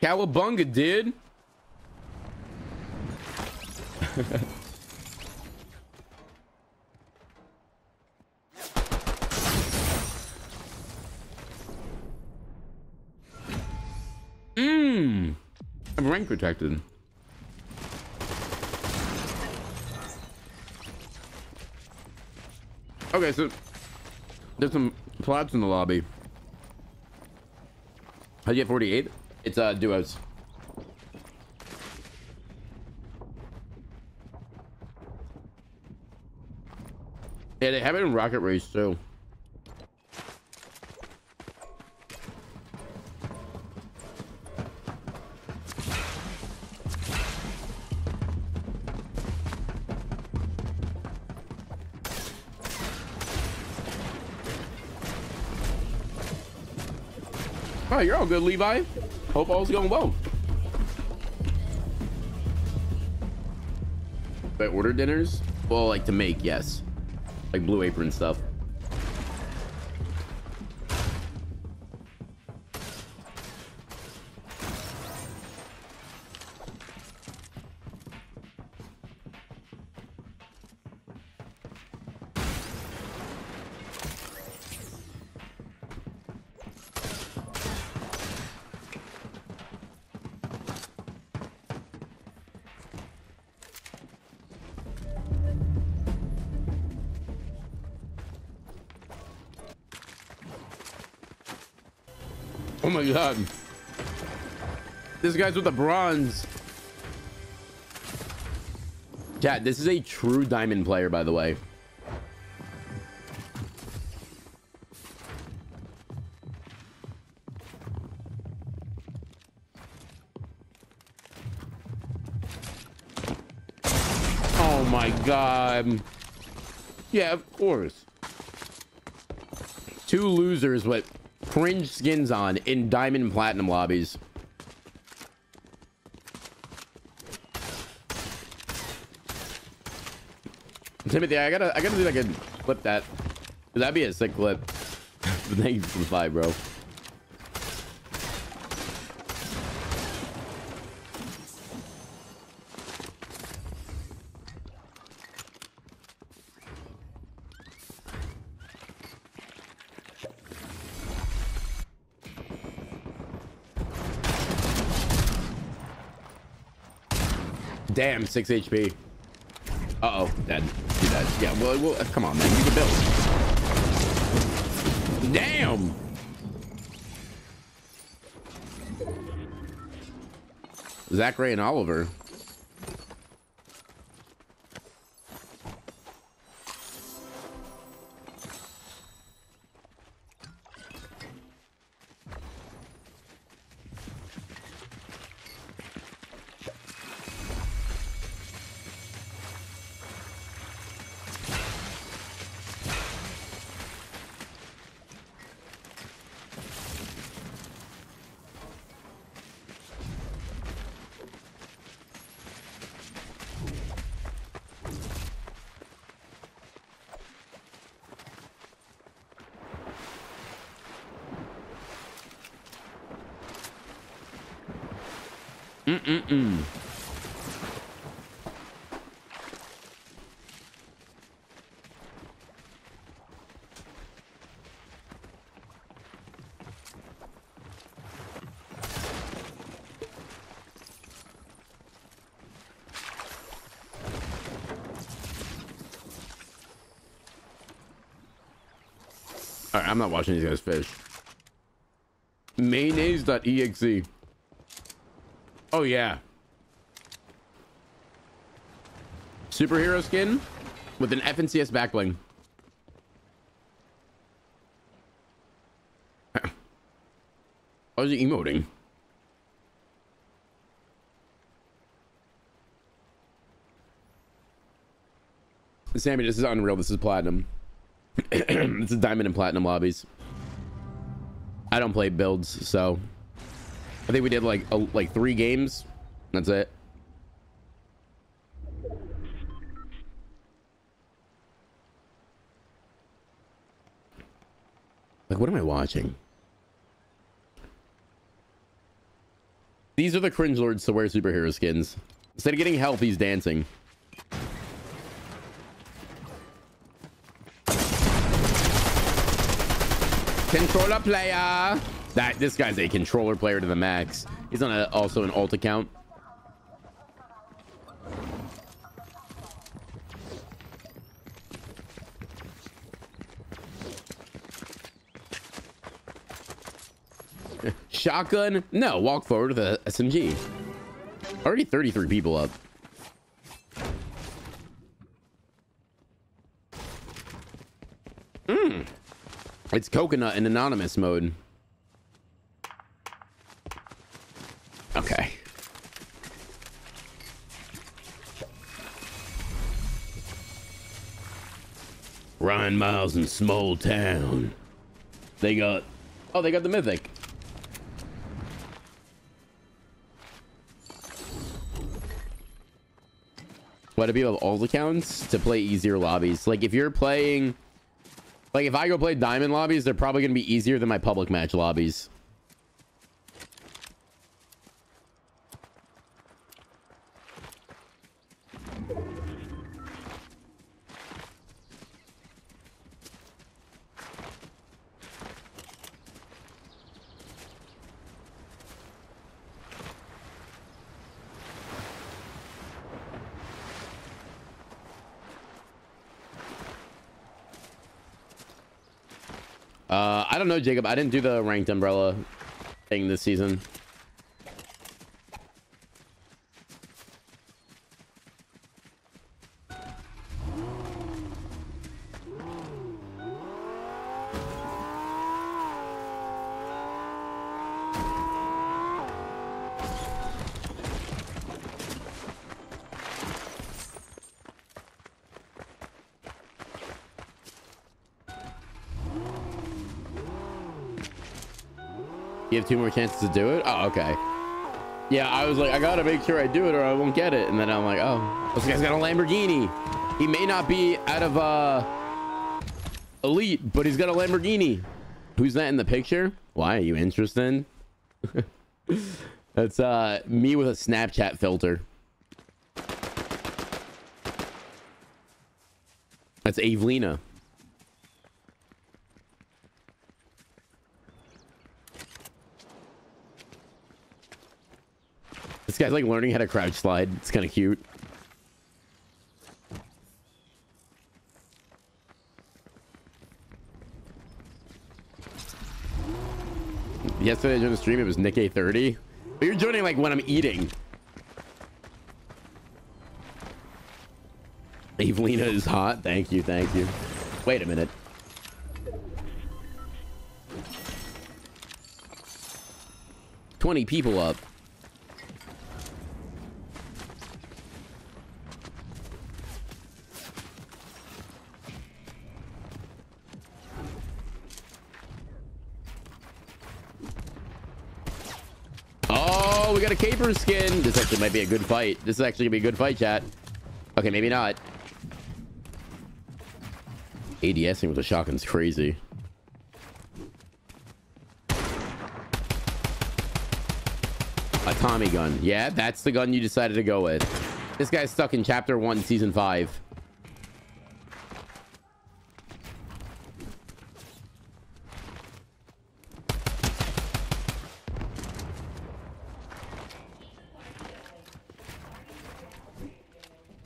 Cowabunga, dude. I'm rank protected. Okay, so there's some plots in the lobby. How'd you get 48? It's duos. Yeah, they have it in Rocket Race too. Oh, you're all good, Levi. Hope all's going well. Did I order dinners? Well, like to make, yes. Like Blue Apron stuff. Oh my god, this guy's with the bronze. Chat, this is a true diamond player, by the way. Oh my god. Yeah, of course. Two losers with cringe skins on in diamond and platinum lobbies. Timothy, I gotta see if I can clip that. That'd be a sick clip. Thank you for the vibe, bro. Damn, 6 HP. Uh-oh, dead. You dead. Yeah, well, come on, man. You can build. Damn! Zachary and Oliver. All right, I'm not watching these guys fish. Mayonnaise.exe. Oh yeah. Superhero skin with an FNCS backbling. How is he emoting? Sammy, this is unreal. This is platinum. This is diamond and platinum lobbies. I don't play builds, so I think we did like 3 games. That's it. Like, what am I watching? These are the cringe lords to wear superhero skins. Instead of getting help, he's dancing. Controller player. This guy's a controller player to the max. He's on also an alt account. Shotgun? No, walk forward with a SMG. Already 33 people up. It's Coconut in anonymous mode. Okay. Ryan Miles in small town. They got... Oh, they got the mythic. Why do people have alt accounts to play easier lobbies? Like, if you're playing... Like, if I go play diamond lobbies, they're probably going to be easier than my public match lobbies. I don't know, Jacob. I didn't do the ranked umbrella thing this season. You have two more chances to do it? Oh, okay. Yeah, I was like, I gotta make sure I do it or I won't get it. And then I'm like, oh, this guy's got a Lamborghini. He may not be out of Elite, but he's got a Lamborghini. Who's that in the picture? Why are you interested? That's me with a Snapchat filter. That's Avelina. This guy's like learning how to crouch slide. It's kind of cute. Yesterday I joined the stream. It was Nick A30. But you're joining like when I'm eating. Evelina is hot. Thank you. Thank you. Wait a minute. Twenty people up. Oh, we got a caper skin. This actually might be a good fight. This is actually gonna be a good fight, chat. Okay, maybe not. ADSing with a shotgun's crazy. A Tommy gun. Yeah, that's the gun you decided to go with. This guy's stuck in chapter 1, season 5.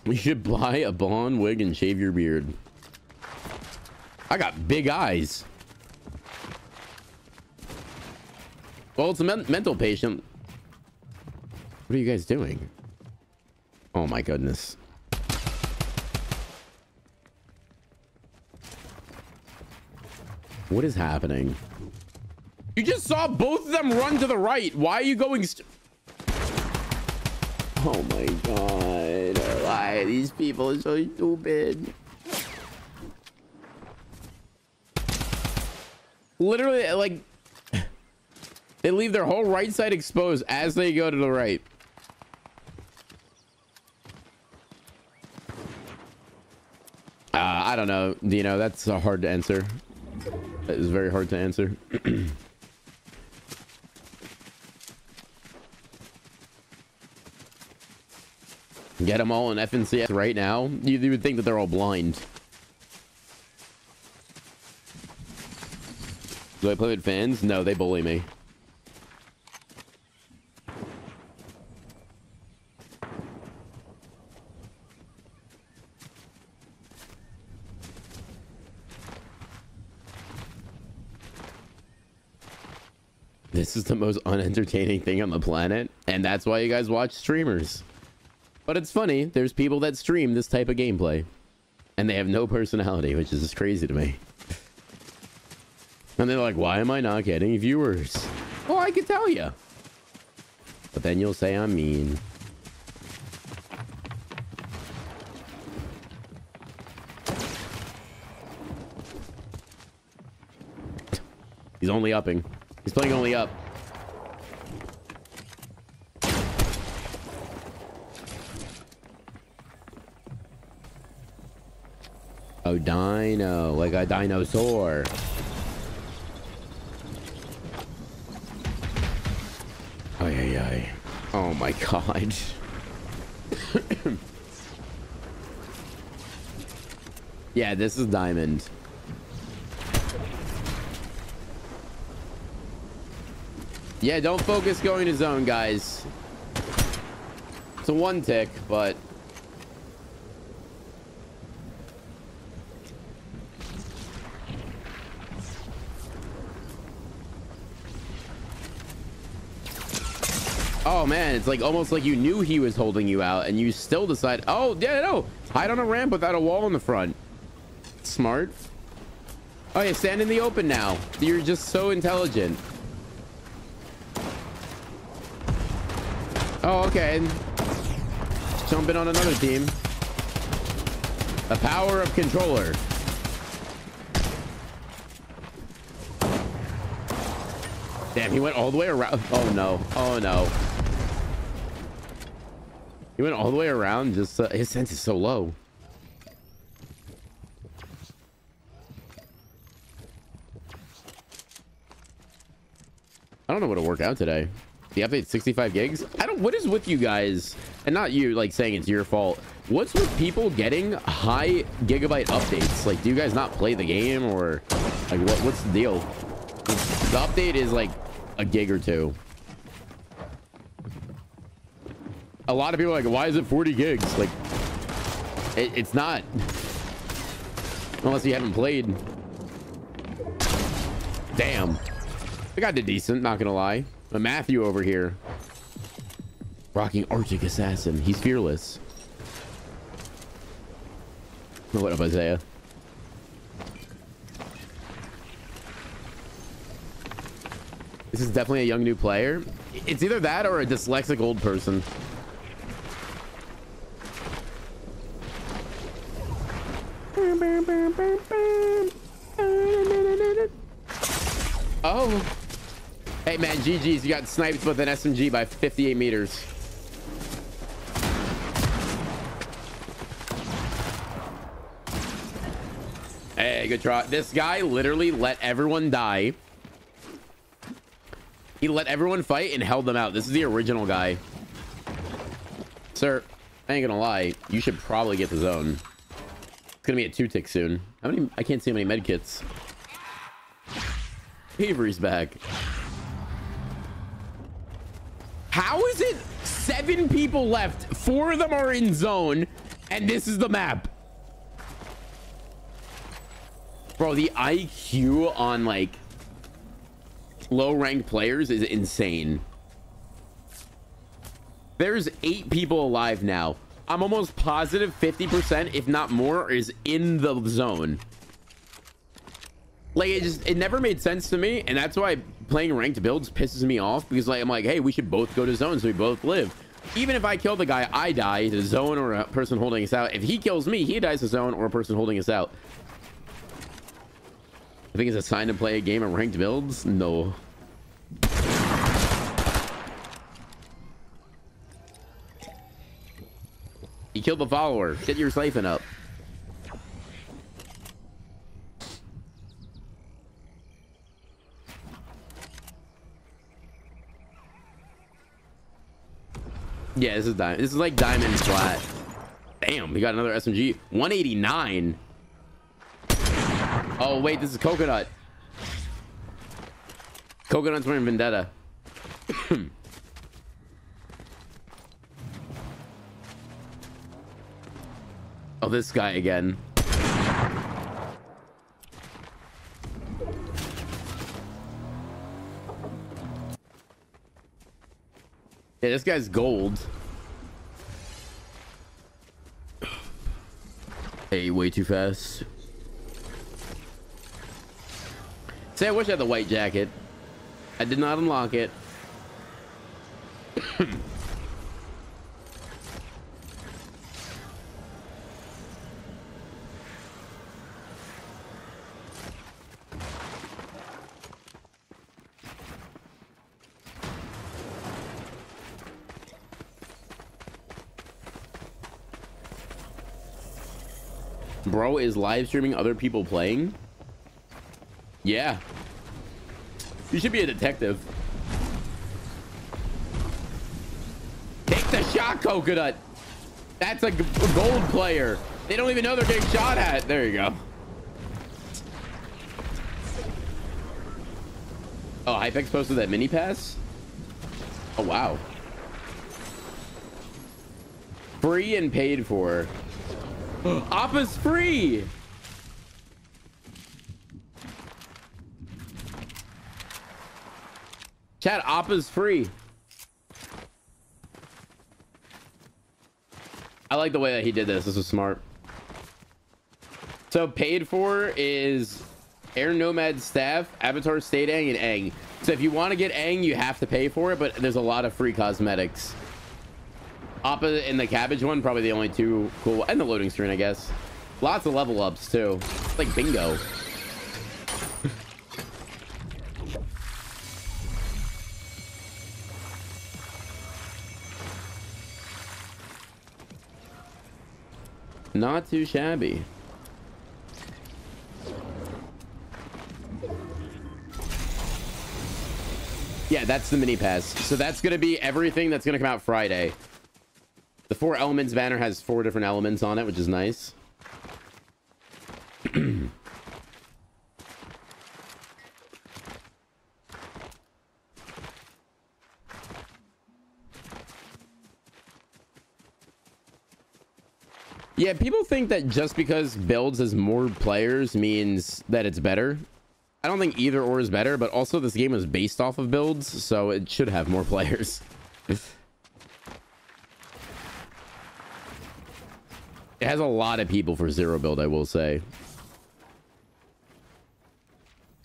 We should buy a blonde wig and shave your beard. I got big eyes. Well, it's a mental patient. What are you guys doing? Oh my goodness. What is happening? You just saw both of them run to the right. Why are you going? Oh my God. Why are these people so stupid? Literally, like, they leave their whole right side exposed as they go to the right. I don't know, Dino, that's hard to answer. That is very hard to answer. Get them all in FNCS right now. You would think that they're all blind. Do I play with fans? No, they bully me. This is the most unentertaining thing on the planet, and that's why you guys watch streamers. But it's funny, there's people that stream this type of gameplay, and they have no personality, which is just crazy to me. And they're like, why am I not getting viewers? Well, I can tell you. But then you'll say I'm mean. He's only upping. He's playing only up. Oh, Dino. Like a dinosaur. Oh my God. Yeah, this is diamond. Yeah, don't focus going to zone, guys. It's a one tick, but oh man, it's like almost like you knew he was holding you out and you still decide, oh yeah, no, hide on a ramp without a wall in the front. Smart. Oh yeah, stand in the open now. You're just so intelligent. Oh, okay. Jumping on another team. The power of controller. Damn, he went all the way around. Oh no, oh no. He went all the way around, just his sense is so low. I don't know what to work out today. The update 65 gigs. I don't, what is with you guys? And not you, like saying it's your fault. What's with people getting high gigabyte updates? Like, do you guys not play the game, or like what's the deal? The update is like a gig or two. A lot of people are like, why is it 40 gigs? Like, it's not. Unless you haven't played. Damn. I got to decent, not gonna lie. But Matthew over here, rocking Arctic Assassin. He's fearless. What up, Isaiah? This is definitely a young new player. It's either that or a dyslexic old person. Oh. Hey man, GG's, you got sniped with an SMG by 58 meters. Hey, good try. This guy literally let everyone die. He let everyone fight and held them out. This is the original guy. Sir, I ain't gonna lie. You should probably get the zone. It's gonna be a 2-tick soon. How many? I can't see how many med kits. Avery's back. How is it 7 people left? 4 of them are in zone, and this is the map. Bro, the IQ on like low ranked players is insane. There's 8 people alive now. I'm almost positive 50%, if not more, is in the zone. Like, it never made sense to me, and that's why playing ranked builds pisses me off, because like I'm like, hey, we should both go to zone so we both live. Even if I kill the guy, I die to zone or a person holding us out. If he kills me, he dies to zone or a person holding us out. I think it's a sign to play a game of ranked builds. No. He killed the follower. Get your siphon up. Yeah, this is diamond. This is like diamond flat. Damn, we got another SMG. 189. Oh wait, this is Coconut. Coconut's wearing Vendetta. Oh, this guy again. Yeah, this guy's gold. Hey, way too fast. Say, I wish I had the white jacket. I did not unlock it. Bro is live streaming other people playing. Yeah, you should be a detective. Take the shot, Coconut. That's a gold player. They don't even know they're getting shot at. There you go. Oh, Hypex posted that mini pass. Oh wow, free and paid for. Oppa's free. Chat, Oppa's free. I like the way that he did this. This was smart. So paid for is Air Nomad Staff, Avatar State Aang, and Aang. So if you want to get Aang, you have to pay for it, but there's a lot of free cosmetics. Oppa and the cabbage one, probably the only two cool, and the loading screen, I guess. Lots of level ups too. It's like bingo. Not too shabby. Yeah, that's the mini pass. So that's going to be everything that's going to come out Friday. The Four Elements banner has 4 different elements on it, which is nice. Yeah, people think that just because builds has more players means that it's better. I don't think either or is better, but also this game is based off of builds, so it should have more players. It has a lot of people for zero build, I will say.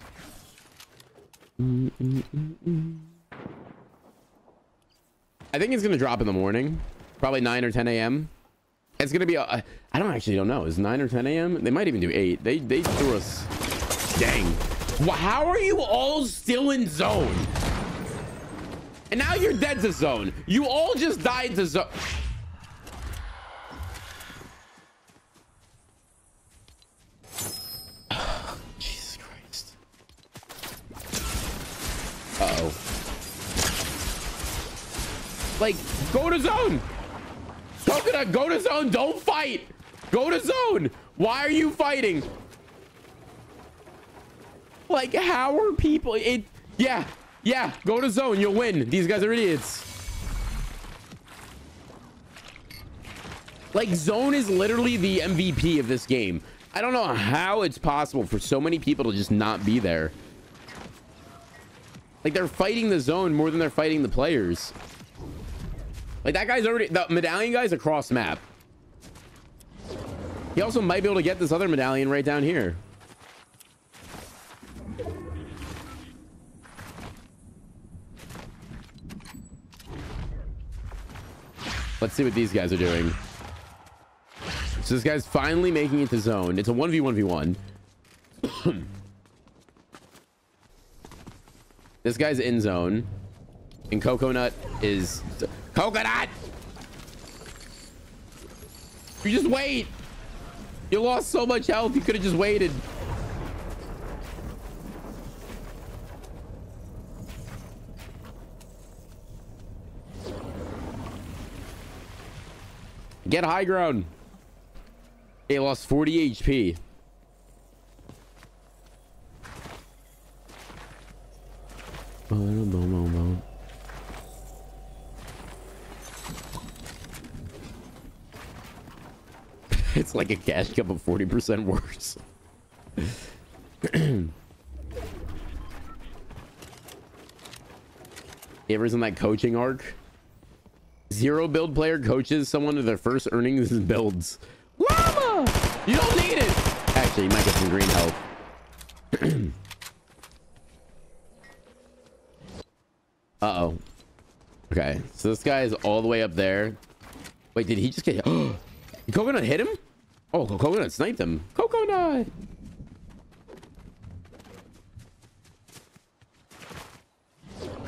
I think it's going to drop in the morning, probably 9 or 10 a.m. It's going to be, I don't know. Is 9 or 10 a.m.? They might even do 8. They threw us. Dang. How are you all still in zone? And now you're dead to zone. You all just died to zone. Oh, Jesus Christ. Uh-oh. Like, go to zone. Coconut, go to zone. Don't fight. Go to zone. Why are you fighting? Like, how are people? Yeah, go to zone. You'll win. These guys are idiots. Like, zone is literally the MVP of this game. I don't know how it's possible for so many people to just not be there. Like, they're fighting the zone more than they're fighting the players. Like, that guy's already... The medallion guy's across map. He also might be able to get this other medallion right down here. Let's see what these guys are doing. So this guy's finally making it to zone. It's a 1v1v1. This guy's in zone. And Coconut is... Coconut! You just wait! You lost so much health, you could have just waited. Get high ground. He lost 40 HP. Boom. It's like a cash cup of 40% worse. You ever seen that coaching arc? Zero build player coaches someone to their first earnings and builds. Llama! You don't need it! Actually, you might get some green help. Uh-oh. Okay, so this guy is all the way up there. Wait, did he just get... Coconut hit him? Oh, Coconut sniped him. Coconut!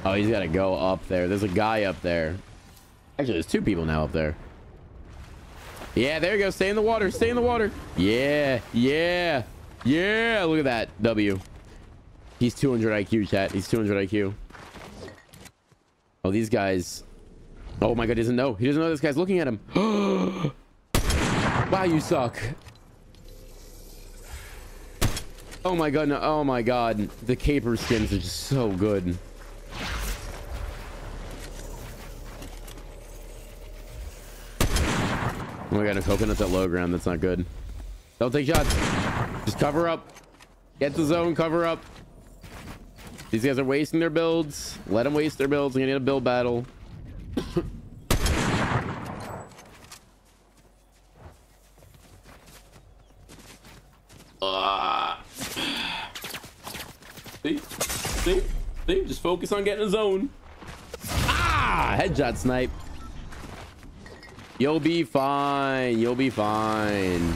Oh, he's got to go up there. There's a guy up there. Actually, there's 2 people now up there. Yeah, there you go. Stay in the water. Stay in the water. Yeah. Look at that. W. He's 200 IQ, chat. He's 200 IQ. Oh, these guys. Oh, my God. He doesn't know. He doesn't know this guy's looking at him. Wow, you suck. Oh my God, no. Oh my God. The caper skins are just so good. Oh my God, a Coconut's at low ground. That's not good. Don't take shots. Just cover up. Get the zone, cover up. These guys are wasting their builds. Let them waste their builds. We're gonna need a build battle. See? Just focus on getting a zone. Ah! Headshot snipe. You'll be fine. You'll be fine.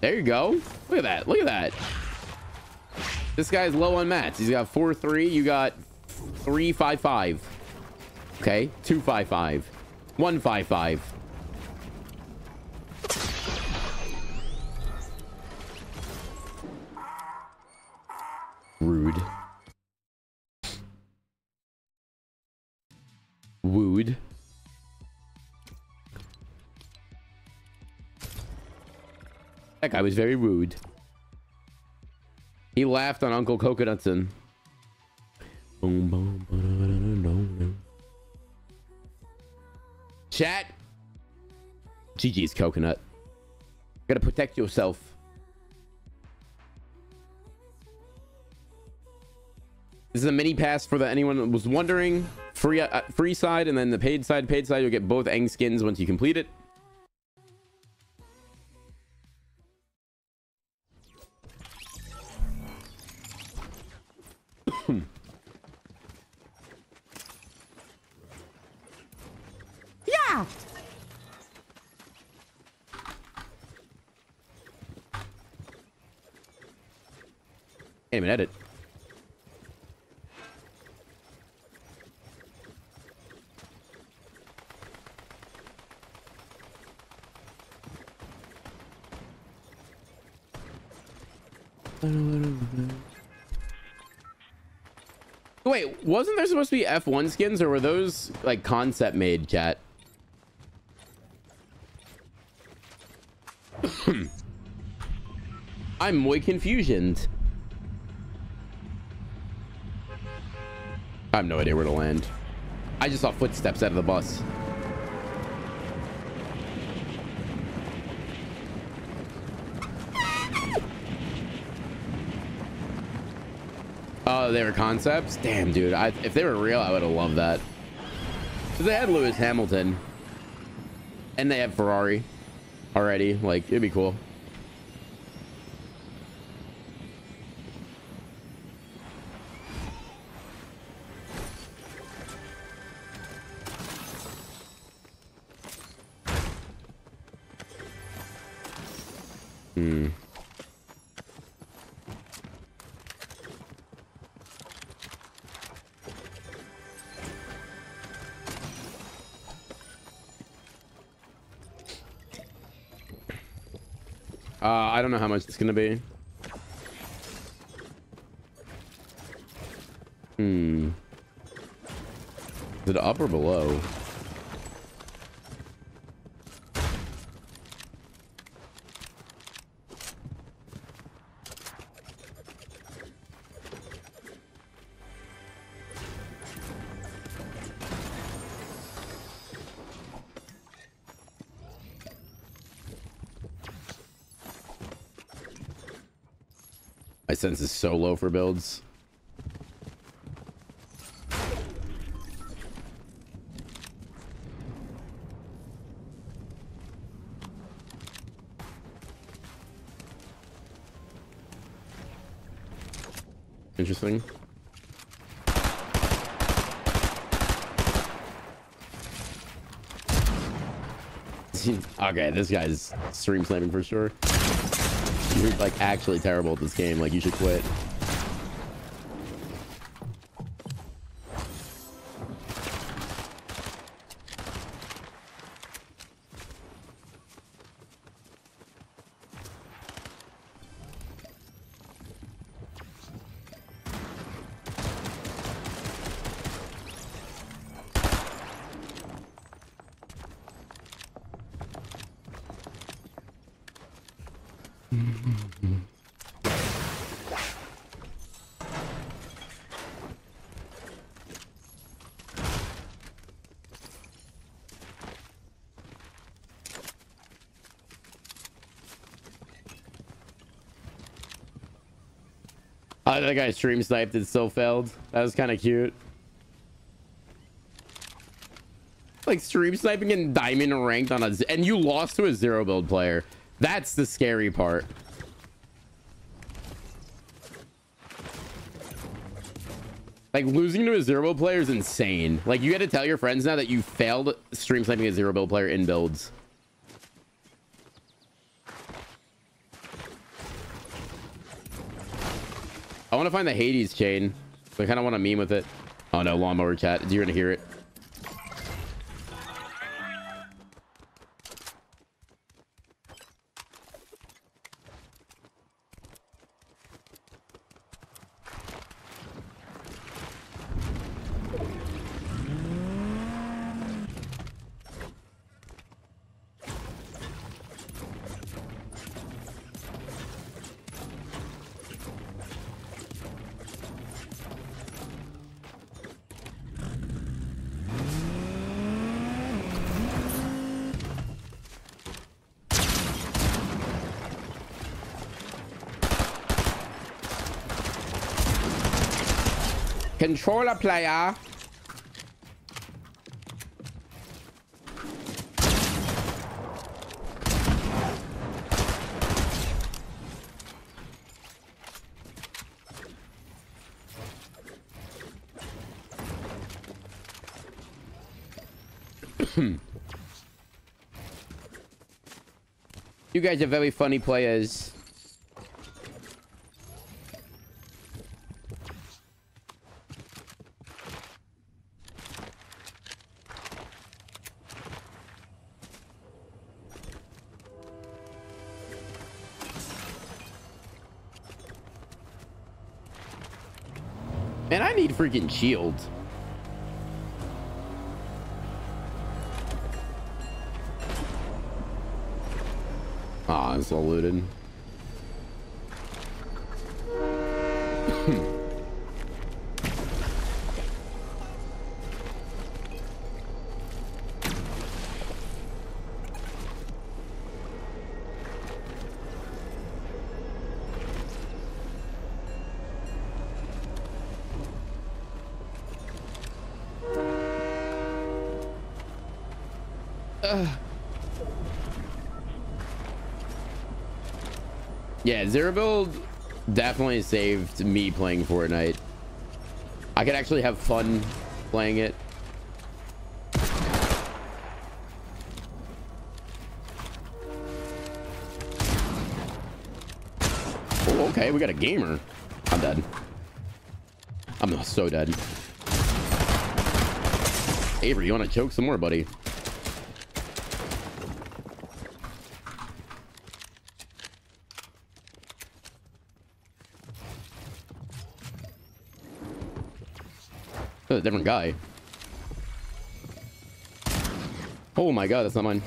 There you go. Look at that. Look at that. This guy's low on mats. He's got 4-3. You got 3-5-5. Okay, 255. 155. Rude. Wooed. That guy was very rude. He laughed on Uncle Coconutson. Chat. GG's Coconut. Gotta protect yourself. This is a mini pass for the anyone that was wondering. Free free side and then the paid side. Paid side, you'll get both Aang skins once you complete it. Yeah. Can't even edit. Wait, wasn't there supposed to be F1 skins, or were those like concept made, chat? I'm muy confusioned. I have no idea where to land. I just saw footsteps out of the bus. They were concepts. Damn, dude, if they were real, I would have loved that. So they had Lewis Hamilton and they have Ferrari already. Like, it'd be cool. I don't know how much it's gonna be. Is it up or below? Sense is so low for builds. Interesting. Okay, this guy's stream slamming for sure. You're like actually terrible at this game. Like, you should quit. That guy stream sniped and still failed. That was kind of cute. Like, stream sniping and diamond ranked on us, and you lost to a zero build player. That's the scary part. Like, losing to a zero build player is insane. Like, you got to tell your friends now that you failed stream sniping a zero build player in builds. I want to find the Hades chain. I kind of want to meme with it. Oh no, lawnmower chat. You're going to hear it. Controller player. You guys are very funny players. Man, I need freaking shields. Ah, it's all looted. Yeah, zero build definitely saved me playing Fortnite. I could actually have fun playing it. Oh, okay, we got a gamer. I'm dead. I'm so dead. Avery, you want to choke some more, buddy? A different guy. Oh my god, that's not mine.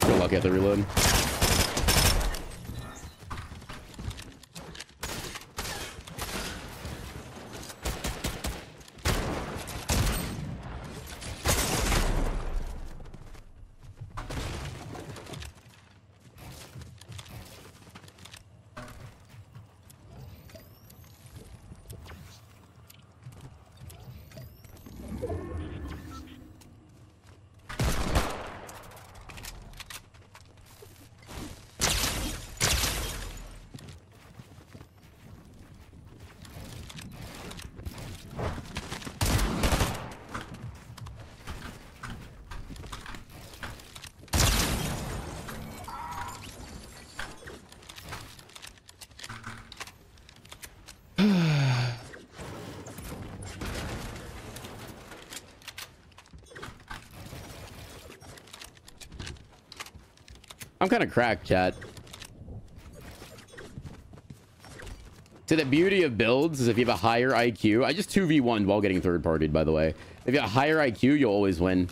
Good luck at the reload. I'm kind of cracked, chat. So the beauty of builds is if you have a higher IQ. I just 2v1'd while getting third-partied, by the way. If you have a higher IQ, you'll always win.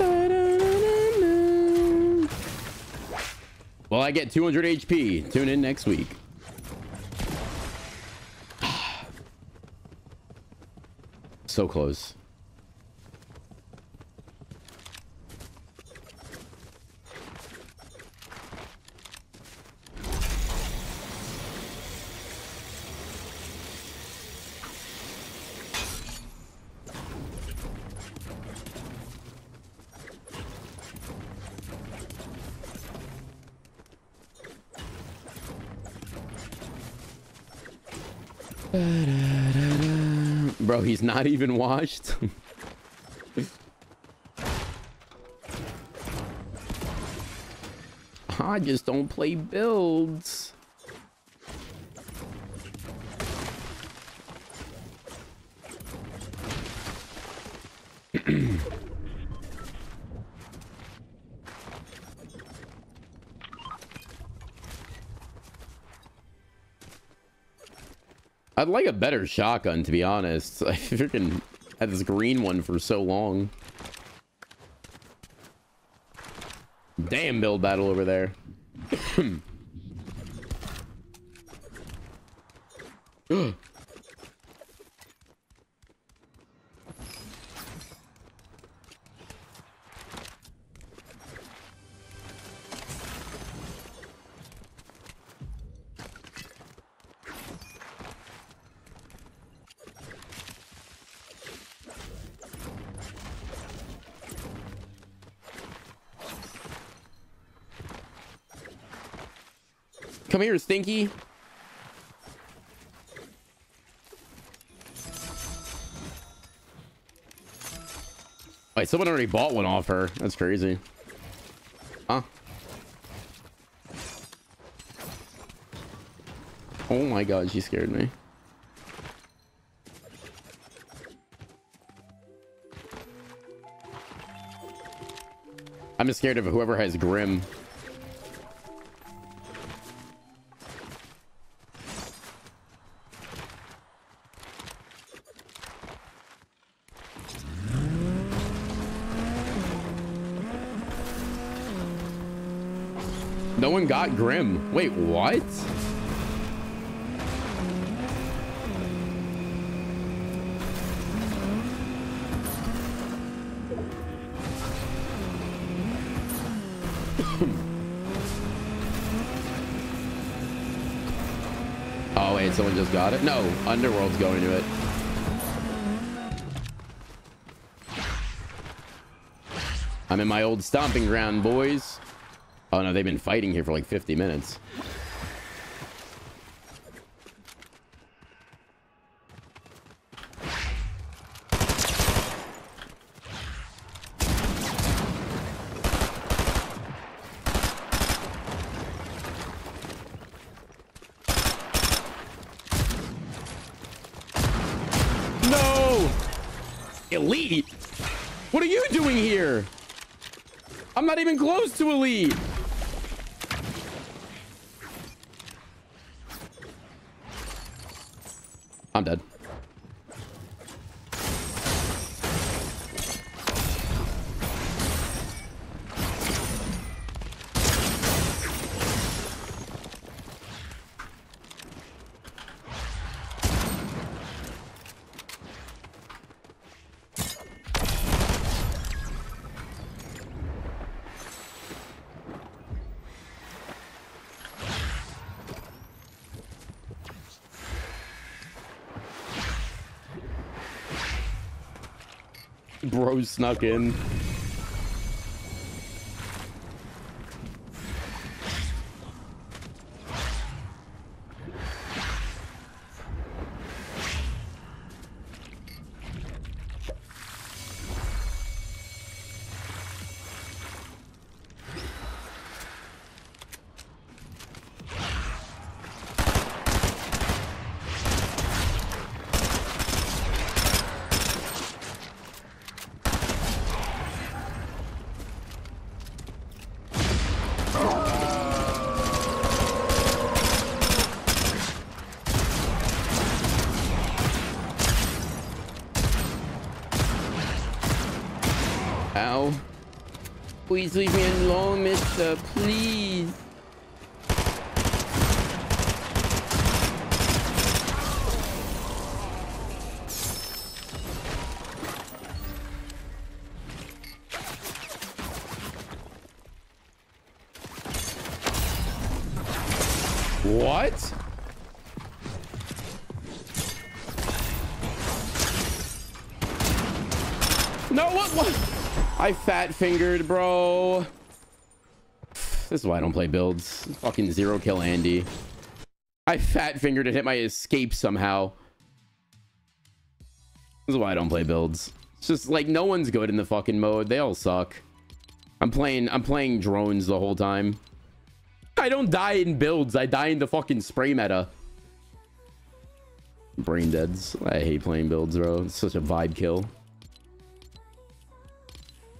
Well, I get 200 HP. Tune in next week. So close. Bro, he's not even washed. I just don't play builds. I'd like a better shotgun, to be honest. I freaking had this green one for so long. Damn build battle over there. Come here, Stinky. Wait, someone already bought one off her. That's crazy. Huh? Oh my god, she scared me. I'm just scared of whoever has Grim. No one got Grim. Wait, what? Oh, wait, someone just got it? No, Underworld's going to it. I'm in my old stomping ground, boys. Oh no, they've been fighting here for like 50 minutes. No! Elite! What are you doing here? I'm not even close to elite! I'm dead. Bro snuck in. Ow. Please leave me alone, mister. Please. What? No, what? I fat fingered, bro. This is why I don't play builds. Fucking zero kill Andy. I fat fingered and hit my escape somehow. This is why I don't play builds. It's just like no one's good in the fucking mode. They all suck. I'm playing drones the whole time. I don't die in builds. I die in the fucking spray meta. Brain deads. I hate playing builds, bro. It's such a vibe kill.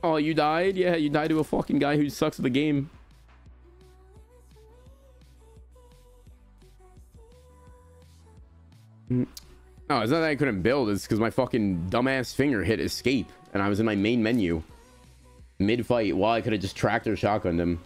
Oh, you died? Yeah, you died to a fucking guy who sucks at the game. No, it's not that I couldn't build. It's because my fucking dumbass finger hit escape and I was in my main menu. mid-fight while I could have just tracked or shotgunned him.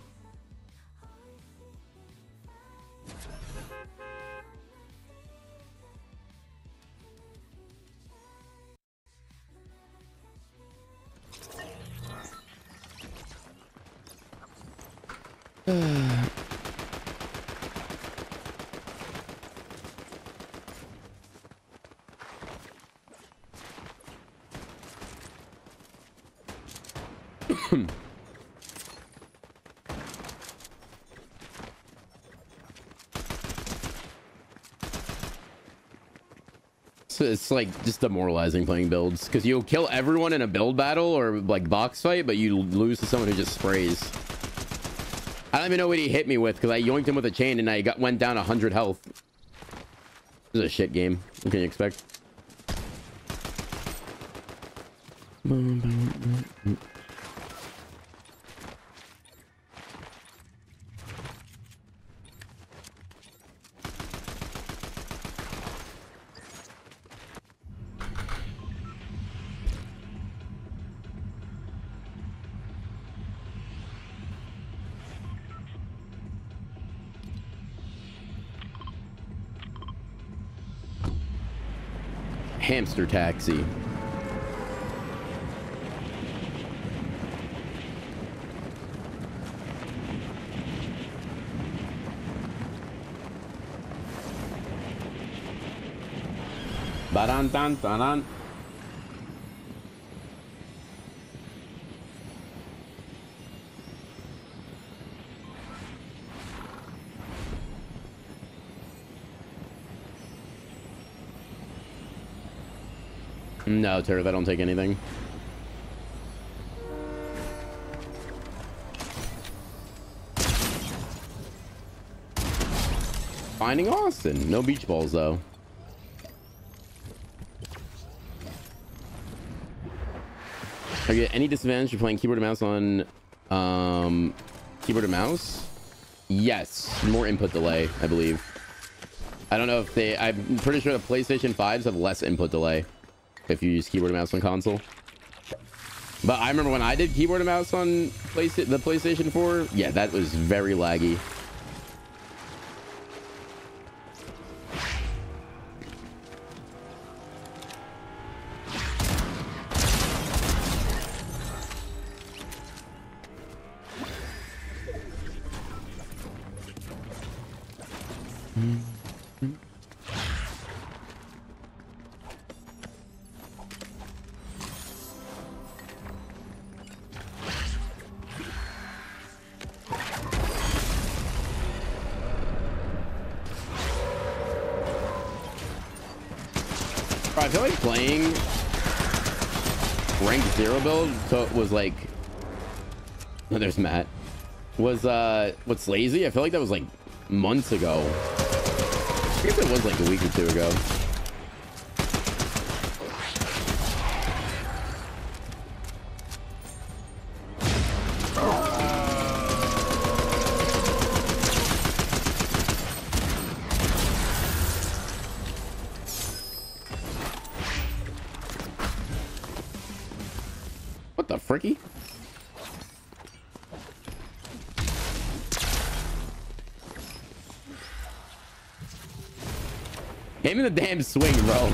It's like just demoralizing playing builds because you'll kill everyone in a build battle or like box fight, but you lose to someone who just sprays. I don't even know what he hit me with because I yoinked him with a chain and I went down 100 health. This is a shit game. What can you expect? Hamster taxi. Baran tan tanan. No, Turv, I don't take anything. Finding Austin. No beach balls, though. I get any disadvantage for playing keyboard and mouse on keyboard and mouse? Yes. More input delay, I believe. I don't know if they... I'm pretty sure the PlayStation 5s have less input delay if you use keyboard and mouse on console. But I remember when I did keyboard and mouse on the PlayStation 4, yeah, that was very laggy. I feel like playing ranked 0 build, so it was like, oh, there's Matt, was what's lazy. I feel like that was like months ago. I guess it was like a week or two ago. Aim in the damn swing, bro.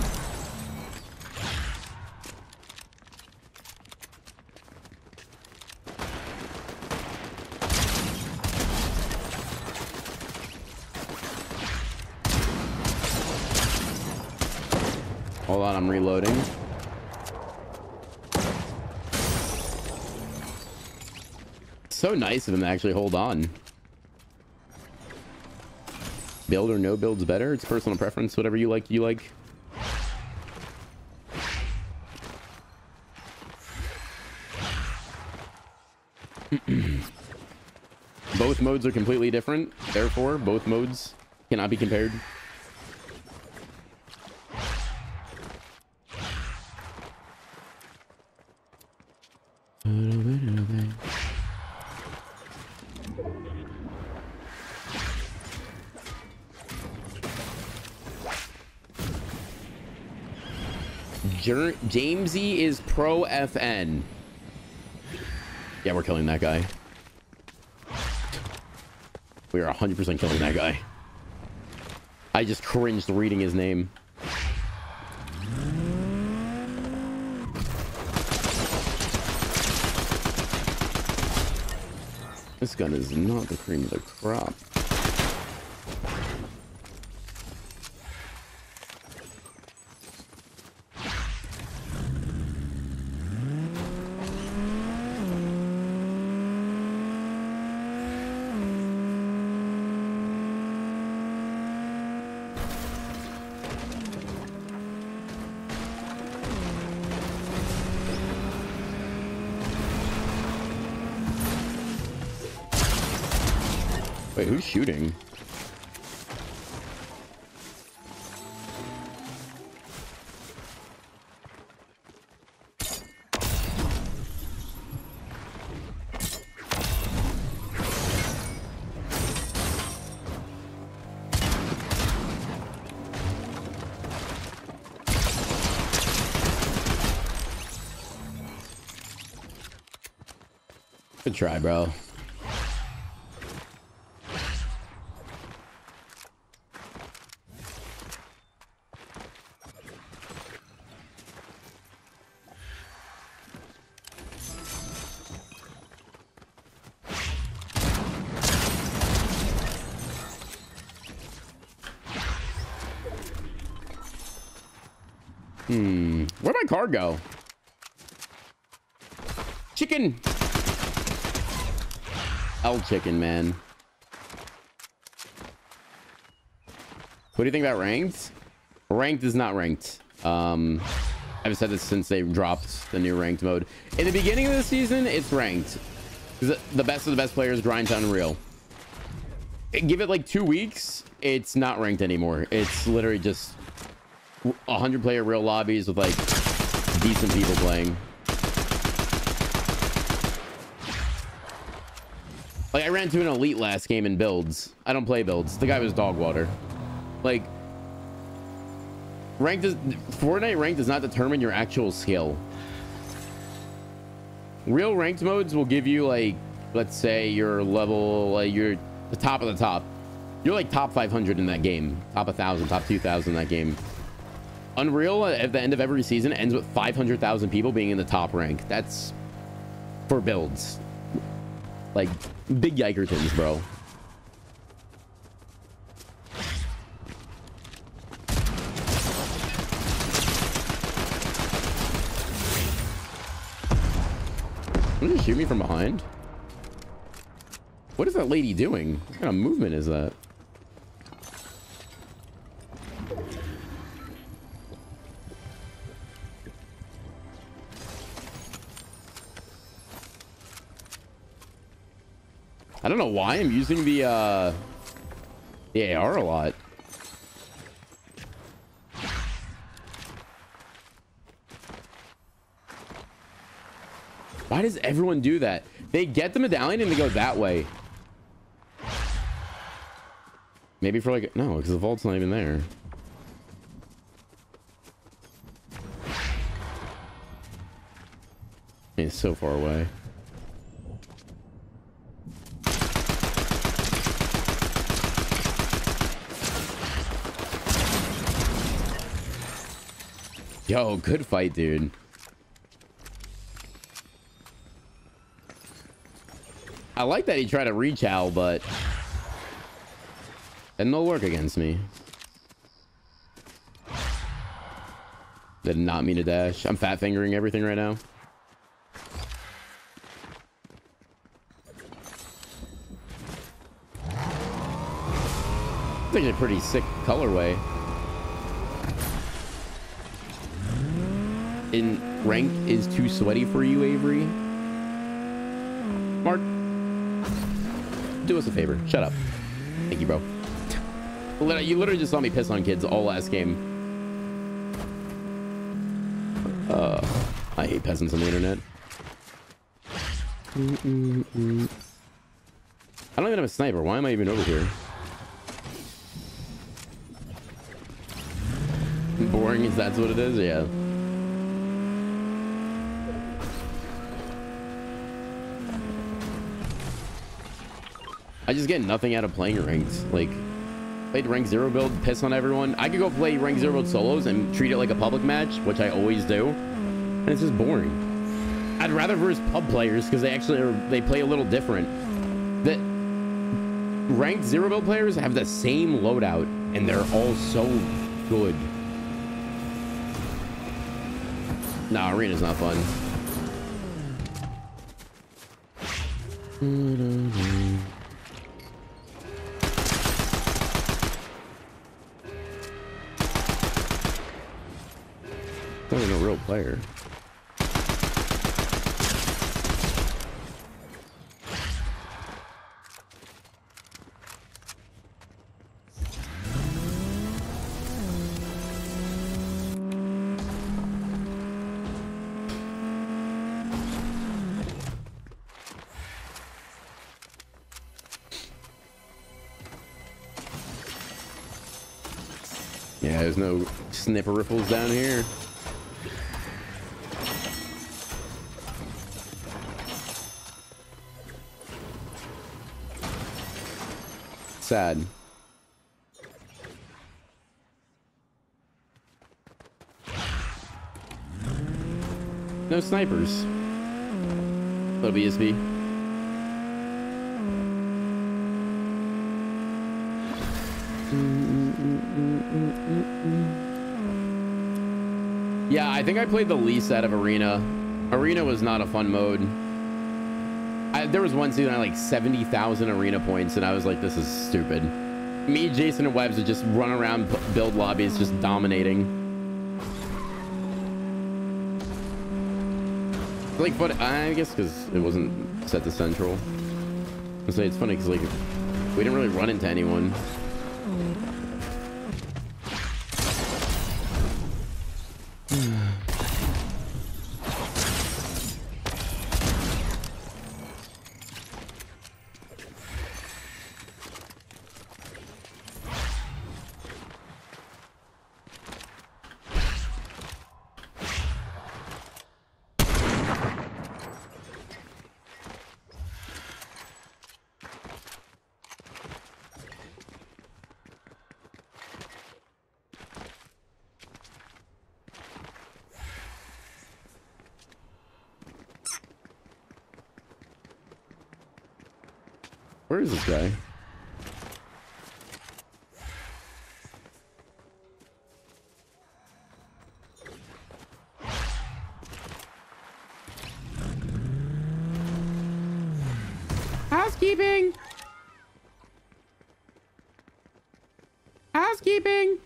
Hold on, I'm reloading. So nice of him to actually hold on. Build or no build's better. It's personal preference. Whatever you like, you like. Both modes are completely different. Therefore, both modes cannot be compared. Jamesy is pro FN. Yeah, we're killing that guy. We are 100% killing that guy. I just cringed reading his name. This gun is not the cream of the crop. Wait, who's shooting? Good try, bro. Where'd my car go? Chicken. El chicken, man. What do you think about ranked? Ranked is not ranked. I've said this since they dropped the new ranked mode. In the beginning of the season, it's ranked. The best of the best players grind to unreal. Give it like 2 weeks, it's not ranked anymore. It's literally just 100 player real lobbies with like decent people playing. Like I ran to an elite last game in builds. I don't play builds. The guy was dog water. Like rank does, Fortnite rank does not determine your actual skill. Real ranked modes will give you like, let's say your level, like you're the top of the top. You're like top 500 in that game, top 1,000, top 2,000 in that game. Unreal at the end of every season ends with 500,000 people being in the top rank. That's for builds. Like big yikertons, bro. Did you shoot me from behind? What is that lady doing? What kind of movement is that? I don't know why I'm using the AR a lot. Why does everyone do that? They get the medallion and they go that way. Maybe for like, no, because the vault's not even there. It's so far away. Yo, good fight, dude. I like that he tried to reach out, but that no work against me. Did not mean to dash. I'm fat fingering everything right now. It's actually a pretty sick colorway. In rank is too sweaty for you, Avery. Mark, do us a favor. Shut up. Thank you, bro. You literally just saw me piss on kids all last game. I hate peasants on the internet. I don't even have a sniper. Why am I even over here? Boring, is that's what it is? Yeah. I just get nothing out of playing ranked. Like, played rank 0 build, piss on everyone. I could go play rank 0 build solos and treat it like a public match, which I always do, and it's just boring. I'd rather verse pub players because they actually are, they play a little different. That ranked 0 build players have the same loadout and they're all so good. Nah, arena's not fun. Not even a real player. Yeah, there's no snipper riffles down here. Sad. No snipers. Little BSB. Yeah, I think I played the least out of Arena. Arena was not a fun mode. There was one season I had like 70,000 arena points and I was like, this is stupid. Me, Jason, and Webbs would just run around, build lobbies, just dominating. Like, but I guess because it wasn't set to central. I'll say it's funny because like we didn't really run into anyone. Where is this guy? Housekeeping! Housekeeping!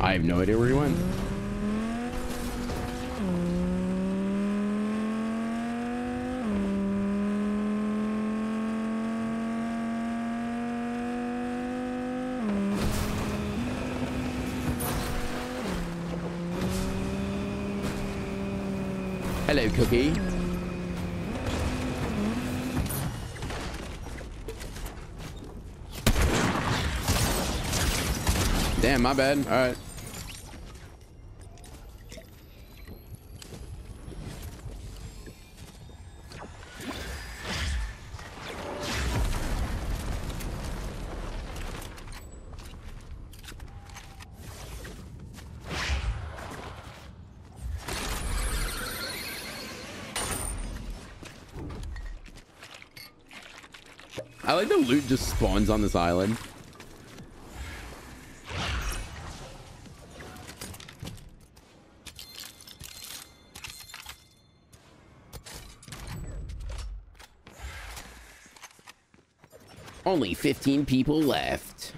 I have no idea where he went. Hello, Cookie. Damn, my bad. All right. I like the loot just spawns on this island. Only 15 people left.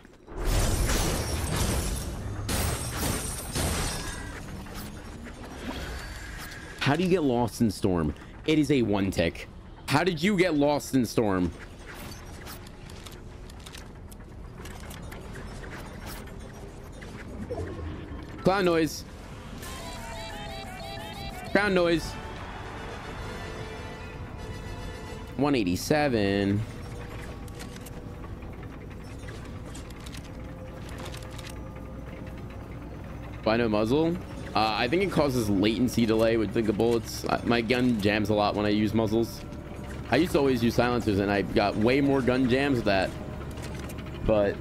How do you get lost in storm? It is a one tick. How did you get lost in storm? Clown noise. Crown noise. 187. Bino muzzle. I think it causes latency delay with the bullets. My gun jams a lot when I use muzzles. I used to always use silencers, and I got way more gun jams with that. But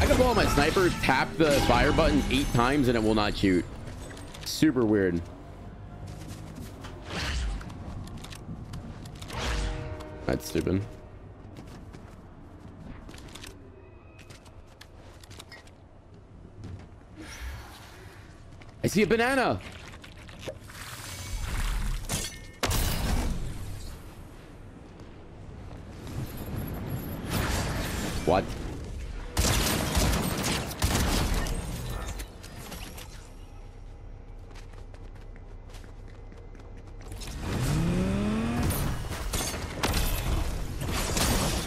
I can blow out my sniper, tap the fire button 8 times, and it will not shoot. Super weird. That's stupid. I see a banana. What?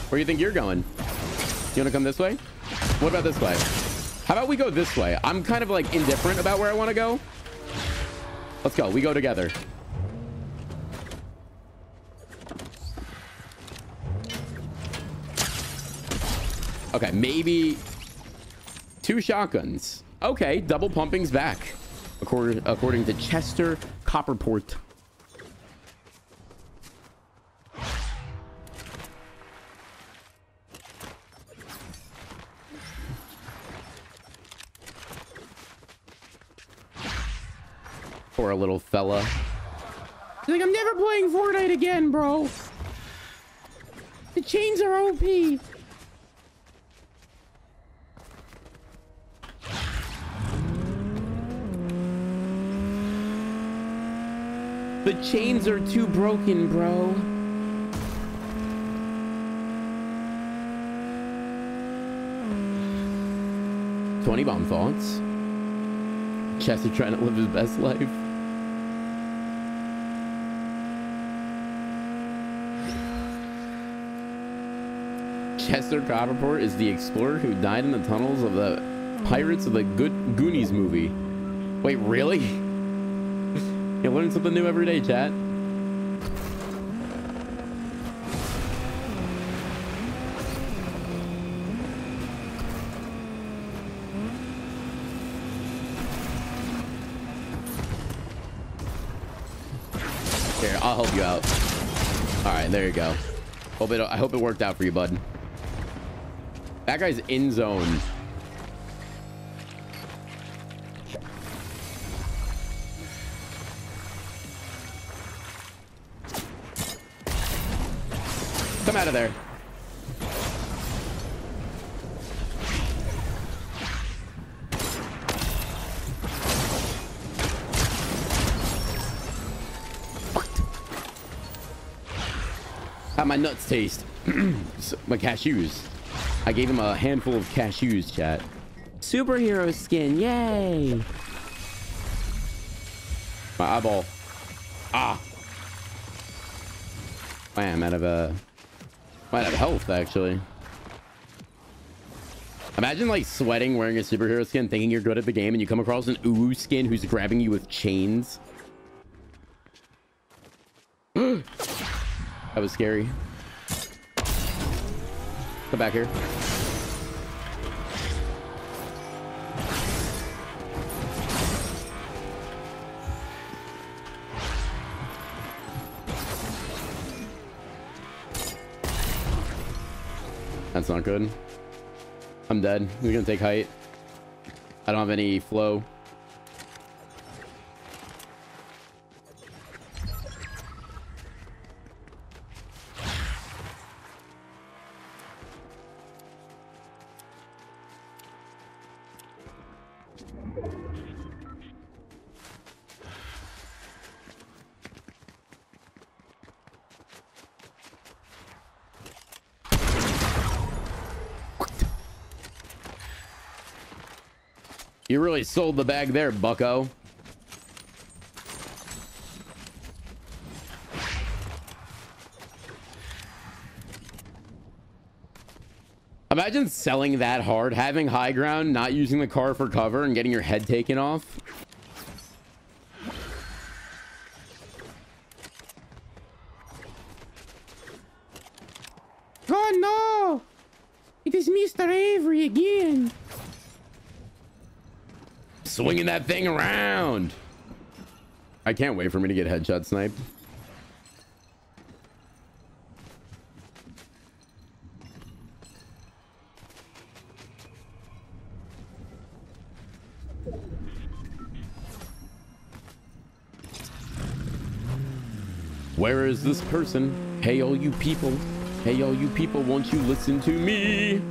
Where do you think you're going? You want to come this way? What about this way? How about we go this way? I'm kind of like indifferent about where I want to go. Let's go. We go together. Okay, maybe 2 shotguns. Okay, double pumping's back, according to Chester Copperport. Poor little fella. He's like, I'm never playing Fortnite again, bro. The chains are OP. The chains are too broken, bro. $20 bomb thoughts. Chester trying to live his best life. Chester Copperport is the explorer who died in the tunnels of the Pirates of the Goonies movie. Wait, really? You learn something new every day, chat. Here, I'll help you out. All right, there you go. I hope it worked out for you, bud. That guy's in zone. Come out of there. How my nuts taste? My cashews. I gave him a handful of cashews, chat. Superhero skin, yay! My eyeball. Ah. I am out of a. Might have health, actually. Imagine like sweating wearing a superhero skin, thinking you're good at the game, and you come across an uwu skin who's grabbing you with chains. That was scary. Come back here. That's not good. I'm dead. We're gonna take height. I don't have any flow. You really sold the bag there, bucko. Imagine selling that hard, having high ground, not using the car for cover, and getting your head taken off. Oh no! It is Mr. Avery again! Swinging that thing around. I can't wait for me to get headshot sniped. Where is this person? Hey, all you people. Hey, all you people, won't you listen to me?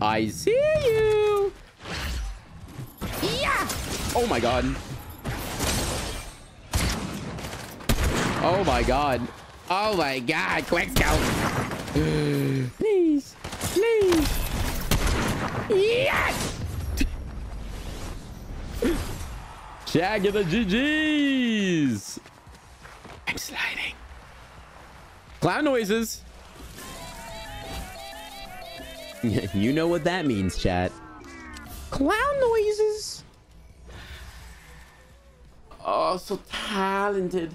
I see you. Yeah. Oh my god. Oh my god. Oh my god. Quick scout. Please. Please. Yes. Shag of the GGs. I'm sliding. Clown noises. You know what that means, chat. Clown noises. Oh, so talented.